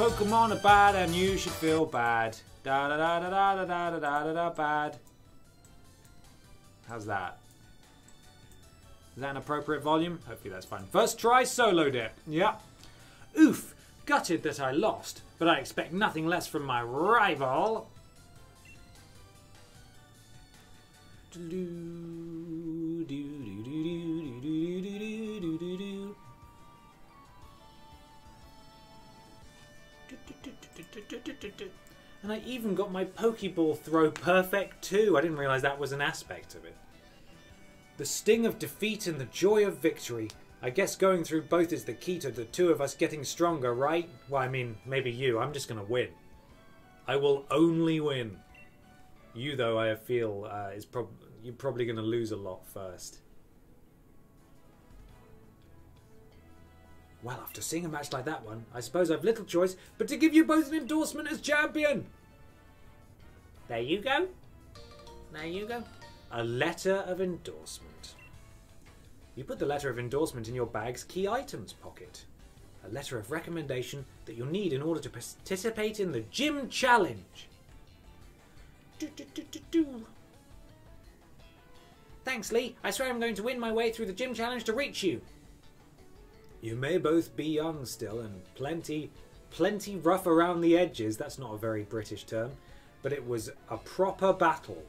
Pokemon are bad and you should feel bad. Da da da da da da da da da da bad. How's that? Is that an appropriate volume? Hopefully that's fine. First try soloed it. Yeah. Oof. Gutted that I lost, but I expect nothing less from my rival. Do do do do do do do do do. And I even got my Pokeball throw perfect too. I didn't realise that was an aspect of it. The sting of defeat and the joy of victory. I guess going through both is the key to the two of us getting stronger, right? Well, I mean, maybe you. I'm just going to win. I will only win. You, though, I feel, uh, is prob you're probably going to lose a lot first. Well, after seeing a match like that one, I suppose I've little choice but to give you both an endorsement as champion. There you go. There you go. A letter of endorsement. You put the letter of endorsement in your bag's key items pocket. A letter of recommendation that you'll need in order to participate in the gym challenge. Do, do, do, do, do. Thanks, Lee. I swear I'm going to win my way through the gym challenge to reach you. You may both be young still and plenty, plenty rough around the edges. That's not a very British term, but it was a proper battle.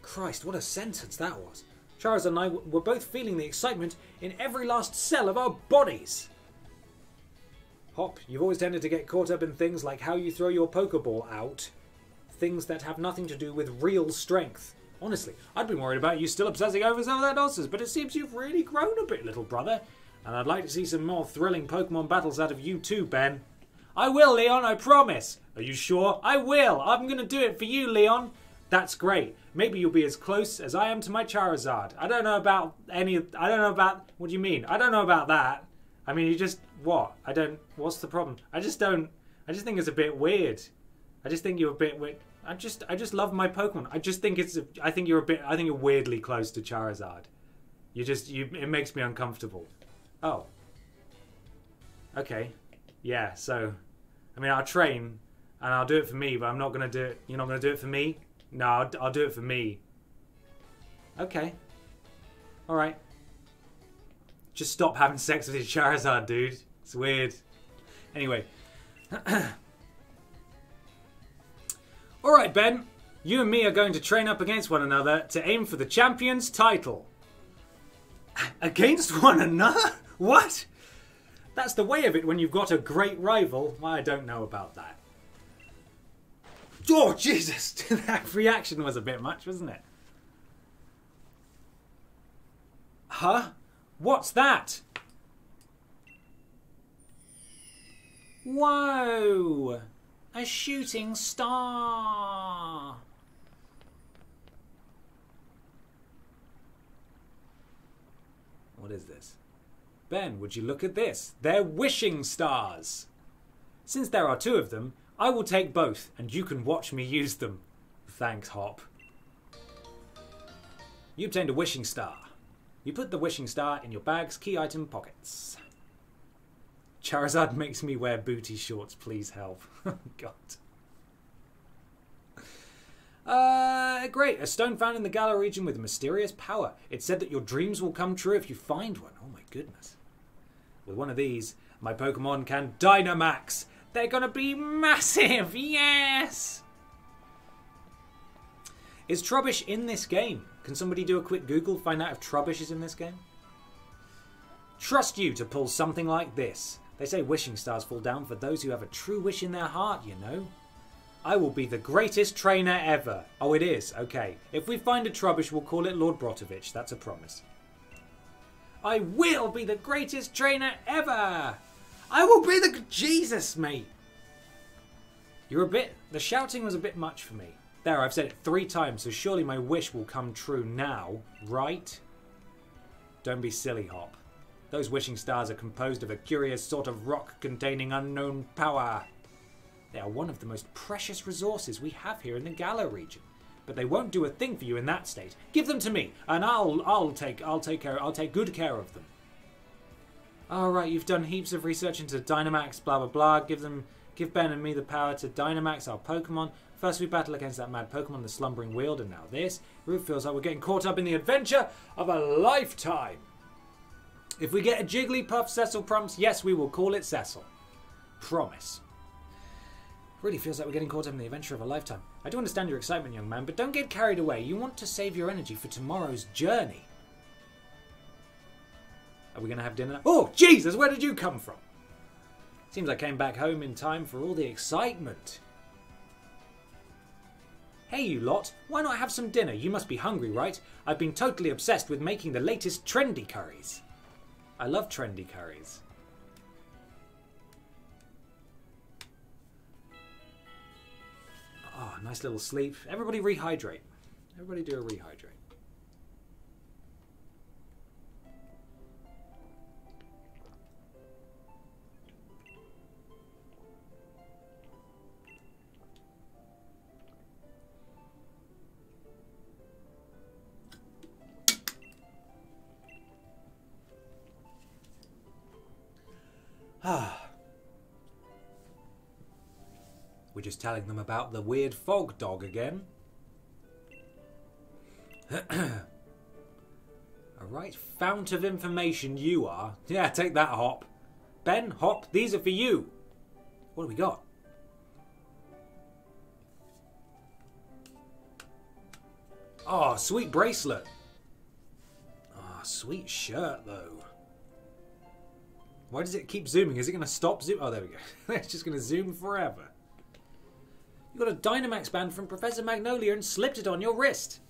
Christ, what a sentence that was. Charles and I were both feeling the excitement in every last cell of our bodies. Hop, you've always tended to get caught up in things like how you throw your Pokeball out. Things that have nothing to do with real strength. Honestly, I'd been worried about you still obsessing over some of their nonsense, but it seems you've really grown a bit, little brother. And I'd like to see some more thrilling Pokemon battles out of you too, Ben. I will, Leon, I promise. Are you sure? I will. I'm going to do it for you, Leon. That's great. Maybe you'll be as close as I am to my Charizard. I don't know about any... I don't know about... What do you mean? I don't know about that. I mean, you just... What? I don't... What's the problem? I just don't... I just think it's a bit weird. I just think you're a bit weird. I just... I just love my Pokemon. I just think it's... I think you're a bit... I think you're weirdly close to Charizard. You just, you, it makes me uncomfortable. Oh. Okay. Yeah, so, I mean, I'll train, and I'll do it for me, but I'm not going to do it. You're not going to do it for me? No, I'll, I'll do it for me. Okay. All right. Just stop having sex with your Charizard, dude. It's weird. Anyway. All right, Ben. You and me are going to train up against one another to aim for the champion's title. Against one another? What? That's the way of it when you've got a great rival. Well, I don't know about that. Oh, Jesus! That reaction was a bit much, wasn't it? Huh? What's that? Whoa! A shooting star! What is this? Ben, would you look at this? They're wishing stars! Since there are two of them, I will take both, and you can watch me use them. Thanks, Hop. You obtained a wishing star. You put the wishing star in your bag's key item pockets. Charizard makes me wear booty shorts, please help. God. Uh, great. A stone found in the Galar region with mysterious power. It's said that your dreams will come true if you find one. Oh my goodness. With one of these, my Pokemon can Dynamax. They're gonna be massive. Yes! Is Trubbish in this game? Can somebody do a quick Google, find out if Trubbish is in this game? Trust you to pull something like this. They say wishing stars fall down for those who have a true wish in their heart, you know. I will be the greatest trainer ever. Oh, it is. Okay. If we find a Trubbish, we'll call it Lord Brotovich. That's a promise. I will be the greatest trainer ever. I will be the... Jesus, mate. You're a bit... The shouting was a bit much for me. There, I've said it three times, so surely my wish will come true now, right? Don't be silly, Hop. Those wishing stars are composed of a curious sort of rock containing unknown power. They are one of the most precious resources we have here in the Galar region, but they won't do a thing for you in that state. Give them to me, and I'll I'll take I'll take care I'll take good care of them. All right, you've done heaps of research into Dynamax, blah blah blah. Give them, give Ben and me the power to Dynamax our Pokemon. First we battle against that mad Pokemon, the slumbering wield, and now this. Root feels like we're getting caught up in the adventure of a lifetime. If we get a Jigglypuff, Cecil Prumps, yes, we will call it Cecil. Promise. Really feels like we're getting caught up in the adventure of a lifetime. I do understand your excitement, young man, but don't get carried away. You want to save your energy for tomorrow's journey. Are we going to have dinner? Oh, Jesus, where did you come from? Seems I came back home in time for all the excitement. Hey, you lot. Why not have some dinner? You must be hungry, right? I've been totally obsessed with making the latest trendy curries. I love trendy curries. Oh, nice little sleep. Everybody rehydrate. Everybody do a rehydrate. Ah. We're just telling them about the weird fog dog again. A right fount of information you are. Yeah, take that, Hop. Ben, Hop, these are for you. What do we got? Oh, sweet bracelet. Ah, sweet shirt, though. Why does it keep zooming? Is it going to stop zoom? Oh, there we go. It's just going to zoom forever. You got a Dynamax band from Professor Magnolia and slipped it on your wrist.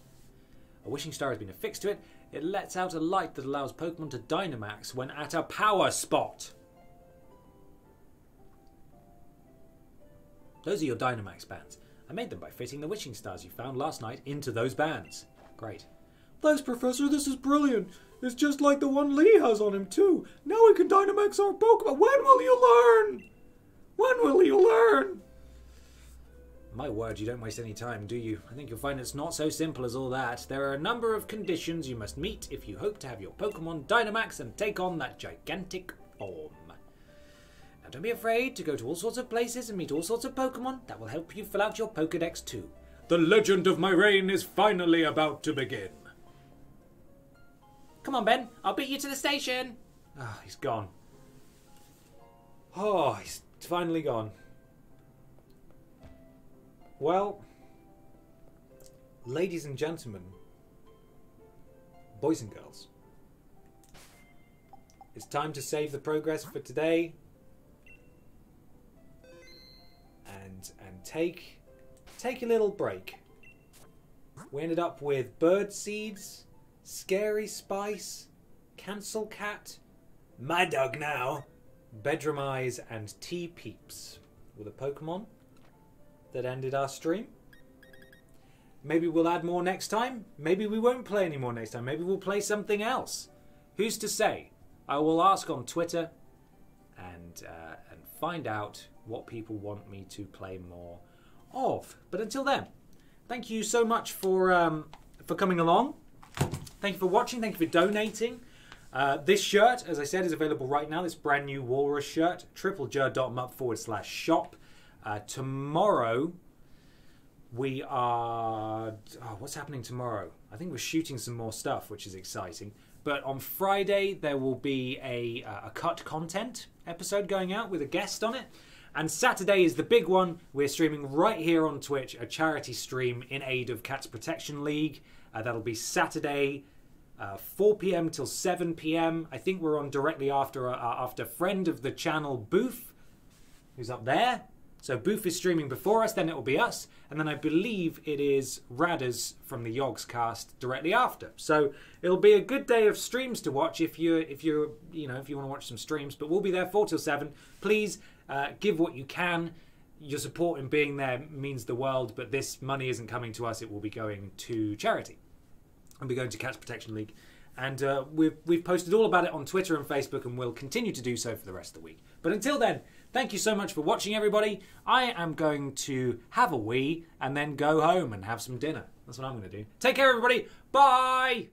A wishing star has been affixed to it. It lets out a light that allows Pokemon to Dynamax when at a power spot. Those are your Dynamax bands. I made them by fitting the wishing stars you found last night into those bands. Great. Thanks, Professor. This is brilliant. It's just like the one Lee has on him, too. Now we can Dynamax our Pokemon. When will you learn? When will you learn? My word, you don't waste any time, do you? I think you'll find it's not so simple as all that. There are a number of conditions you must meet if you hope to have your Pokémon Dynamax and take on that gigantic form. Now don't be afraid to go to all sorts of places and meet all sorts of Pokémon. That will help you fill out your Pokédex too. The legend of my reign is finally about to begin. Come on, Ben. I'll beat you to the station. Ah, oh, he's gone. Oh, he's finally gone. Well, ladies and gentlemen, boys and girls, it's time to save the progress for today and and take take a little break. We ended up with bird seeds, scary spice, cancel cat, my dog now, bedroom eyes, and tea peeps with a Pokemon that ended our stream. Maybe we'll add more next time. Maybe we won't play any more next time. Maybe we'll play something else. Who's to say? I will ask on Twitter and uh, and find out what people want me to play more of. But until then, thank you so much for um, for coming along. Thank you for watching. Thank you for donating. Uh, this shirt, as I said, is available right now. This brand new Walrus shirt, triplej dot mup forward slash shop. Uh, tomorrow, we are... Oh, what's happening tomorrow? I think we're shooting some more stuff, which is exciting. But on Friday, there will be a, uh, a cut content episode going out with a guest on it. And Saturday is the big one. We're streaming right here on Twitch, a charity stream in aid of Cats Protection League. Uh, that'll be Saturday, uh, four p m till seven p m I think we're on directly after, uh, after friend of the channel, Boof, who's up there. So Booth is streaming before us, then it will be us, and then I believe it is Radders from the Yogs cast directly after. So it'll be a good day of streams to watch if you if you you know if you want to watch some streams. But we'll be there four till seven. Please uh, give what you can. Your support in being there means the world. But this money isn't coming to us; it will be going to charity. I'll be going to Cats Protection League, and uh, we've we've posted all about it on Twitter and Facebook, and we'll continue to do so for the rest of the week. But until then. Thank you so much for watching, everybody. I am going to have a wee and then go home and have some dinner. That's what I'm going to do. Take care, everybody. Bye.